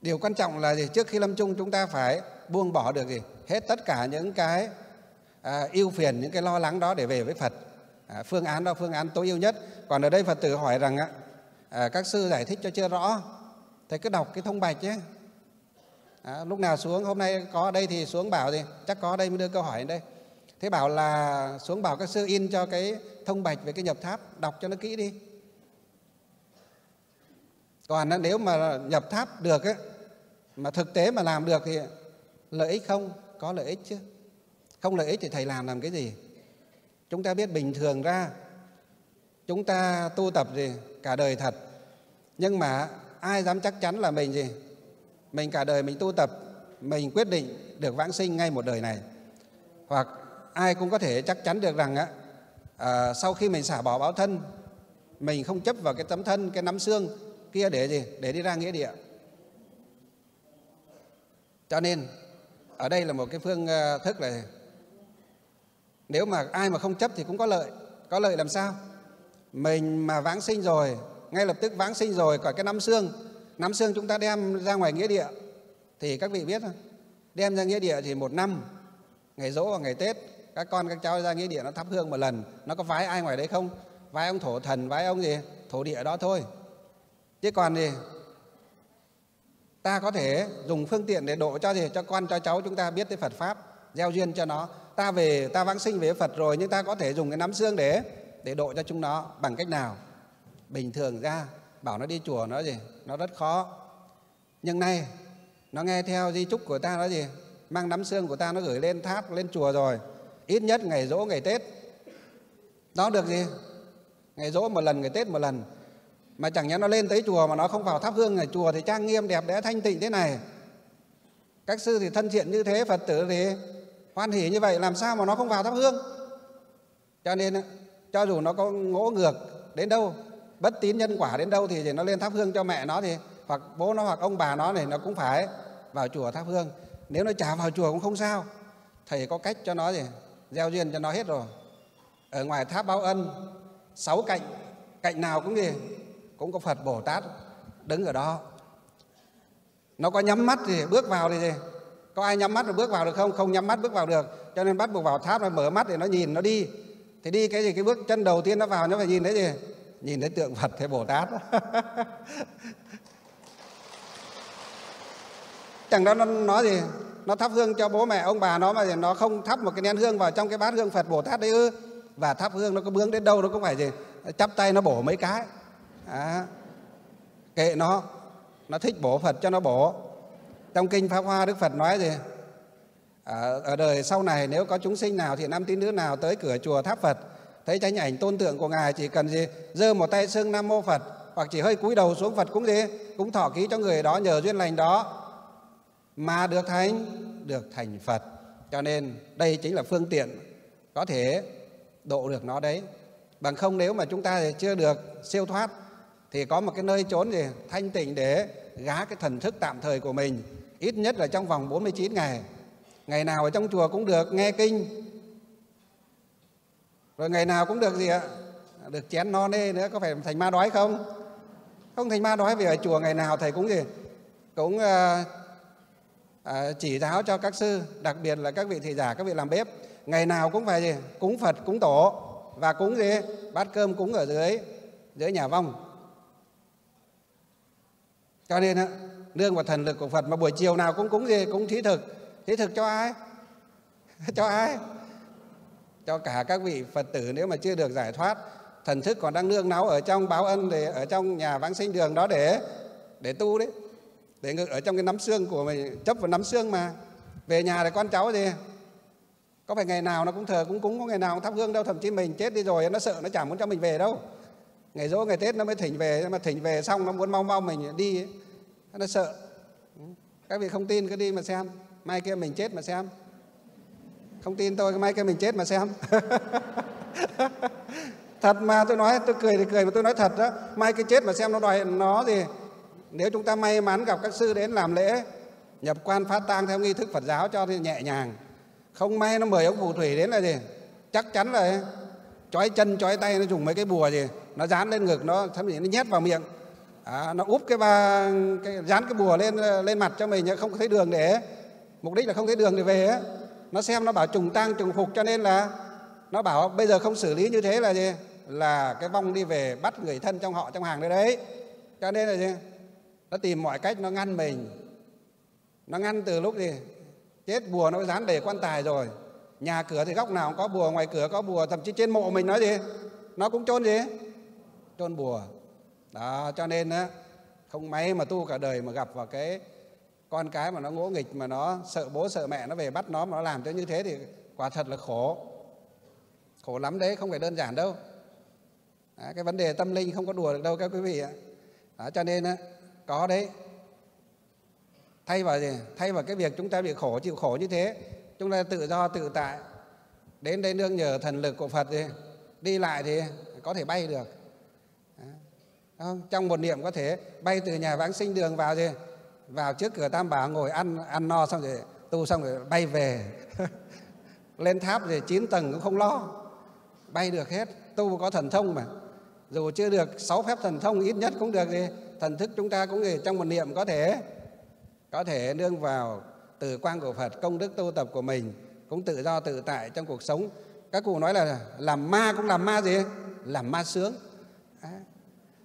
Điều quan trọng là gì? Trước khi lâm chung chúng ta phải buông bỏ được gì? Hết tất cả những cái ưu phiền, những cái lo lắng đó để về với Phật. Phương án đó phương án tối ưu nhất. Còn ở đây Phật tử hỏi rằng các sư giải thích cho chưa rõ, thầy cứ đọc cái thông bạch nhé. Lúc nào xuống, hôm nay có ở đây thì xuống bảo gì? Chắc có ở đây mới đưa câu hỏi đến đây. Thế bảo là xuống bảo các sư in cho cái thông bạch về cái nhập tháp, đọc cho nó kỹ đi. Còn nếu mà nhập tháp được ấy, mà thực tế mà làm được thì lợi ích không? Có lợi ích chứ. Không lợi ích thì thầy làm cái gì? Chúng ta biết bình thường ra chúng ta tu tập gì? Cả đời thật. Nhưng mà ai dám chắc chắn là mình gì? Mình cả đời mình tu tập, mình quyết định được vãng sinh ngay một đời này. Hoặc ai cũng có thể chắc chắn được rằng sau khi mình xả bỏ báo thân, mình không chấp vào cái tấm thân, cái nắm xương kia để gì? Để đi ra nghĩa địa. Cho nên ở đây là một cái phương thức là nếu mà ai mà không chấp thì cũng có lợi. Có lợi làm sao? Mình mà vãng sinh rồi, ngay lập tức vãng sinh rồi, còn cái nắm xương chúng ta đem ra ngoài nghĩa địa thì các vị biết không? Đem ra nghĩa địa thì một năm, ngày dỗ và ngày Tết, các con các cháu ra nghĩa địa nó thắp hương một lần. Nó có vái ai ngoài đấy không? Vái ông thổ thần, vái ông gì? Thổ địa đó thôi. Chứ còn gì? Ta có thể dùng phương tiện để độ cho gì? Cho con, cho cháu chúng ta biết tới Phật Pháp, gieo duyên cho nó. Ta vãng sinh về Phật rồi, nhưng ta có thể dùng cái nắm xương để độ cho chúng nó. Bằng cách nào? Bình thường ra, bảo nó đi chùa nó gì? Nó rất khó. Nhưng nay, nó nghe theo di chúc của ta nó gì? Mang nắm xương của ta nó gửi lên tháp, lên chùa rồi. Ít nhất ngày dỗ, ngày Tết nó được gì? Ngày dỗ một lần, ngày Tết một lần. Mà chẳng nhẽ nó lên tới chùa mà nó không vào tháp hương. Ở chùa thì trang nghiêm đẹp đẽ thanh tịnh thế này, các sư thì thân thiện như thế, Phật tử thì hoan hỉ như vậy, làm sao mà nó không vào tháp hương? Cho nên cho dù nó có ngỗ ngược đến đâu, bất tín nhân quả đến đâu, thì nó lên tháp hương cho mẹ nó thì hoặc bố nó hoặc ông bà nó này, nó cũng phải vào chùa tháp hương. Nếu nó trả vào chùa cũng không sao, thầy có cách cho nó gì? Gieo duyên cho nó hết rồi. Ở ngoài tháp báo ân, 6 cạnh, cạnh nào cũng gì? Cũng có Phật Bồ Tát đứng ở đó. Nó có nhắm mắt thì bước vào thì gì? Có ai nhắm mắt rồi bước vào được không? Không nhắm mắt bước vào được. Cho nên bắt buộc vào tháp nó mở mắt để nó nhìn, nó đi. Thì đi cái gì? Cái bước chân đầu tiên nó vào nó phải nhìn thấy gì? Nhìn thấy tượng Phật hay Bồ Tát. Chẳng đó nó gì? nó thắp hương cho bố mẹ ông bà nó mà nó không thắp một cái nén hương vào trong cái bát hương Phật Bồ Tát đấy ư? Và thắp hương nó có bướng đến đâu nó cũng phải gì, chắp tay nó bổ mấy cái. Kệ nó thích bổ Phật cho nó bổ. Trong Kinh Pháp Hoa Đức Phật nói gì? Ở đời sau này nếu có chúng sinh nào thì nam tín nữ nào tới cửa chùa tháp Phật, thấy tranh ảnh tôn tượng của Ngài, chỉ cần gì giơ một tay xưng Nam Mô Phật, hoặc chỉ hơi cúi đầu xuống Phật cũng gì, cũng thọ ký cho người đó, nhờ duyên lành đó mà được thành Phật. Cho nên đây chính là phương tiện có thể độ được nó đấy. Bằng không nếu mà chúng ta thì chưa được siêu thoát thì có một cái nơi chốn gì thanh tịnh để gá cái thần thức tạm thời của mình, ít nhất là trong vòng 49 ngày. Ngày nào ở trong chùa cũng được nghe kinh, rồi ngày nào cũng được gì ạ, được chén no nê nữa. Có phải thành ma đói không? Không thành ma đói, vì ở chùa ngày nào thầy cũng gì cũng chỉ giáo cho các sư, đặc biệt là các vị thầy giả, các vị làm bếp, ngày nào cũng phải gì cúng Phật, cúng tổ, và cúng gì bát cơm cúng ở dưới nhà vong. Cho nên nương vào thần lực của Phật mà buổi chiều nào cũng cúng gì, cúng thí thực. Thí thực cho ai? Cho ai? Cho cả các vị Phật tử nếu mà chưa được giải thoát, thần thức còn đang nương náu ở trong báo ân, để ở trong nhà vãng sinh đường đó để tu đấy, để ngự ở trong cái nắm xương của mình, chấp vào nắm xương mà. Về nhà để con cháu gì, có phải ngày nào nó cũng thờ cũng cúng, có ngày nào cũng thắp hương đâu. Thậm chí mình chết đi rồi nó sợ, nó chẳng muốn cho mình về đâu. Ngày dỗ ngày Tết nó mới thỉnh về, mà thỉnh về xong nó muốn mau mau mình đi ấy. Nó sợ. Các vị không tin cứ đi mà xem, mai kia mình chết mà xem. Không tin tôi, mai kia mình chết mà xem. Thật mà, tôi nói, tôi cười thì cười mà tôi nói thật đó. Mai kia chết mà xem, nó đòi nó gì. Nếu chúng ta may mắn gặp các sư đến làm lễ nhập quan phát tang theo nghi thức Phật giáo cho thì nhẹ nhàng. Không may nó mời ông phù thủy đến là gì, chắc chắn là chói chân chói tay, nó dùng mấy cái bùa gì, nó dán lên ngực, nó thậm chí nó nhét vào miệng, nó úp dán cái bùa lên mặt cho mình, không thấy đường để, mục đích là không thấy đường để về ấy. Nó xem, nó bảo trùng tang trùng phục, cho nên là nó bảo bây giờ không xử lý như thế là gì, là cái vong đi về bắt người thân trong họ trong hàng đấy đấy. Cho nên là gì, nó tìm mọi cách nó ngăn mình, nó ngăn từ lúc gì chết, bùa nó dán đầy quan tài rồi, nhà cửa thì góc nào cũng có bùa, ngoài cửa có bùa, thậm chí trên mộ mình nói gì nó cũng chôn gì, chôn bùa đó. Cho nên á, không may mà tu cả đời mà gặp vào cái con cái mà nó ngỗ nghịch, mà nó sợ bố sợ mẹ, nó về bắt nó mà nó làm cho như thế thì quả thật là khổ, khổ lắm đấy, không phải đơn giản đâu. Cái vấn đề tâm linh không có đùa được đâu các quý vị ạ. Cho nên á, có đấy, thay vào gì, thay vào cái việc chúng ta bị khổ, chịu khổ như thế, chúng ta tự do tự tại đến đây nương nhờ thần lực của Phật, thì đi lại thì có thể bay được. Trong một niệm có thể bay từ nhà vãng sinh đường vào gì, vào trước cửa Tam Bảo ngồi ăn no, xong rồi tu xong rồi bay về. Lên tháp rồi 9 tầng cũng không lo, bay được hết. Tu có thần thông mà, dù chưa được 6 phép thần thông, ít nhất cũng được gì thần thức chúng ta cũng gì trong một niệm có thể nương vào từ quang của Phật, công đức tu tập của mình cũng tự do tự tại trong cuộc sống. Các cụ nói là làm ma cũng làm ma gì, làm ma sướng.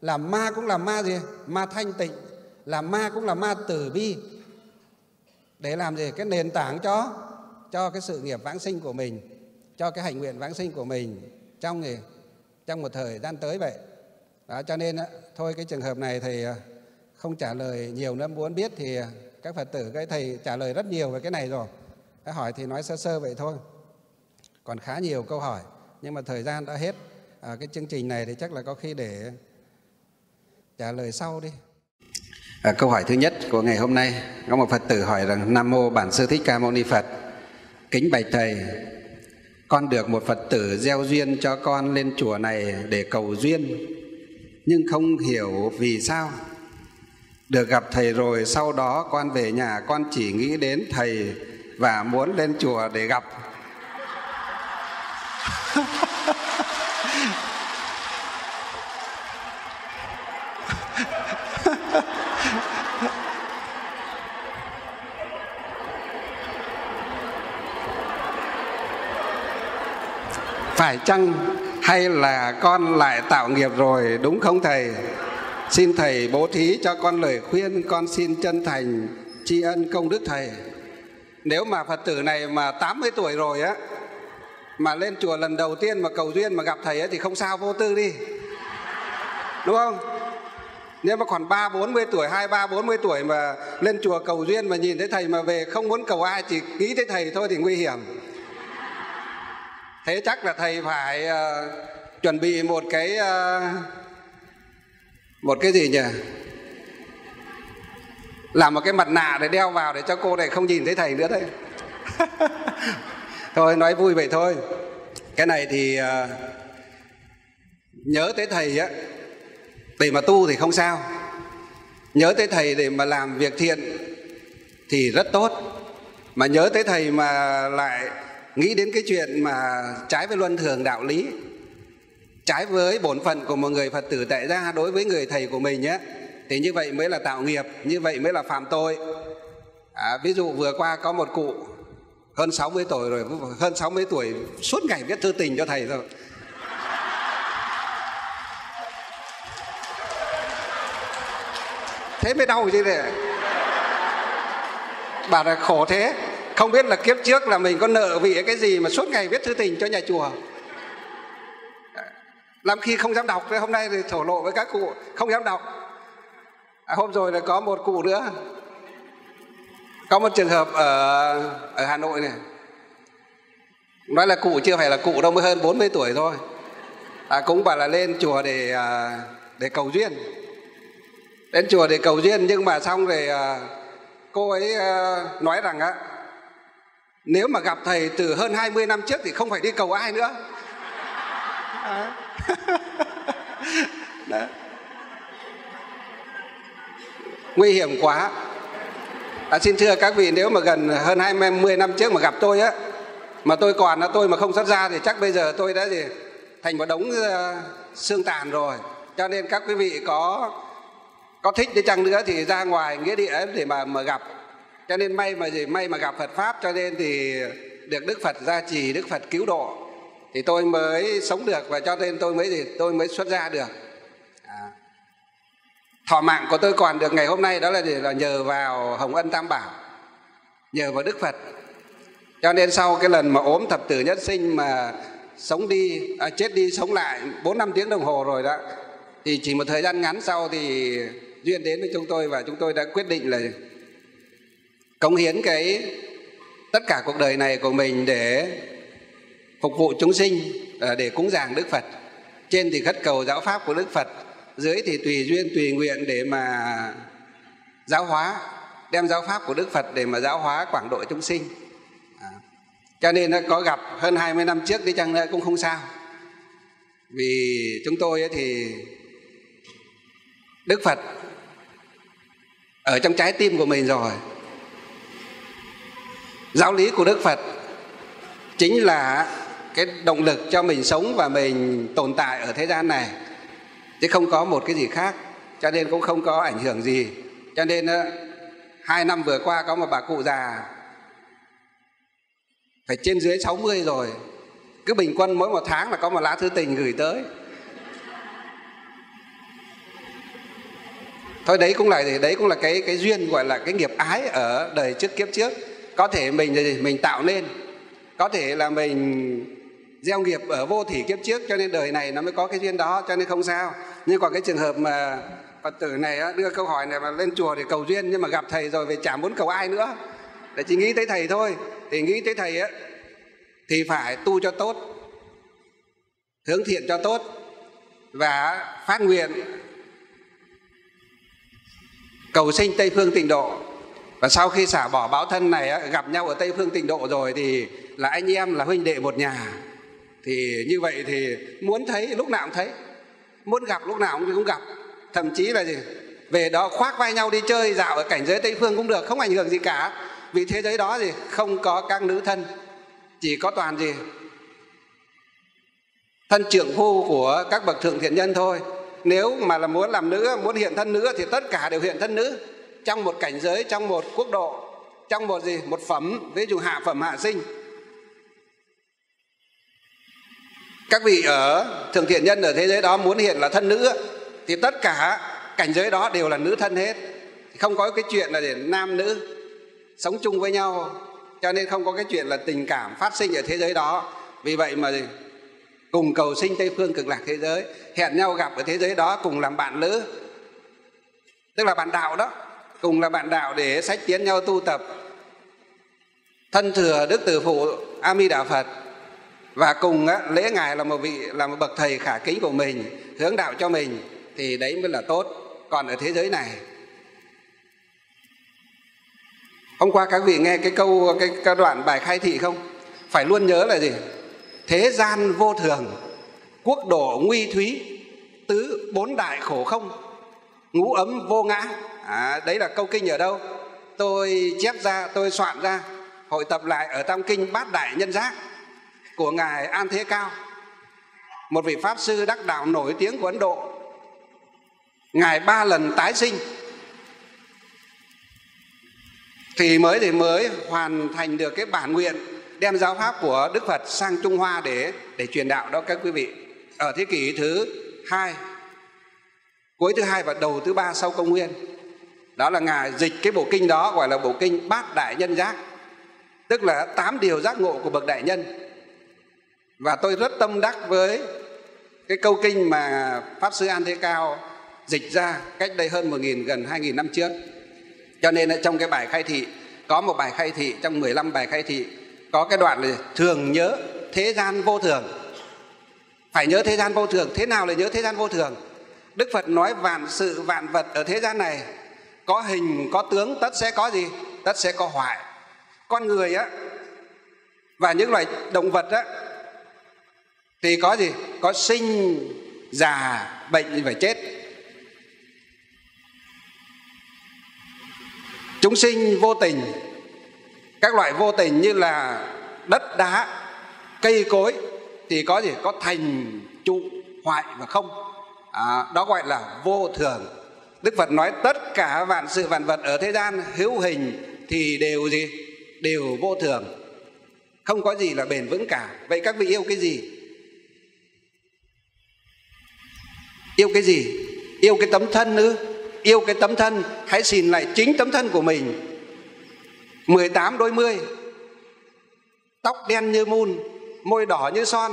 Làm ma cũng làm ma gì, ma thanh tịnh. Làm ma cũng là ma từ bi, để làm gì cái nền tảng cho cái sự nghiệp vãng sinh của mình, cho cái hành nguyện vãng sinh của mình trong gì trong một thời gian tới vậy. Đó, cho nên thôi cái trường hợp này thầy không trả lời nhiều nữa. Muốn biết thì các Phật tử cái thầy trả lời rất nhiều về cái này rồi, cái hỏi thì nói sơ sơ vậy thôi, còn khá nhiều câu hỏi nhưng mà thời gian đã hết. Cái chương trình này thì chắc là có khi để trả lời sau đi. Câu hỏi thứ nhất của ngày hôm nay, có một Phật tử hỏi rằng: Nam Mô Bản Sư Thích Ca Mâu Ni Phật, kính bạch Thầy, con được một Phật tử gieo duyên cho con lên chùa này để cầu duyên, nhưng không hiểu vì sao được gặp Thầy rồi sau đó con về nhà con chỉ nghĩ đến Thầy và muốn lên chùa để gặp. Phải chăng hay là con lại tạo nghiệp rồi, đúng không Thầy? Xin Thầy bố thí cho con lời khuyên, con xin chân thành tri ân công đức Thầy. Nếu mà Phật tử này mà 80 tuổi rồi á, mà lên chùa lần đầu tiên mà cầu duyên mà gặp thầy ấy thì không sao, vô tư đi, đúng không? Nếu mà còn 3-40 tuổi, 2-3-40 tuổi mà lên chùa cầu duyên mà nhìn thấy thầy mà về không muốn cầu ai, chỉ nghĩ tới thầy thôi thì nguy hiểm. Thế chắc là thầy phải chuẩn bị một cái gì nhỉ? Làm một cái mặt nạ để đeo vào để cho cô này không nhìn thấy thầy nữa đấy. Thôi nói vui vậy thôi. Cái này thì nhớ tới thầy á, để mà tu thì không sao. Nhớ tới thầy để mà làm việc thiện thì rất tốt. Mà nhớ tới thầy mà lại nghĩ đến cái chuyện mà trái với luân thường đạo lý, trái với bổn phận của một người Phật tử tại gia đối với người thầy của mình á, thì như vậy mới là tạo nghiệp, như vậy mới là phạm tội. Ví dụ vừa qua có một cụ hơn 60 tuổi rồi, hơn 60 tuổi suốt ngày viết thư tình cho thầy rồi. Thế mới đau chứ này. Bà là khổ thế. Không biết là kiếp trước là mình có nợ vì cái gì mà suốt ngày viết thư tình cho nhà chùa, làm khi không dám đọc. Hôm nay thì thổ lộ với các cụ không dám đọc. Hôm rồi là có một cụ nữa. Có một trường hợp ở Hà Nội này. Nói là cụ chưa phải là cụ đâu, mới hơn 40 tuổi thôi. Cũng bảo là lên chùa để cầu duyên. Đến chùa để cầu duyên, nhưng mà xong rồi cô ấy nói rằng á, nếu mà gặp thầy từ hơn 20 năm trước thì không phải đi cầu ai nữa. Đó. Nguy hiểm quá. Xin thưa các vị, nếu mà gần hơn 20 năm trước mà gặp tôi á, mà tôi còn là tôi mà không xuất gia thì chắc bây giờ tôi đã gì thành một đống xương tàn rồi. Cho nên các quý vị có thích đi chăng nữa thì ra ngoài nghĩa địa để mà gặp. Cho nên may mà gặp Phật pháp, cho nên thì được Đức Phật gia trì, Đức Phật cứu độ thì tôi mới sống được, và cho nên tôi mới xuất gia được. Thọ mạng của tôi còn được ngày hôm nay đó là nhờ vào Hồng Ân Tam Bảo, nhờ vào Đức Phật. Cho nên sau cái lần mà ốm thập tử nhất sinh mà chết đi sống lại 4-5 tiếng đồng hồ rồi đó, thì chỉ một thời gian ngắn sau thì duyên đến với chúng tôi, và chúng tôi đã quyết định là cống hiến cái tất cả cuộc đời này của mình để phục vụ chúng sinh, để cúng dường Đức Phật. Trên thì khất cầu giáo pháp của Đức Phật, dưới thì tùy duyên tùy nguyện để mà giáo hóa, đem giáo pháp của Đức Phật để mà giáo hóa quảng độ chúng sinh. Cho nên có gặp hơn 20 năm trước đi chăng nữa cũng không sao. Vì chúng tôi thì Đức Phật ở trong trái tim của mình rồi. Giáo lý của Đức Phật chính là cái động lực cho mình sống và mình tồn tại ở thế gian này, chứ không có một cái gì khác, cho nên cũng không có ảnh hưởng gì. Cho nên 2 năm vừa qua có một bà cụ già phải trên dưới 60 rồi, cứ bình quân mỗi 1 tháng là có một lá thư tình gửi tới. Thôi đấy cũng là cái duyên, gọi là cái nghiệp ái ở đời trước kiếp trước. Có thể mình tạo nên, có thể là mình gieo nghiệp ở vô thỉ kiếp trước, cho nên đời này nó mới có cái duyên đó, cho nên không sao. Nhưng còn cái trường hợp mà Phật tử này đưa câu hỏi này mà lên chùa để cầu duyên, nhưng mà gặp thầy rồi về chả muốn cầu ai nữa, để chỉ nghĩ tới thầy thôi, thì nghĩ tới thầy thì phải tu cho tốt, hướng thiện cho tốt, và phát nguyện cầu sinh Tây Phương Tịnh Độ. Và sau khi xả bỏ báo thân này, gặp nhau ở Tây Phương Tịnh Độ rồi thì là anh em, là huynh đệ một nhà. Thì như vậy thì muốn thấy lúc nào cũng thấy, muốn gặp lúc nào cũng gặp. Thậm chí là gì về đó khoác vai nhau đi chơi dạo ở cảnh giới Tây Phương cũng được, không ảnh hưởng gì cả. Vì thế giới đó gì không có các nữ thân, chỉ có toàn gì thân trưởng phu của các bậc thượng thiện nhân thôi. Nếu mà là muốn làm nữ, muốn hiện thân nữ thì tất cả đều hiện thân nữ, trong một cảnh giới, trong một quốc độ, trong một gì một phẩm, ví dụ hạ phẩm hạ sinh. Các vị ở thượng thiện nhân ở thế giới đó muốn hiện là thân nữ thì tất cả cảnh giới đó đều là nữ thân hết, không có cái chuyện là để nam nữ sống chung với nhau Cho nên không có cái chuyện là tình cảm phát sinh ở thế giới đó. Vì vậy mà cùng cầu sinh Tây Phương Cực Lạc thế giới, hẹn nhau gặp ở thế giới đó, cùng làm bạn lữ, tức là bạn đạo đó, cùng là bạn đạo để sách tiến nhau tu tập, thân thừa Đức Từ Phụ A Di Đà Phật, và cùng lễ ngài là một bậc thầy khả kính của mình, hướng đạo cho mình, thì đấy mới là tốt. Còn ở thế giới này, hôm qua các vị nghe cái đoạn bài khai thị không? Phải luôn nhớ là gì? Thế gian vô thường, quốc độ nguy thúy, tứ bốn đại khổ không, ngũ ấm vô ngã. Đấy là câu kinh ở đâu? Tôi chép ra, tôi soạn ra, hội tập lại ở trong kinh Bát Đại Nhân Giác của ngài An Thế Cao, một vị pháp sư đắc đạo nổi tiếng của Ấn Độ. Ngài 3 lần tái sinh thì mới hoàn thành được cái bản nguyện đem giáo pháp của Đức Phật sang Trung Hoa để truyền đạo đó các quý vị, ở thế kỷ thứ 2, cuối thứ 2 và đầu thứ 3 sau công nguyên. Đó là ngài dịch cái bộ kinh đó gọi là bộ kinh Bát Đại Nhân Giác, tức là 8 điều giác ngộ của bậc đại nhân. Và tôi rất tâm đắc với cái câu kinh mà Pháp Sư An Thế Cao dịch ra cách đây hơn 1.000, gần 2.000 năm trước. Cho nên trong cái bài khai thị, có một bài khai thị, trong 15 bài khai thị, có cái đoạn là thường nhớ thế gian vô thường. Phải nhớ thế gian vô thường. Thế nào là nhớ thế gian vô thường? Đức Phật nói vạn sự vạn vật ở thế gian này, có hình, có tướng, tất sẽ có gì? Tất sẽ có hoại. Con người á, và những loài động vật á, thì có gì? Có sinh, già, bệnh và chết. Chúng sinh vô tình, các loại vô tình như là đất đá, cây cối thì có gì? Có thành, trụ, hoại và không. Đó gọi là vô thường. Đức Phật nói tất cả vạn sự vạn vật ở thế gian hữu hình thì đều gì? Đều vô thường. Không có gì là bền vững cả. Vậy các vị yêu cái gì? Yêu cái gì? Yêu cái tấm thân ư? Yêu cái tấm thân, hãy xin lại chính tấm thân của mình. 18 đôi mươi, tóc đen như mun, môi đỏ như son,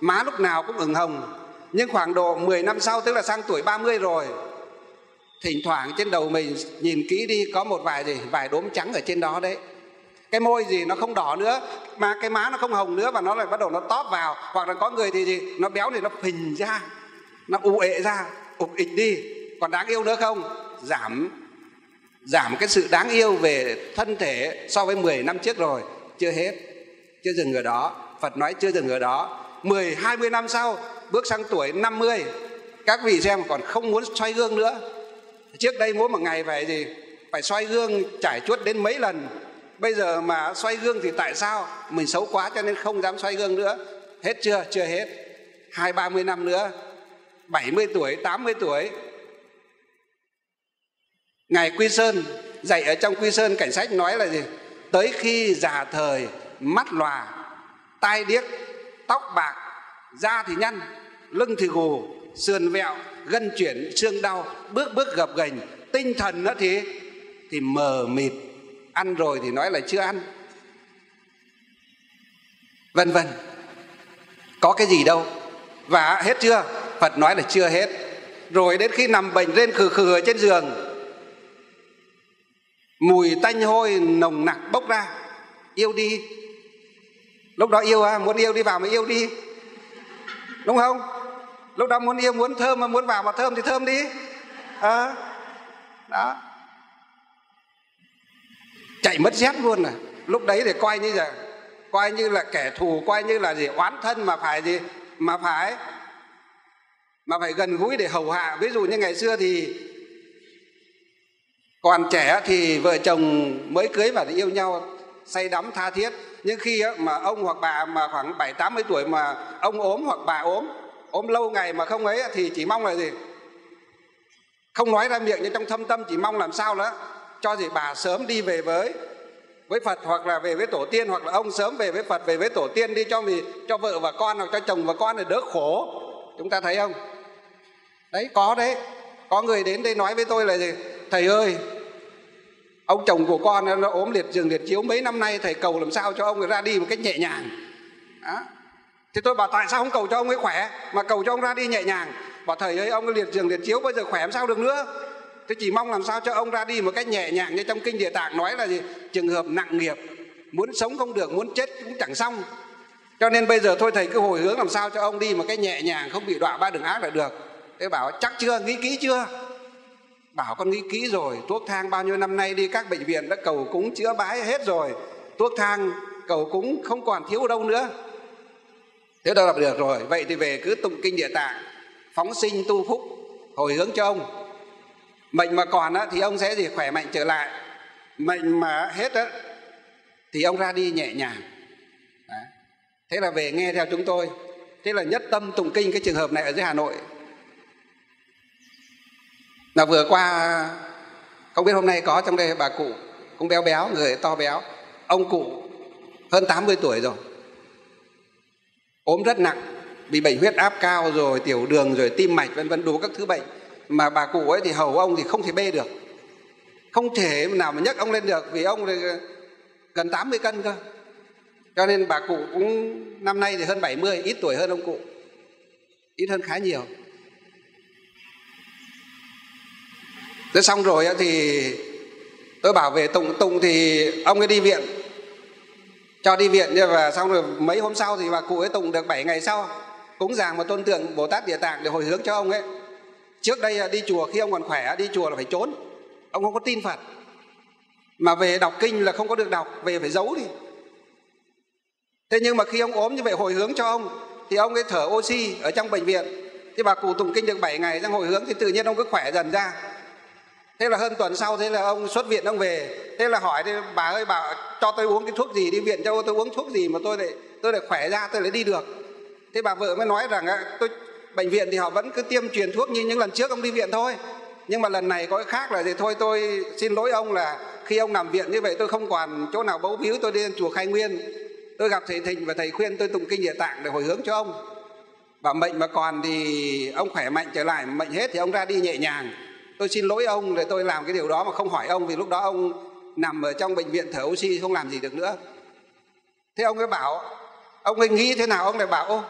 má lúc nào cũng ửng hồng. Nhưng khoảng độ 10 năm sau, tức là sang tuổi 30 rồi, thỉnh thoảng trên đầu mình nhìn kỹ đi, có một vài gì, vài đốm trắng ở trên đó đấy. Cái môi gì nó không đỏ nữa, mà cái má nó không hồng nữa, và nó lại bắt đầu nó tóp vào. Hoặc là có người thì gì, nó béo thì nó phình ra, nó u ệ ra, ục ịch đi. Còn đáng yêu nữa không? Giảm cái sự đáng yêu về thân thể so với 10 năm trước rồi. Chưa hết, chưa dừng ở đó. Phật nói chưa dừng ở đó. 10-20 năm sau, bước sang tuổi 50, các vị xem còn không muốn xoay gương nữa. Trước đây mỗi một ngày phải gì? Phải xoay gương trải chuốt đến mấy lần. Bây giờ mà xoay gương thì tại sao? Mình xấu quá cho nên không dám xoay gương nữa. Hết chưa? Chưa hết. 20-30 năm nữa, 70 tuổi, 80 tuổi. Ngài Quy Sơn dạy ở trong Quy Sơn Cảnh Sách nói là gì? Tới khi già thời, mắt lòa, tai điếc, tóc bạc, da thì nhăn, lưng thì gù, sườn vẹo, gân chuyển, xương đau, bước bước gập ghềnh, tinh thần nó thì mờ mịt, ăn rồi thì nói là chưa ăn, vân vân. Có cái gì đâu. Và hết chưa? Phật nói là chưa hết. Rồi đến khi nằm bệnh lên khừ khừ ở trên giường, mùi tanh hôi nồng nặc bốc ra. Yêu đi. Lúc đó yêu muốn yêu đi vào mà yêu đi, đúng không? Lúc đó muốn yêu muốn thơm mà muốn vào mà thơm thì thơm đi. Đó, chạy mất dép luôn này. Lúc đấy thì coi như là kẻ thù, coi như là gì? Oán thân mà phải gì? Mà phải gần gũi để hầu hạ. Ví dụ như ngày xưa thì còn trẻ thì vợ chồng mới cưới và yêu nhau say đắm tha thiết. Nhưng khi mà ông hoặc bà mà khoảng 70-80 tuổi mà ông ốm hoặc bà ốm lâu ngày mà không ấy, thì chỉ mong là gì? Không nói ra miệng, nhưng trong thâm tâm chỉ mong làm sao đó cho gì bà sớm đi về với Phật, hoặc là về với tổ tiên, hoặc là ông sớm về với Phật, về với tổ tiên đi, cho vợ và con, hoặc cho chồng và con để đỡ khổ. Chúng ta thấy không? Đấy, có người đến đây nói với tôi là gì? Thầy ơi, Ông chồng của con nó ốm liệt giường liệt chiếu mấy năm nay, thầy cầu làm sao cho ông ra đi một cách nhẹ nhàng. Đó. Thì tôi bảo tại sao không cầu cho ông ấy khỏe mà cầu cho ông ra đi nhẹ nhàng. Bảo thầy ơi, ông liệt giường liệt chiếu bây giờ khỏe làm sao được nữa. Tôi chỉ mong làm sao cho ông ra đi một cách nhẹ nhàng. Như trong Kinh Địa Tạng nói là gì? Trường hợp nặng nghiệp, muốn sống không được, muốn chết cũng chẳng xong. Cho nên bây giờ thôi thầy cứ hồi hướng làm sao cho ông đi một cách nhẹ nhàng, không bị đọa ba đường ác là được. Thế bảo chắc chưa, nghĩ kỹ chưa? Bảo con nghĩ kỹ rồi. Thuốc thang bao nhiêu năm nay đi các bệnh viện đã cầu cúng chữa bái hết rồi, thuốc thang cầu cúng không còn thiếu đâu nữa. Thế đâu là được rồi. Vậy thì về cứ tụng Kinh Địa Tạng, phóng sinh tu phúc, hồi hướng cho ông. Mệnh mà còn thì ông sẽ gì? Khỏe mạnh trở lại. Mệnh mà hết thì ông ra đi nhẹ nhàng. Thế là về nghe theo chúng tôi. Thế là nhất tâm tụng kinh. Cái trường hợp này ở dưới Hà Nội là vừa qua, không biết hôm nay có trong đây, bà cụ cũng béo béo, người to béo. Ông cụ hơn 80 tuổi rồi, ốm rất nặng, bị bệnh huyết áp cao rồi tiểu đường rồi tim mạch vân vân, đủ các thứ bệnh. Mà bà cụ ấy thì hầu ông thì không thể bê được, không thể nào mà nhấc ông lên được, vì ông gần 80 cân cơ. Cho nên bà cụ cũng năm nay thì hơn 70, ít tuổi hơn ông cụ, ít hơn khá nhiều. Thế xong rồi thì tôi bảo về tụng thì ông ấy đi viện, cho đi viện. Và xong rồi mấy hôm sau thì bà cụ ấy tụng được 7 ngày sau, cúng giàng một tôn tượng Bồ Tát Địa Tạng để hồi hướng cho ông ấy. Trước đây đi chùa khi ông còn khỏe, đi chùa là phải trốn, ông không có tin Phật. Mà về đọc kinh là không có được đọc, về phải giấu đi. Thế nhưng mà khi ông ốm như vậy hồi hướng cho ông, thì ông ấy thở oxy ở trong bệnh viện. Thì bà cụ tụng kinh được 7 ngày sang hồi hướng thì tự nhiên ông cứ khỏe dần ra. Thế là hơn tuần sau, thế là ông xuất viện ông về. Thế là hỏi, bà ơi bảo cho tôi uống cái thuốc gì, đi viện cho tôi uống thuốc gì mà tôi lại khỏe ra, tôi lại đi được. Thế bà vợ mới nói rằng bệnh viện thì họ vẫn cứ tiêm truyền thuốc như những lần trước ông đi viện thôi. Nhưng mà lần này có cái khác là gì? Thôi tôi xin lỗi ông là khi ông nằm viện như vậy tôi không còn chỗ nào bấu víu, tôi đi chùa Khai Nguyên. Tôi gặp thầy Thịnh và thầy khuyên tôi tụng Kinh Địa Tạng để hồi hướng cho ông. Và mệnh mà còn thì ông khỏe mạnh trở lại, mệnh hết thì ông ra đi nhẹ nhàng. Tôi xin lỗi ông để tôi làm cái điều đó mà không hỏi ông, vì lúc đó ông nằm ở trong bệnh viện thở oxy không làm gì được nữa. Thế ông ấy bảo, ông ấy nghĩ thế nào ông lại bảo, ô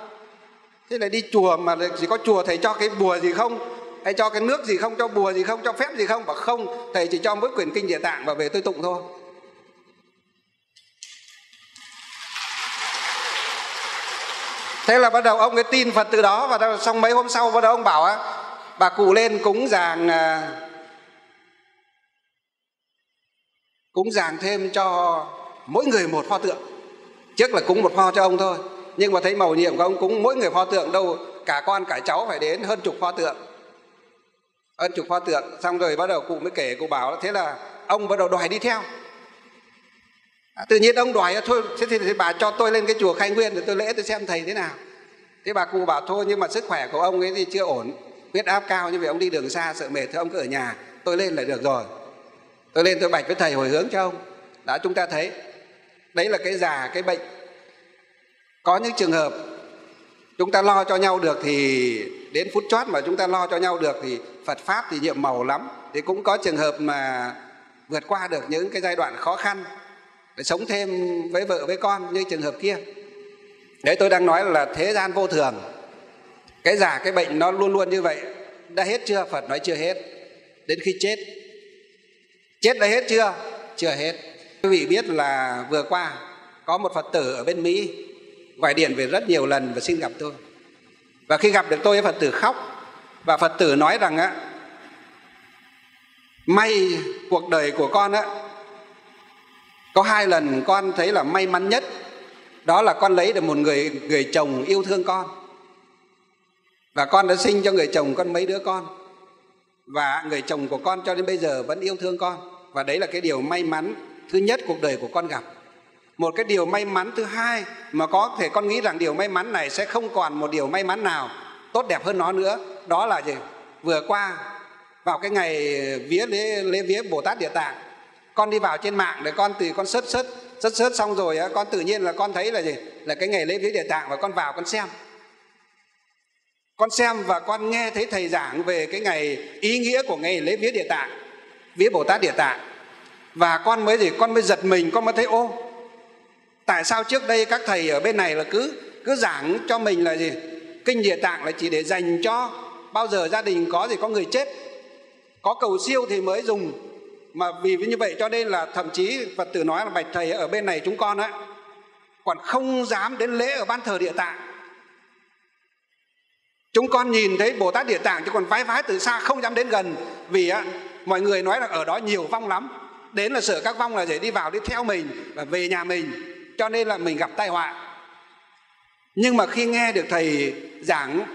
thế này đi chùa mà chỉ có chùa thầy cho cái bùa gì không, hay cho cái nước gì không, cho bùa gì không, cho phép gì không? Bảo không, thầy chỉ cho mỗi quyển Kinh Địa Tạng và về tôi tụng thôi. Thế là bắt đầu ông ấy tin Phật từ đó. Và xong mấy hôm sau bắt đầu ông bảo bà cụ lên cúng giàng thêm cho mỗi người một pho tượng. Trước là cúng một pho cho ông thôi, nhưng mà thấy mầu nhiệm của ông cúng mỗi người pho tượng đâu, cả con cả cháu phải đến hơn chục pho tượng. Xong rồi bắt đầu cụ mới kể, cụ bảo thế là ông bắt đầu đòi đi theo. Tự nhiên ông đòi thôi, thế thì bà cho tôi lên cái chùa Khai Nguyên để tôi lễ tôi xem thầy thế nào. Thế bà cụ bảo thôi nhưng mà sức khỏe của ông ấy thì chưa ổn, huyết áp cao như vậy, ông đi đường xa sợ mệt, thôi ông cứ ở nhà, tôi lên là được rồi. Tôi lên tôi bạch với thầy hồi hướng cho ông. Đã, chúng ta thấy đấy là cái già cái bệnh. Có những trường hợp chúng ta lo cho nhau được thì đến phút chót mà chúng ta lo cho nhau được thì Phật pháp thì nhiệm màu lắm. Thì cũng có trường hợp mà vượt qua được những cái giai đoạn khó khăn để sống thêm với vợ với con như trường hợp kia. Đấy, tôi đang nói là thế gian vô thường, cái già cái bệnh nó luôn luôn như vậy. Đã hết chưa? Phật nói chưa hết. Đến khi chết. Chết đã hết chưa? Chưa hết. Quý vị biết là vừa qua có một Phật tử ở bên Mỹ gọi điện về rất nhiều lần và xin gặp tôi. Và khi gặp được tôi, Phật tử khóc. Và Phật tử nói rằng may cuộc đời của con có 2 lần con thấy là may mắn nhất, đó là con lấy được một người chồng yêu thương con. Và con đã sinh cho người chồng con mấy đứa con, và người chồng của con cho đến bây giờ vẫn yêu thương con. Và đấy là cái điều may mắn thứ nhất cuộc đời của con gặp. Một cái điều may mắn thứ hai mà có thể con nghĩ rằng điều may mắn này sẽ không còn một điều may mắn nào tốt đẹp hơn nó nữa, đó là gì? Vừa qua vào cái ngày vía lễ vía Bồ Tát Địa Tạng, con đi vào trên mạng để con search xong rồi con tự nhiên là con thấy là gì? Là cái ngày lễ vía Địa Tạng. Và con vào con xem. Và con nghe thấy thầy giảng về cái ngày, ý nghĩa của ngày lễ vía Địa Tạng, vía Bồ Tát Địa Tạng. Và con mới gì, con mới giật mình, con mới thấy ô, tại sao trước đây các thầy ở bên này là cứ giảng cho mình là gì, Kinh Địa Tạng là chỉ để dành cho bao giờ gia đình có gì, có người chết, có cầu siêu thì mới dùng. Mà vì như vậy cho nên là thậm chí Phật tử nói là bạch thầy ở bên này chúng con á, còn không dám đến lễ ở ban thờ Địa Tạng. Chúng con nhìn thấy Bồ Tát Địa Tạng chứ còn vái vái từ xa không dám đến gần. Vì á, mọi người nói là ở đó nhiều vong lắm, đến là sợ các vong là để đi vào đi theo mình và về nhà mình, cho nên là mình gặp tai họa. Nhưng mà khi nghe được thầy giảng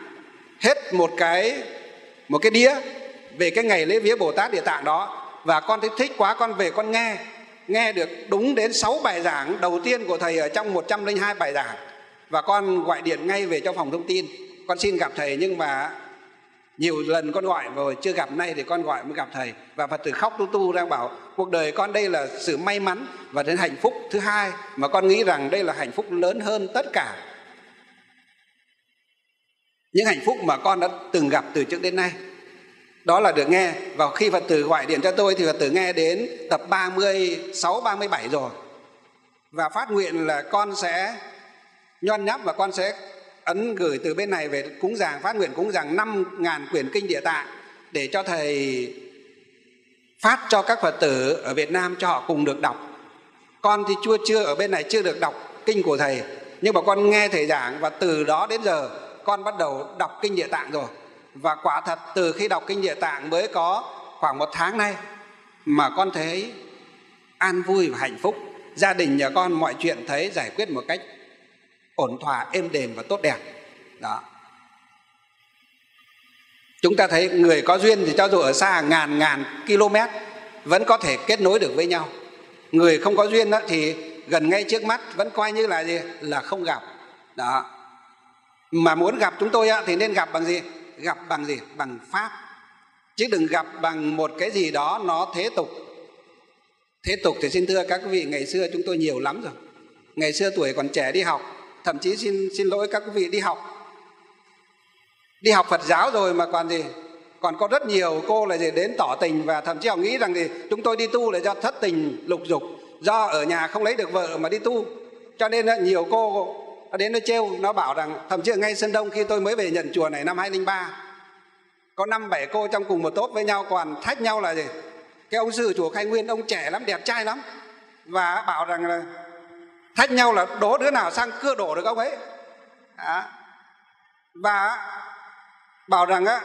hết một cái đĩa về cái ngày lễ vía Bồ Tát Địa Tạng đó, và con thấy thích quá, con về con nghe được đúng đến 6 bài giảng đầu tiên của thầy ở trong 102 bài giảng. Và con gọi điện ngay về cho phòng thông tin, con xin gặp thầy, nhưng mà nhiều lần con gọi rồi chưa gặp, nay thì con gọi mới gặp thầy. Và Phật tử khóc tu đang bảo cuộc đời con đây là sự may mắn và đến hạnh phúc thứ hai, mà con nghĩ rằng đây là hạnh phúc lớn hơn tất cả những hạnh phúc mà con đã từng gặp từ trước đến nay. Đó là được nghe. Và khi Phật tử gọi điện cho tôi thì Phật tử nghe đến tập 36, 37 rồi. Và phát nguyện là con sẽ nhon nháp và con sẽ ấn gửi từ bên này về cúng giảng, phát nguyện cúng giảng 5.000 quyển Kinh Địa Tạng để cho thầy phát cho các Phật tử ở Việt Nam cho họ cùng được đọc. Con thì chưa ở bên này chưa được đọc kinh của thầy, nhưng mà con nghe thầy giảng và từ đó đến giờ con bắt đầu đọc Kinh Địa Tạng rồi. Và quả thật từ khi đọc Kinh Địa Tạng mới có khoảng 1 tháng nay mà con thấy an vui và hạnh phúc. Gia đình nhà con mọi chuyện thấy giải quyết một cách ổn thỏa, êm đềm và tốt đẹp. Đó. Chúng ta thấy người có duyên thì cho dù ở xa ngàn km vẫn có thể kết nối được với nhau. Người không có duyên đó thì gần ngay trước mắt vẫn coi như là gì? Là không gặp. Đó. Mà muốn gặp chúng tôi thì nên gặp bằng gì? Gặp bằng gì? Bằng Pháp. Chứ đừng gặp bằng một cái gì đó nó thế tục. Thế tục thì xin thưa các vị, ngày xưa chúng tôi nhiều lắm rồi. Ngày xưa tuổi còn trẻ đi học, thậm chí xin lỗi các quý vị, đi học Phật giáo rồi mà còn gì, còn có rất nhiều cô là gì đến tỏ tình, và thậm chí họ nghĩ rằng thì chúng tôi đi tu là do thất tình lục dục, do ở nhà không lấy được vợ mà đi tu, cho nên nhiều cô nó đến nó trêu, nó bảo rằng, thậm chí ở ngay Sơn Đông khi tôi mới về nhận chùa này năm 2003, có 5-7 cô trong cùng một tốp với nhau còn thách nhau là gì, cái ông sư chùa Khai Nguyên, ông trẻ lắm, đẹp trai lắm, và bảo rằng là thách nhau là đố đứa nào sang cưa đổ được ông ấy. Đó. Và bảo rằng á,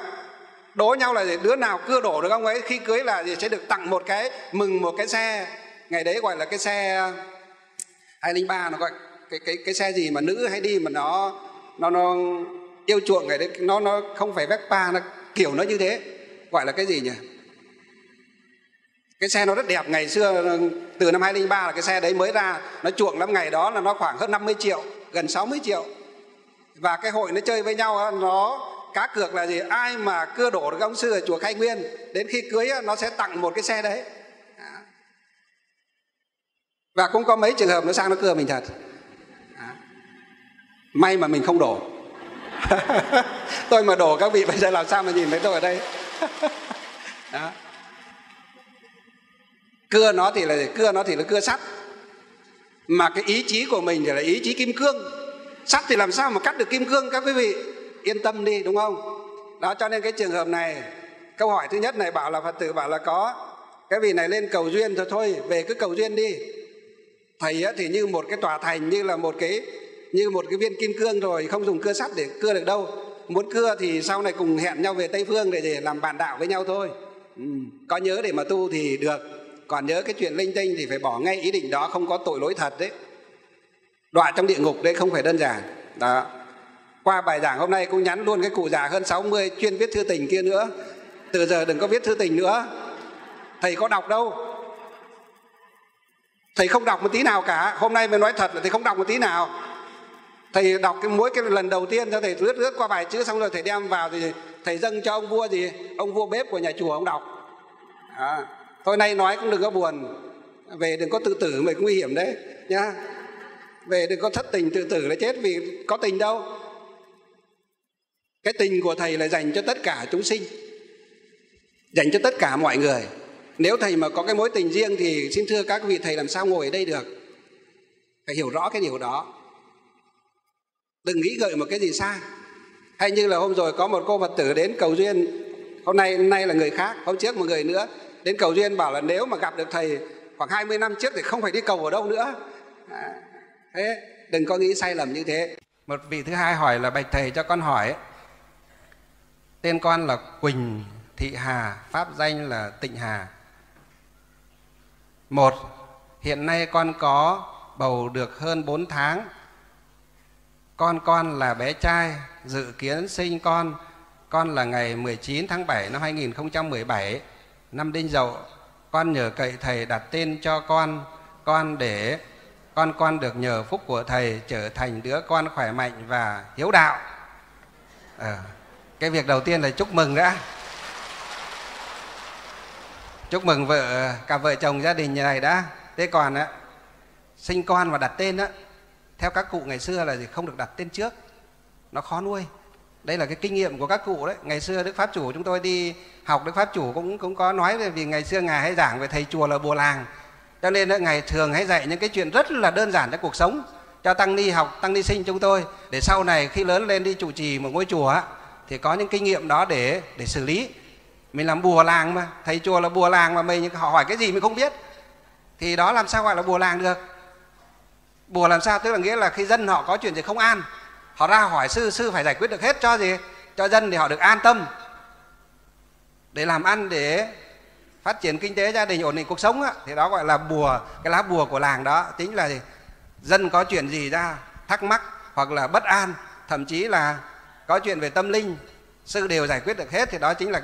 đố nhau là đứa nào cưa đổ được ông ấy khi cưới là sẽ được tặng một cái xe, ngày đấy gọi là cái xe 203, nó gọi cái xe gì mà nữ hay đi mà nó yêu chuộng, ngày đấy nó không phải Vespa, nó kiểu nó như thế, gọi là cái gì nhỉ? Cái xe nó rất đẹp, ngày xưa từ năm 2003 là cái xe đấy mới ra, nó chuộng lắm, ngày đó là nó khoảng hơn 50 triệu, gần 60 triệu. Và cái hội nó chơi với nhau, nó cá cược là gì? Ai mà cưa đổ được ông sư ở chùa Khai Nguyên, đến khi cưới nó sẽ tặng một cái xe đấy. Và cũng có mấy trường hợp nó sang nó cưa mình thật. May mà mình không đổ. Tôi mà đổ các vị bây giờ làm sao mà nhìn thấy tôi ở đây. Đó. Cưa nó thì là cưa sắt, mà cái ý chí của mình thì là ý chí kim cương. Sắt thì làm sao mà cắt được kim cương, các quý vị yên tâm đi, đúng không? Đó, cho nên cái trường hợp này, câu hỏi thứ nhất này bảo là Phật tử bảo là có cái vị này lên cầu duyên, thôi về cứ cầu duyên đi. Thầy thì như một cái tòa thành, như một cái viên kim cương rồi, không dùng cưa sắt để cưa được đâu. Muốn cưa thì sau này cùng hẹn nhau về Tây Phương để làm bạn đạo với nhau thôi. Có nhớ để mà tu thì được, còn nhớ cái chuyện linh tinh thì phải bỏ ngay ý định đó, không có tội lỗi thật đấy. Đọa trong địa ngục đấy, không phải đơn giản. Đó. Qua bài giảng hôm nay cũng nhắn luôn cái cụ già hơn 60 chuyên viết thư tình kia nữa. Từ giờ đừng có viết thư tình nữa. Thầy có đọc đâu. Thầy không đọc một tí nào cả. Hôm nay mới nói thật là thầy không đọc một tí nào. Thầy đọc mỗi cái lần đầu tiên cho thầy lướt qua vài chữ, xong rồi thầy đem vào thì thầy dâng cho ông vua gì? Ông vua bếp của nhà chùa ông đọc. Đó. Thôi nay nói cũng đừng có buồn, về đừng có tự tử, mình cũng nguy hiểm đấy nhá. Về đừng có thất tình tự tử là chết, vì có tình đâu. Cái tình của thầy là dành cho tất cả chúng sinh, dành cho tất cả mọi người. Nếu thầy mà có cái mối tình riêng thì xin thưa các vị thầy làm sao ngồi ở đây được. Phải hiểu rõ cái điều đó. Đừng nghĩ gợi một cái gì xa. Hay như là hôm rồi có một cô Phật tử đến cầu duyên, hôm nay là người khác, hôm trước một người nữa, đến cầu duyên bảo là nếu mà gặp được thầy khoảng 20 năm trước thì không phải đi cầu ở đâu nữa. Thế đừng có nghĩ sai lầm như thế. Một vị thứ hai hỏi là bạch thầy cho con hỏi, tên con là Quỳnh Thị Hà, pháp danh là Tịnh Hà. Một, hiện nay con có bầu được hơn 4 tháng. Con là bé trai, dự kiến sinh con là ngày 19 tháng 7 năm 2017, năm Đinh Dậu. Con nhờ cậy thầy đặt tên cho con để con được nhờ phúc của thầy trở thành đứa con khỏe mạnh và hiếu đạo. Cái việc đầu tiên là chúc mừng đã. Chúc mừng cả vợ chồng gia đình này đã. Thế còn á, sinh con và đặt tên á, theo các cụ ngày xưa là gì, không được đặt tên trước, nó khó nuôi. Đây là cái kinh nghiệm của các cụ đấy. Ngày xưa Đức Pháp Chủ, chúng tôi đi học Đức Pháp Chủ cũng có nói về, vì ngày xưa Ngài hay giảng về thầy chùa là bùa làng, cho nên đó, Ngài thường hay dạy những cái chuyện rất là đơn giản trong cuộc sống cho tăng ni học, tăng ni sinh chúng tôi, để sau này khi lớn lên đi trụ trì một ngôi chùa thì có những kinh nghiệm đó để xử lý. Mình làm bùa làng mà, thầy chùa là bùa làng mà mình họ hỏi cái gì mình không biết thì đó làm sao gọi là bùa làng được. Bùa làm sao, tức là nghĩa là khi dân họ có chuyện gì không an, họ ra hỏi sư, sư phải giải quyết được hết cho gì, cho dân thì họ được an tâm để làm ăn, để phát triển kinh tế gia đình, ổn định cuộc sống á, thì đó gọi là bùa, cái lá bùa của làng đó. Chính là gì? Dân có chuyện gì ra thắc mắc hoặc là bất an, thậm chí là có chuyện về tâm linh, sư đều giải quyết được hết, thì đó chính là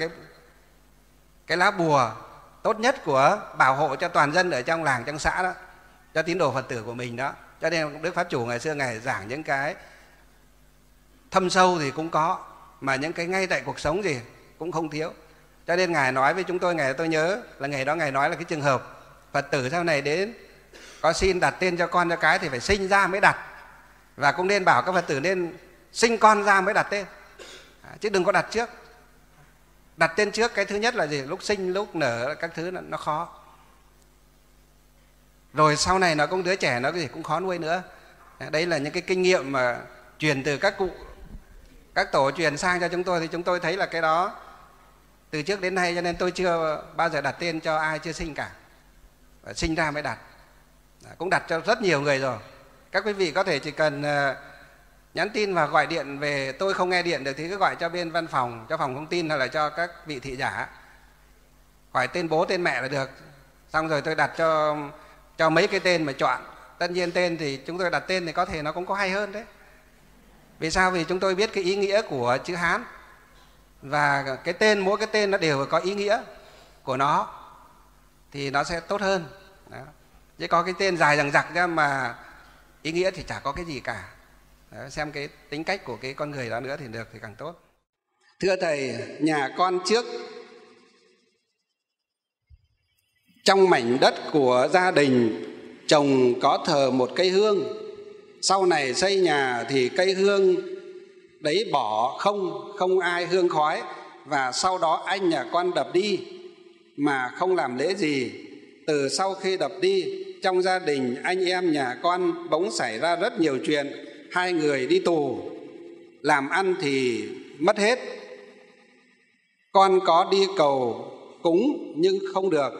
cái lá bùa tốt nhất của bảo hộ cho toàn dân ở trong làng, trong xã đó, cho tín đồ Phật tử của mình đó. Cho nên Đức Pháp Chủ ngày xưa Ngài giảng những cái thâm sâu thì cũng có, mà những cái ngay tại cuộc sống gì cũng không thiếu. Cho nên Ngài nói với chúng tôi, tôi nhớ là ngày đó Ngài nói là cái trường hợp Phật tử sau này đến có xin đặt tên cho con cho cái thì phải sinh ra mới đặt. Và cũng nên bảo các Phật tử nên sinh con ra mới đặt tên, chứ đừng có đặt trước. Đặt tên trước, cái thứ nhất là gì, lúc sinh, lúc nở, các thứ nó khó. Rồi sau này nó cũng, đứa trẻ nó cái gì cũng khó nuôi nữa. Đấy là những cái kinh nghiệm mà truyền từ các cụ, các tổ truyền sang cho chúng tôi, thì chúng tôi thấy là cái đó từ trước đến nay, cho nên tôi chưa bao giờ đặt tên cho ai chưa sinh cả. Sinh ra mới đặt. Cũng đặt cho rất nhiều người rồi. Các quý vị có thể chỉ cần nhắn tin và gọi điện về, tôi không nghe điện được thì cứ gọi cho bên văn phòng, cho phòng thông tin hay là cho các vị thị giả, hỏi tên bố tên mẹ là được. Xong rồi tôi đặt cho mấy cái tên mà chọn. Tất nhiên tên thì chúng tôi đặt tên thì có thể nó cũng có hay hơn đấy. Vì sao? Vì chúng tôi biết cái ý nghĩa của chữ Hán, và cái tên, mỗi cái tên nó đều có ý nghĩa của nó, thì nó sẽ tốt hơn. Đó. Chứ có cái tên dài dằng dặc ra mà ý nghĩa thì chả có cái gì cả. Đó, xem cái tính cách của cái con người đó nữa thì được thì càng tốt. Thưa thầy, nhà con trước trong mảnh đất của gia đình chồng có thờ một cây hương, sau này xây nhà thì cây hương đấy bỏ không ai hương khói, và sau đó anh nhà con đập đi mà không làm lễ gì. Từ sau khi đập đi, trong gia đình anh em nhà con bỗng xảy ra rất nhiều chuyện, hai người đi tù, làm ăn thì mất hết. Con có đi cầu cúng nhưng không được.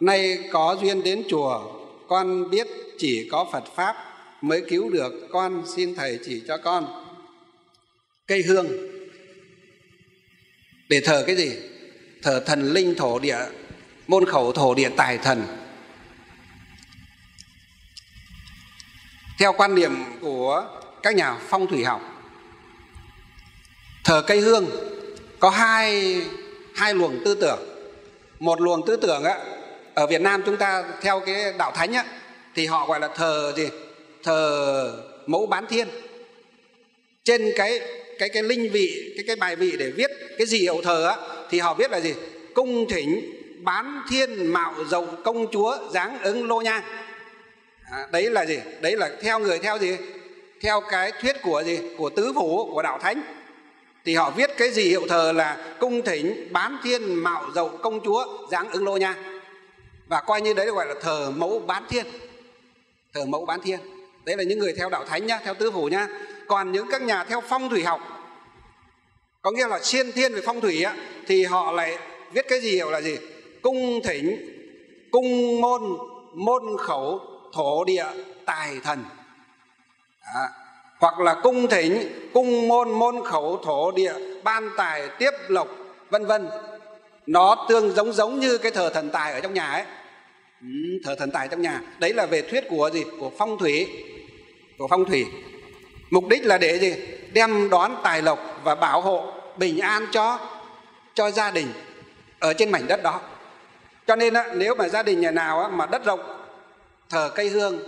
Nay có duyên đến chùa, con biết chỉ có Phật Pháp mới cứu được con, xin thầy chỉ cho con. Cây hương để thờ cái gì? Thờ thần linh thổ địa, môn khẩu thổ địa tài thần. Theo quan điểm của các nhà phong thủy học, thờ cây hương có hai luồng tư tưởng. Một luồng tư tưởng á, ở Việt Nam chúng ta theo cái Đạo Thánh á, thì họ gọi là thờ gì? Thờ Mẫu Bán Thiên. Trên cái linh vị, cái bài vị để viết cái gì hậu thờ á, thì họ viết là gì? Cung thỉnh bán thiên mạo dầu công chúa giáng ứng lô nhang. Đấy là gì? Đấy là theo người theo gì? Theo cái thuyết của gì? Của Tứ Phủ, của Đạo Thánh. Thì họ viết cái gì hiệu thờ là cung thỉnh bán thiên mạo dậu công chúa giáng ứng lô nhang. Và coi như đấy gọi là thờ Mẫu Bán Thiên. Thờ Mẫu Bán Thiên. Đấy là những người theo Đạo Thánh nhá, theo Tứ Phủ nhá. Còn những các nhà theo phong thủy học, có nghĩa là siêng thiên về phong thủy á, thì họ lại viết cái gì hiểu là gì? Cung thỉnh, cung môn, môn khẩu, thổ địa, tài thần. Đó. Hoặc là cung thỉnh, cung môn khẩu, thổ địa, ban tài, tiếp lộc, vân vân. Nó tương giống như cái thờ thần tài ở trong nhà ấy. Thờ thần tài trong nhà. Đấy là về thuyết của gì? Của phong thủy. Của phong thủy. Mục đích là để gì? Đem đón tài lộc và bảo hộ bình an cho gia đình ở trên mảnh đất đó. Cho nên á, nếu mà gia đình nhà nào á, mà đất rộng, thờ cây hương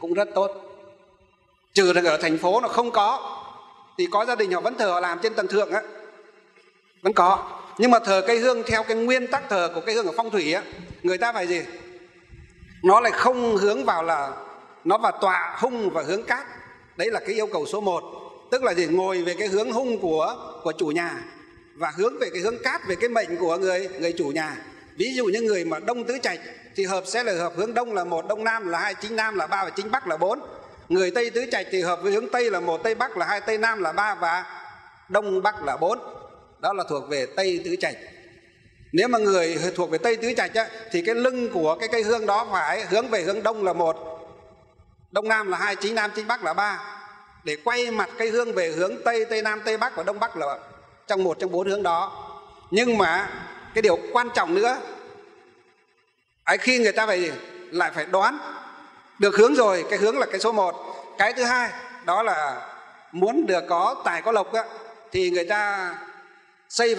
cũng rất tốt. Trừ là ở thành phố nó không có, thì có gia đình họ vẫn thờ, họ làm trên tầng thượng á, vẫn có. Nhưng mà thờ cây hương theo cái nguyên tắc thờ của cây hương ở phong thủy á, người ta phải gì? Nó lại không hướng vào là nó vào tọa hung và hướng cát. Đấy là cái yêu cầu số 1. Tức là gì? Ngồi về cái hướng hung của chủ nhà, và hướng về cái hướng cát, về cái mệnh của người chủ nhà. Ví dụ những người mà đông tứ trạch thì hợp sẽ là hợp hướng đông là 1, đông nam là 2, chính nam là 3 và chính bắc là 4. Người tây tứ trạch thì hợp với hướng tây là 1, tây bắc là 2, tây nam là 3 và đông bắc là 4. Đó là thuộc về tây tứ trạch. Nếu mà người thuộc về tây tứ trạch á, thì cái lưng của cái cây hương đó phải hướng về hướng đông là 1, đông nam là 2, chính nam chính bắc là 3, để quay mặt cây hương về hướng tây, tây nam, tây bắc và đông bắc là trong một trong 4 hướng đó. Nhưng mà cái điều quan trọng nữa, khi người ta lại phải đoán được hướng rồi, cái hướng là cái số 1. Cái thứ hai đó là muốn được có tài có lộc á, thì người ta xây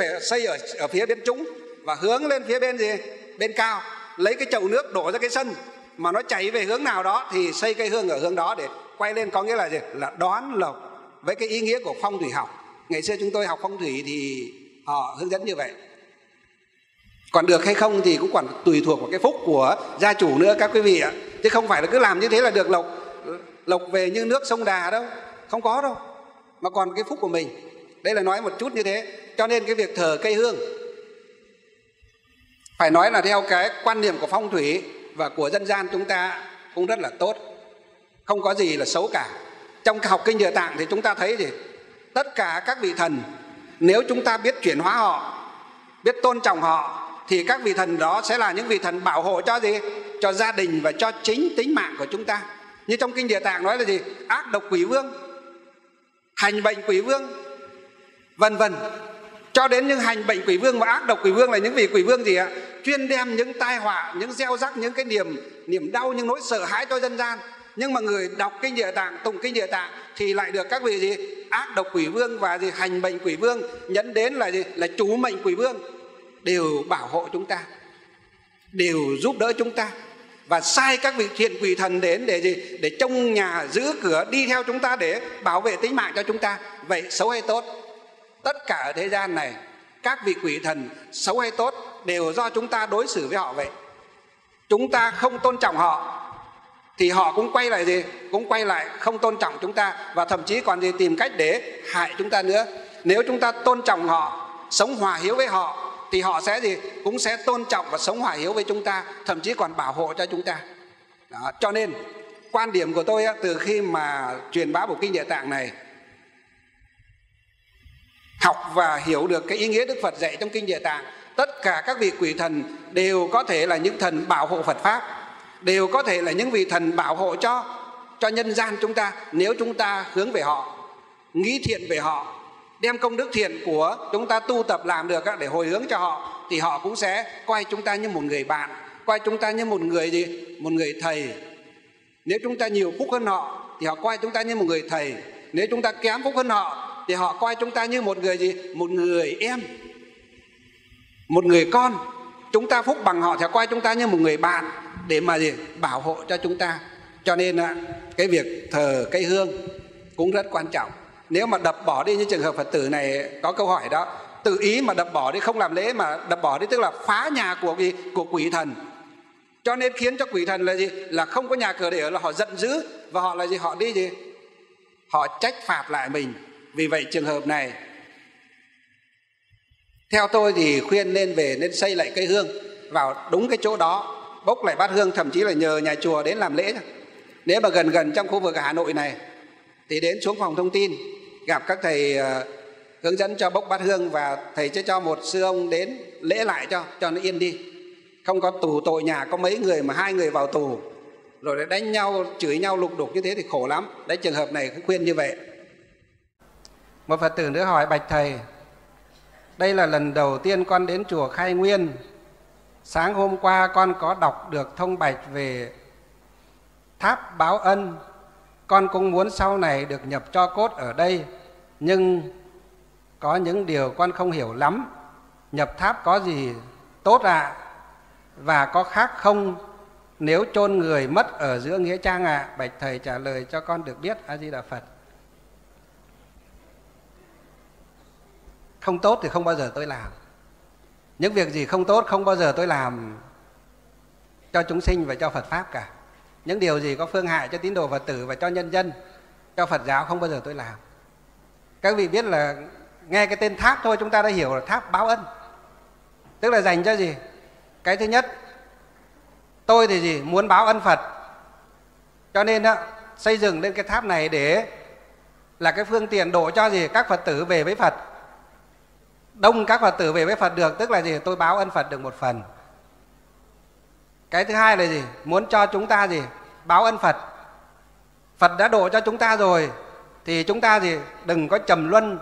ở phía bên trũng và hướng lên phía bên gì? Bên cao, lấy cái chậu nước đổ ra cái sân mà nó chảy về hướng nào đó thì xây cây hương ở hướng đó để quay lên, có nghĩa là gì? Là đón lộc với cái ý nghĩa của phong thủy học. Ngày xưa chúng tôi học phong thủy thì họ hướng dẫn như vậy. Còn được hay không thì cũng còn tùy thuộc vào cái phúc của gia chủ nữa các quý vị ạ. Chứ không phải là cứ làm như thế là được lộc về như nước sông Đà đâu, không có đâu. Mà còn cái phúc của mình. Đây là nói một chút như thế. Cho nên cái việc thờ cây hương phải nói là theo cái quan niệm của phong thủy và của dân gian chúng ta cũng rất là tốt. Không có gì là xấu cả. Trong học Kinh Địa Tạng thì chúng ta thấy gì? Tất cả các vị thần, nếu chúng ta biết chuyển hóa họ, biết tôn trọng họ, thì các vị thần đó sẽ là những vị thần bảo hộ cho gì? Cho gia đình và cho chính tính mạng của chúng ta. Như trong Kinh Địa Tạng nói là gì? Ác độc quỷ vương, hành bệnh quỷ vương, vân vân. Cho đến những hành bệnh quỷ vương và ác độc quỷ vương là những vị quỷ vương gì ạ? Chuyên đem những tai họa, những gieo rắc, những cái niềm đau, những nỗi sợ hãi cho dân gian. Nhưng mà người đọc Kinh Địa Tạng, tụng Kinh Địa Tạng thì lại được các vị gì? Ác độc quỷ vương và gì? Hành bệnh quỷ vương, nhấn đến là gì? Là chú mệnh quỷ vương, đều bảo hộ chúng ta, đều giúp đỡ chúng ta, và sai các vị thiện quỷ thần đến để gì? Để trông nhà, giữ cửa, đi theo chúng ta để bảo vệ tính mạng cho chúng ta. Vậy xấu hay tốt? Tất cả ở thế gian này, các vị quỷ thần xấu hay tốt đều do chúng ta đối xử với họ vậy. Chúng ta không tôn trọng họ thì họ cũng quay lại gì? Cũng quay lại không tôn trọng chúng ta, và thậm chí còn gì? Tìm cách để hại chúng ta nữa. Nếu chúng ta tôn trọng họ, sống hòa hiếu với họ, thì họ sẽ gì? Cũng sẽ tôn trọng và sống hòa hiếu với chúng ta, thậm chí còn bảo hộ cho chúng ta. Đó. Cho nên quan điểm của tôi từ khi mà truyền bá bộ Kinh Địa Tạng này, học và hiểu được cái ý nghĩa Đức Phật dạy trong Kinh Địa Tạng, tất cả các vị quỷ thần đều có thể là những thần bảo hộ Phật Pháp, đều có thể là những vị thần bảo hộ cho nhân gian chúng ta, nếu chúng ta hướng về họ, nghĩ thiện về họ, đem công đức thiện của chúng ta tu tập làm được để hồi hướng cho họ, thì họ cũng sẽ coi chúng ta như một người bạn, coi chúng ta như một người gì? Một người thầy. Nếu chúng ta nhiều phúc hơn họ thì họ coi chúng ta như một người thầy. Nếu chúng ta kém phúc hơn họ thì họ coi chúng ta như một người gì? Một người em, một người con. Chúng ta phúc bằng họ thì họ coi chúng ta như một người bạn để mà gì? Bảo hộ cho chúng ta. Cho nên cái việc thờ cây hương cũng rất quan trọng. Nếu mà đập bỏ đi như trường hợp Phật tử này có câu hỏi đó, tự ý mà đập bỏ đi, không làm lễ mà đập bỏ đi, tức là phá nhà của quỷ thần. Cho nên khiến cho quỷ thần là gì? Là không có nhà cửa để ở, là họ giận dữ và họ là gì? Họ đi gì? Họ trách phạt lại mình. Vì vậy trường hợp này theo tôi thì khuyên nên xây lại cây hương vào đúng cái chỗ đó bốc lại bát hương, thậm chí là nhờ nhà chùa đến làm lễ. Nếu mà gần gần trong khu vực Hà Nội này thì đến xuống phòng thông tin gặp các thầy hướng dẫn cho bốc bát hương, và thầy sẽ cho một sư ông đến lễ lại cho nó yên đi. Không có tù tội nhà, có mấy người mà 2 người vào tù rồi đánh nhau, chửi nhau lục đục như thế thì khổ lắm. Đấy, trường hợp này khuyên như vậy. Một Phật tử nữa hỏi: bạch thầy, đây là lần đầu tiên con đến chùa Khai Nguyên. Sáng hôm qua con có đọc được thông bạch về tháp báo ân. Con cũng muốn sau này được nhập cho cốt ở đây, nhưng có những điều con không hiểu lắm. Nhập tháp có gì tốt ạ? Và có khác không nếu chôn người mất ở giữa nghĩa trang ạ? Bạch thầy trả lời cho con được biết. A Di Đà Phật. Không tốt thì không bao giờ tôi làm. Những việc gì không tốt không bao giờ tôi làm cho chúng sinh và cho Phật Pháp cả. Những điều gì có phương hại cho tín đồ Phật tử và cho nhân dân, cho Phật giáo không bao giờ tôi làm. Các vị biết là nghe cái tên tháp thôi chúng ta đã hiểu là tháp báo ân. Tức là dành cho gì? Cái thứ nhất, tôi thì gì? Muốn báo ân Phật. Cho nên đó, xây dựng lên cái tháp này để là cái phương tiện độ cho gì? Các Phật tử về với Phật. Đông các Phật tử về với Phật được, tức là gì? Tôi báo ân Phật được một phần. Cái thứ hai là gì? Muốn cho chúng ta gì? Báo ân Phật. Phật đã độ cho chúng ta rồi thì chúng ta gì? Đừng có trầm luân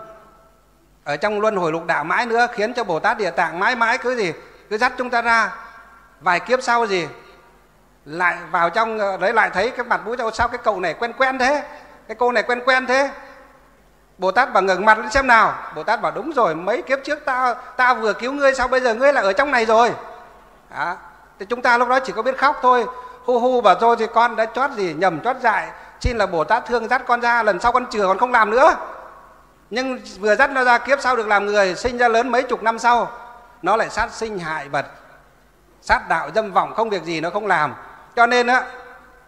ở trong luân hồi lục đạo mãi nữa, khiến cho Bồ Tát Địa Tạng mãi mãi cứ gì? Cứ dắt chúng ta ra. Vài kiếp sau gì? Lại vào trong đấy lại thấy cái mặt mũi đâu sao cái cậu này quen quen thế, cái cô này quen quen thế. Bồ Tát bảo ngẩng mặt lên xem nào. Bồ Tát bảo đúng rồi, mấy kiếp trước ta vừa cứu ngươi, sao bây giờ ngươi lại ở trong này rồi. Đó. Thì chúng ta lúc đó chỉ có biết khóc thôi, hu hu bảo thôi thì con đã chót gì nhầm chót dại, xin là Bồ Tát thương dắt con ra, lần sau con chừa con không làm nữa. Nhưng vừa dắt nó ra kiếp sau được làm người, sinh ra lớn mấy chục năm sau nó lại sát sinh hại vật, sát đạo dâm vọng, không việc gì nó không làm. Cho nên á,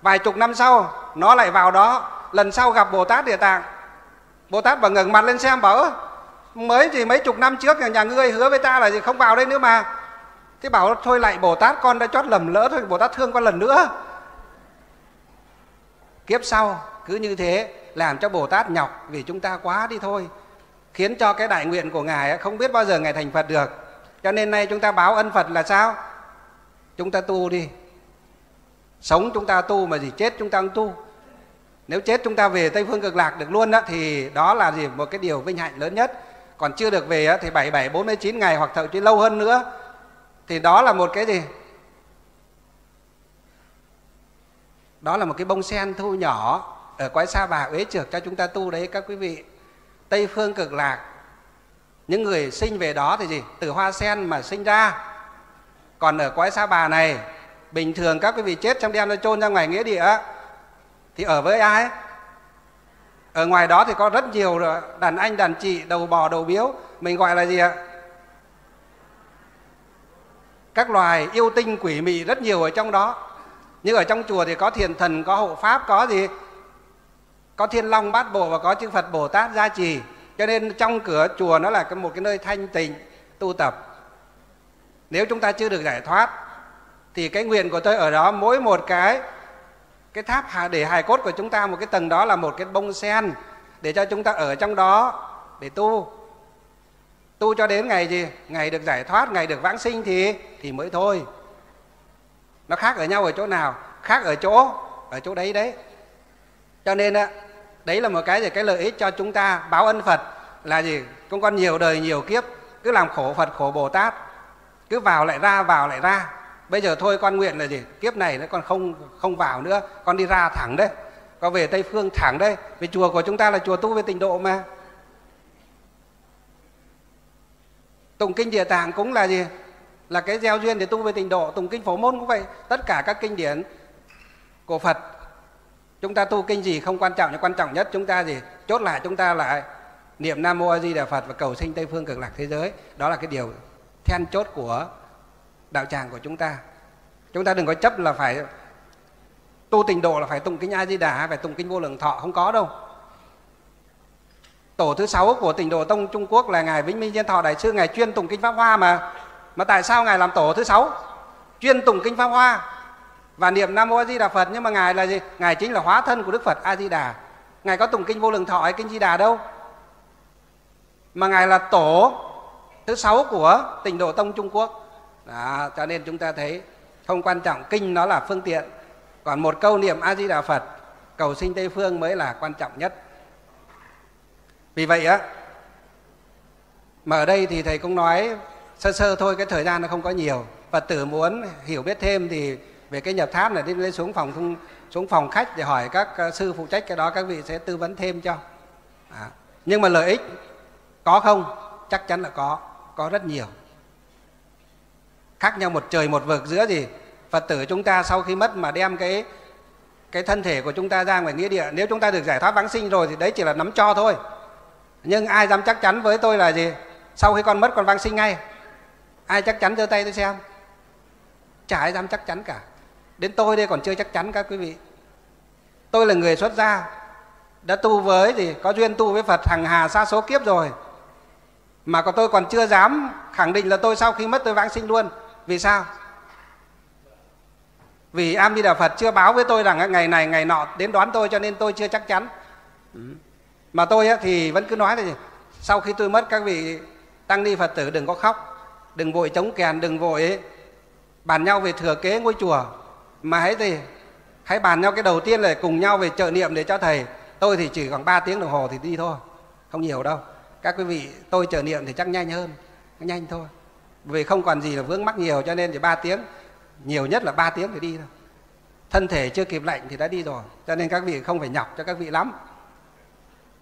vài chục năm sau nó lại vào đó, lần sau gặp Bồ Tát Địa Tạng, Bồ Tát bảo ngẩng mặt lên xem, bảo mới thì mấy chục năm trước nhà ngươi hứa với ta là gì không vào đây nữa mà. Thế bảo thôi lại Bồ Tát, con đã chót lầm lỡ thôi, Bồ Tát thương con lần nữa. Kiếp sau cứ như thế làm cho Bồ Tát nhọc vì chúng ta quá đi thôi, khiến cho cái đại nguyện của Ngài không biết bao giờ Ngài thành Phật được. Cho nên nay chúng ta báo ân Phật là sao? Chúng ta tu đi. Sống chúng ta tu mà gì chết chúng ta không tu. Nếu chết chúng ta về Tây Phương Cực Lạc được luôn đó, thì đó là gì? Một cái điều vinh hạnh lớn nhất. Còn chưa được về đó, thì 77, 49 ngày hoặc thậm chí lâu hơn nữa, thì đó là một cái gì? Đó là một cái bông sen thu nhỏ ở quái Sa Bà uế trược cho chúng ta tu đấy các quý vị. Tây Phương Cực Lạc, những người sinh về đó thì gì? Từ hoa sen mà sinh ra. Còn ở quái Sa Bà này, bình thường các quý vị chết trong đem nó chôn ra ngoài nghĩa địa thì ở với ai? Ở ngoài đó thì có rất nhiều đàn anh đàn chị, đầu bò đầu biếu, mình gọi là gì ạ? Các loài yêu tinh quỷ mị rất nhiều ở trong đó. Nhưng ở trong chùa thì có thiền thần, có hộ pháp, có gì? Có Thiên Long Bát Bộ và có chư Phật Bồ Tát gia trì. Cho nên trong cửa chùa nó là một cái nơi thanh tịnh tu tập. Nếu chúng ta chưa được giải thoát thì cái nguyện của tôi ở đó, mỗi một cái tháp để hài cốt của chúng ta, một cái tầng đó là một cái bông sen để cho chúng ta ở trong đó để tu. Tu cho đến ngày gì? Ngày được giải thoát, ngày được vãng sinh thì mới thôi. Nó khác ở nhau ở chỗ nào? Khác ở chỗ đấy đấy. Cho nên đấy là một cái lợi ích cho chúng ta. Báo ân Phật là gì? Cũng còn nhiều đời nhiều kiếp cứ làm khổ Phật khổ Bồ Tát, cứ vào lại ra vào lại ra. Bây giờ thôi con nguyện là gì? Kiếp này nó còn không vào nữa, con đi ra thẳng đấy, con về Tây Phương thẳng đấy. Vì chùa của chúng ta là chùa tu về tịnh độ mà. Tụng kinh Địa Tạng cũng là gì? Là cái gieo duyên để tu về tịnh độ. Tụng kinh Phổ Môn cũng vậy. Tất cả các kinh điển của Phật, chúng ta tu kinh gì không quan trọng, nhưng quan trọng nhất chúng ta gì? Chốt lại chúng ta lại niệm Nam Mô A Di Đà Phật và cầu sinh Tây Phương Cực Lạc thế giới. Đó là cái điều then chốt của đạo tràng của chúng ta. Chúng ta đừng có chấp là phải tu tịnh độ là phải tụng kinh A Di Đà, phải tụng kinh Vô Lượng Thọ, không có đâu. Tổ thứ 6 của Tịnh Độ Tông Trung Quốc là Ngài Vĩnh Minh Diên Thọ Đại Sư, Ngài chuyên tụng kinh Pháp Hoa mà. Mà tại sao Ngài làm tổ thứ 6? Chuyên tụng kinh Pháp Hoa. và niệm Nam Mô A Di Đà Phật. Nhưng mà Ngài là gì? Ngài chính là hóa thân của Đức Phật A Di Đà. Ngài có tụng Kinh Vô Lượng Thọ hay Kinh Di Đà đâu, mà Ngài là tổ thứ 6 của Tịnh Độ Tông Trung Quốc. Đó, cho nên chúng ta thấy không quan trọng, kinh nó là phương tiện, còn một câu niệm A Di Đà Phật cầu sinh Tây Phương mới là quan trọng nhất. Vì vậy á, mà ở đây thì thầy cũng nói sơ sơ thôi, cái thời gian nó không có nhiều. Phật tử muốn hiểu biết thêm thì về cái nhập tháp này đi lên xuống phòng khách để hỏi các sư phụ trách cái đó, các vị sẽ tư vấn thêm cho. À, nhưng mà lợi ích có không? Chắc chắn là có rất nhiều. Khác nhau một trời một vực giữa gì? Phật tử chúng ta sau khi mất mà đem cái thân thể của chúng ta ra ngoài nghĩa địa, nếu chúng ta được giải thoát vãng sinh rồi thì đấy chỉ là nắm cho thôi. Nhưng ai dám chắc chắn với tôi là gì? Sau khi con mất con vãng sinh ngay. Ai chắc chắn giơ tay tôi xem. Chả ai dám chắc chắn cả. Đến tôi đây còn chưa chắc chắn các quý vị. Tôi là người xuất gia, đã tu với gì? Có duyên tu với Phật hằng hà xa số kiếp rồi, mà còn tôi còn chưa dám khẳng định là tôi sau khi mất tôi vãng sinh luôn. Vì sao? Vì A Di Đà Phật chưa báo với tôi rằng ngày này ngày nọ đến đón tôi, cho nên tôi chưa chắc chắn. Mà tôi thì vẫn cứ nói là gì? Sau khi tôi mất, các vị tăng ni Phật tử đừng có khóc, đừng vội chống kèn, đừng vội bàn nhau về thừa kế ngôi chùa, mà hãy gì? Hãy bàn nhau cái đầu tiên là cùng nhau về trợ niệm để cho thầy. Tôi thì chỉ khoảng 3 tiếng đồng hồ thì đi thôi, không nhiều đâu. Các quý vị, tôi trợ niệm thì chắc nhanh hơn, nhanh thôi. Vì không còn gì là vướng mắc nhiều, cho nên chỉ 3 tiếng, nhiều nhất là 3 tiếng thì đi thôi. Thân thể chưa kịp lạnh thì đã đi rồi, cho nên các vị không phải nhọc cho các vị lắm.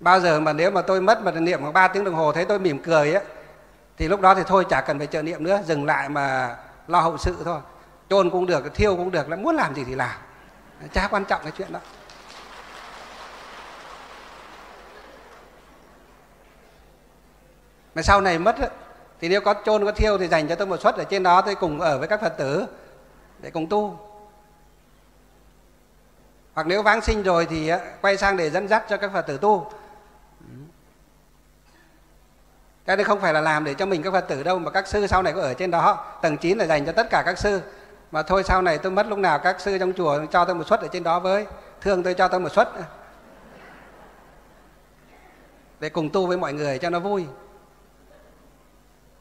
Bao giờ mà nếu mà tôi mất mà niệm khoảng 3 tiếng đồng hồ thấy tôi mỉm cười ấy, thì lúc đó thì thôi chả cần phải trợ niệm nữa, dừng lại mà lo hậu sự thôi. Chôn cũng được, thiêu cũng được, muốn làm gì thì làm, chả quan trọng cái chuyện đó. Mà sau này mất thì nếu có chôn có thiêu thì dành cho tôi một suất ở trên đó, tôi cùng ở với các Phật tử để cùng tu. Hoặc nếu vãng sinh rồi thì quay sang để dẫn dắt cho các Phật tử tu. Cái này không phải là làm để cho mình các Phật tử đâu, mà các sư sau này có ở trên đó. Tầng 9 là dành cho tất cả các sư. Mà thôi sau này tôi mất lúc nào các sư trong chùa cho tôi một suất ở trên đó với. Thương tôi cho tôi một suất để cùng tu với mọi người cho nó vui.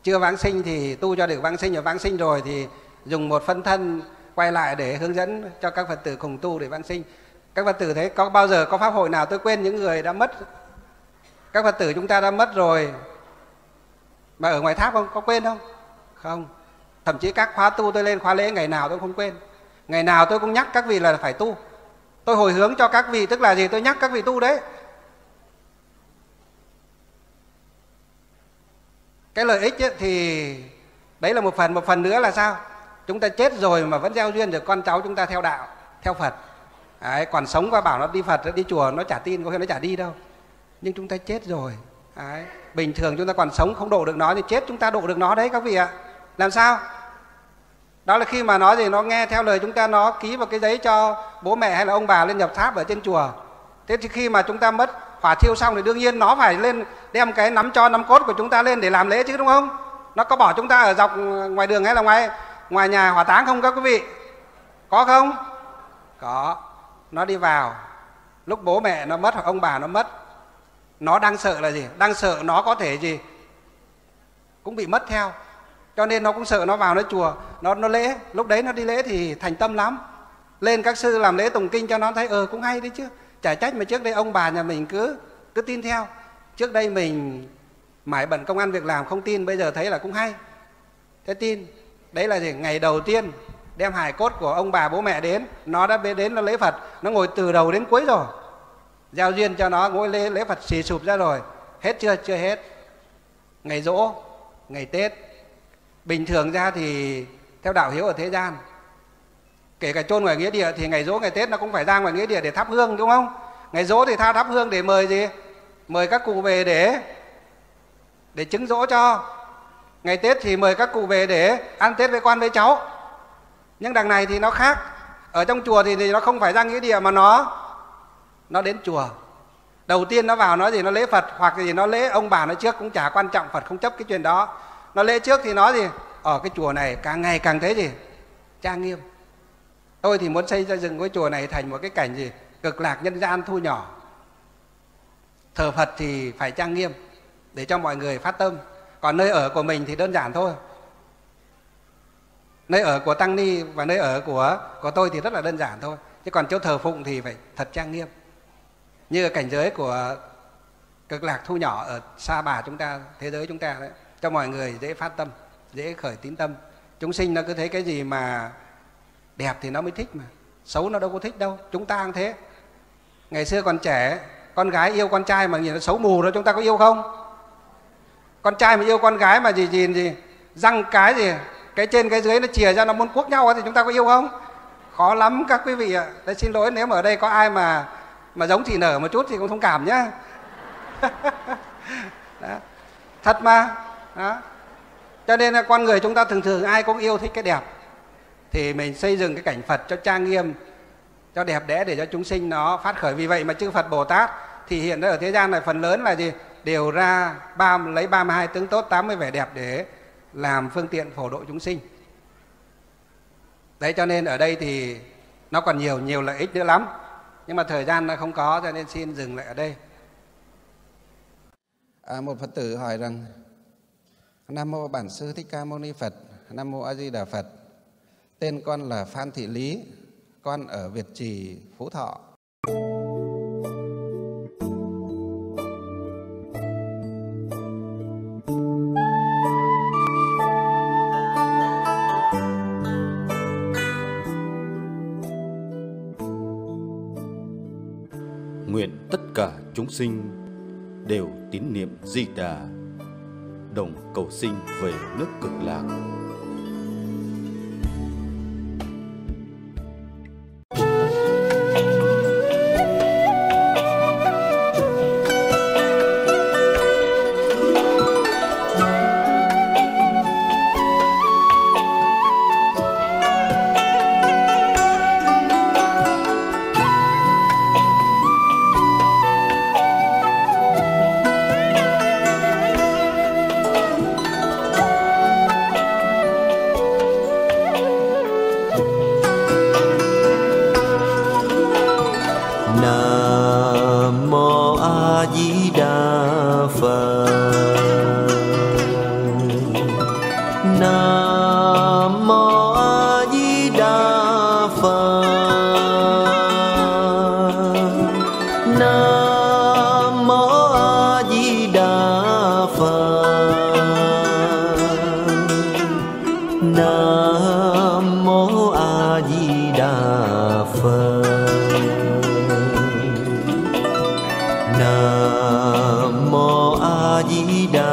Chưa vãng sinh thì tu cho được vãng sinh, và vãng sinh rồi thì dùng một phân thân quay lại để hướng dẫn cho các Phật tử cùng tu để vãng sinh. Các Phật tử thấy có bao giờ có pháp hội nào tôi quên những người đã mất. Các Phật tử chúng ta đã mất rồi mà ở ngoài tháp không có quên không? Không. Thậm chí các khóa tu tôi lên khóa lễ ngày nào tôi không quên. Ngày nào tôi cũng nhắc các vị là phải tu. Tôi hồi hướng cho các vị, tức là gì? Tôi nhắc các vị tu đấy. Cái lợi ích ấy, thì đấy là một phần. Một phần nữa là sao? Chúng ta chết rồi mà vẫn gieo duyên được con cháu chúng ta theo đạo, theo Phật. Đấy, còn sống và bảo nó đi Phật, đi chùa nó chả tin, có khi nó chả đi đâu. Nhưng chúng ta chết rồi. Đấy, bình thường chúng ta còn sống không độ được nó, thì chết chúng ta độ được nó đấy các vị ạ. Làm sao? Đó là khi mà nó gì? Nó nghe theo lời chúng ta, nó ký vào cái giấy cho bố mẹ hay là ông bà lên nhập tháp ở trên chùa. Thế thì khi mà chúng ta mất hỏa thiêu xong thì đương nhiên nó phải lên đem cái nắm cho nắm cốt của chúng ta lên để làm lễ chứ, đúng không? Nó có bỏ chúng ta ở dọc ngoài đường hay là ngoài nhà hỏa táng không các quý vị? Có không? Có. Nó đi vào lúc bố mẹ nó mất hoặc ông bà nó mất. Nó đang sợ là gì? Đang sợ nó có thể gì? Cũng bị mất theo. Cho nên nó cũng sợ, nó vào nó chùa, nó lễ. Lúc đấy nó đi lễ thì thành tâm lắm. Lên các sư làm lễ tụng kinh cho nó thấy cũng hay đấy chứ. Chả trách mà trước đây ông bà nhà mình cứ tin theo. Trước đây mình mải bận công ăn việc làm không tin, bây giờ thấy là cũng hay. Thế tin. Đấy là gì? Ngày đầu tiên đem hài cốt của ông bà bố mẹ đến, nó đã đến nó lễ Phật, nó ngồi từ đầu đến cuối rồi. Giao duyên cho nó ngồi lễ Phật xì sụp ra rồi. Hết chưa? Chưa hết. Ngày giỗ, ngày Tết. Bình thường ra thì theo đạo hiếu ở thế gian, kể cả chôn ngoài nghĩa địa thì ngày giỗ, ngày Tết nó cũng phải ra ngoài nghĩa địa để thắp hương, đúng không? Ngày giỗ thì thắp hương để mời gì? Mời các cụ về để chứng giỗ cho. Ngày Tết thì mời các cụ về để ăn Tết với con với cháu. Nhưng đằng này thì nó khác. Ở trong chùa thì nó không phải ra nghĩa địa mà nó đến chùa. Đầu tiên nó vào nó gì? Nó lễ Phật hoặc gì? Nó lễ ông bà nó trước, cũng chả quan trọng, Phật không chấp cái chuyện đó. Nó lễ trước thì nó gì? Ở cái chùa này càng ngày càng thấy gì? Trang nghiêm. Tôi thì muốn xây ra rừng ngôi chùa này thành một cái cảnh gì cực lạc nhân gian thu nhỏ. Thờ Phật thì phải trang nghiêm để cho mọi người phát tâm. Còn nơi ở của mình thì đơn giản thôi. Nơi ở của Tăng Ni và nơi ở của tôi thì rất là đơn giản thôi. Chứ còn chỗ thờ phụng thì phải thật trang nghiêm. Như cảnh giới của cực lạc thu nhỏ ở Sa Bà chúng ta, thế giới chúng ta đấy, cho mọi người dễ phát tâm, dễ khởi tín tâm. Chúng sinh nó cứ thấy cái gì mà đẹp thì nó mới thích mà, xấu nó đâu có thích đâu. Chúng ta cũng thế. Ngày xưa còn trẻ, con gái yêu con trai mà nhìn nó xấu mù đó, chúng ta có yêu không? Con trai mà yêu con gái mà gì răng cái gì, cái trên cái dưới nó chìa ra, nó muốn cuốc nhau thì chúng ta có yêu không? Khó lắm các quý vị ạ. Đấy, xin lỗi nếu mà ở đây có ai mà giống Thị Nở một chút thì cũng thông cảm nhá. Đó. Thật mà. Đó. Cho nên là con người chúng ta thường thường ai cũng yêu thích cái đẹp. Thì mình xây dựng cái cảnh Phật cho trang nghiêm, cho đẹp đẽ để cho chúng sinh nó phát khởi. Vì vậy mà chư Phật Bồ Tát thì hiện ở thế gian này phần lớn là gì? Đều ra lấy 32 tướng tốt, 80 vẻ đẹp để làm phương tiện phổ độ chúng sinh. Đấy, cho nên ở đây thì nó còn nhiều lợi ích nữa lắm. Nhưng mà thời gian nó không có, cho nên xin dừng lại ở đây. Một Phật tử hỏi rằng: Nam Mô Bản Sư Thích Ca Mâu Ni Phật, Nam Mô A Di Đà Phật. Tên con là Phan Thị Lý, con ở Việt Trì, Phú Thọ. Nguyện tất cả chúng sinh đều tín niệm Di Đà, đồng cầu sinh về nước Cực Lạc. Nam Mô A Di Đà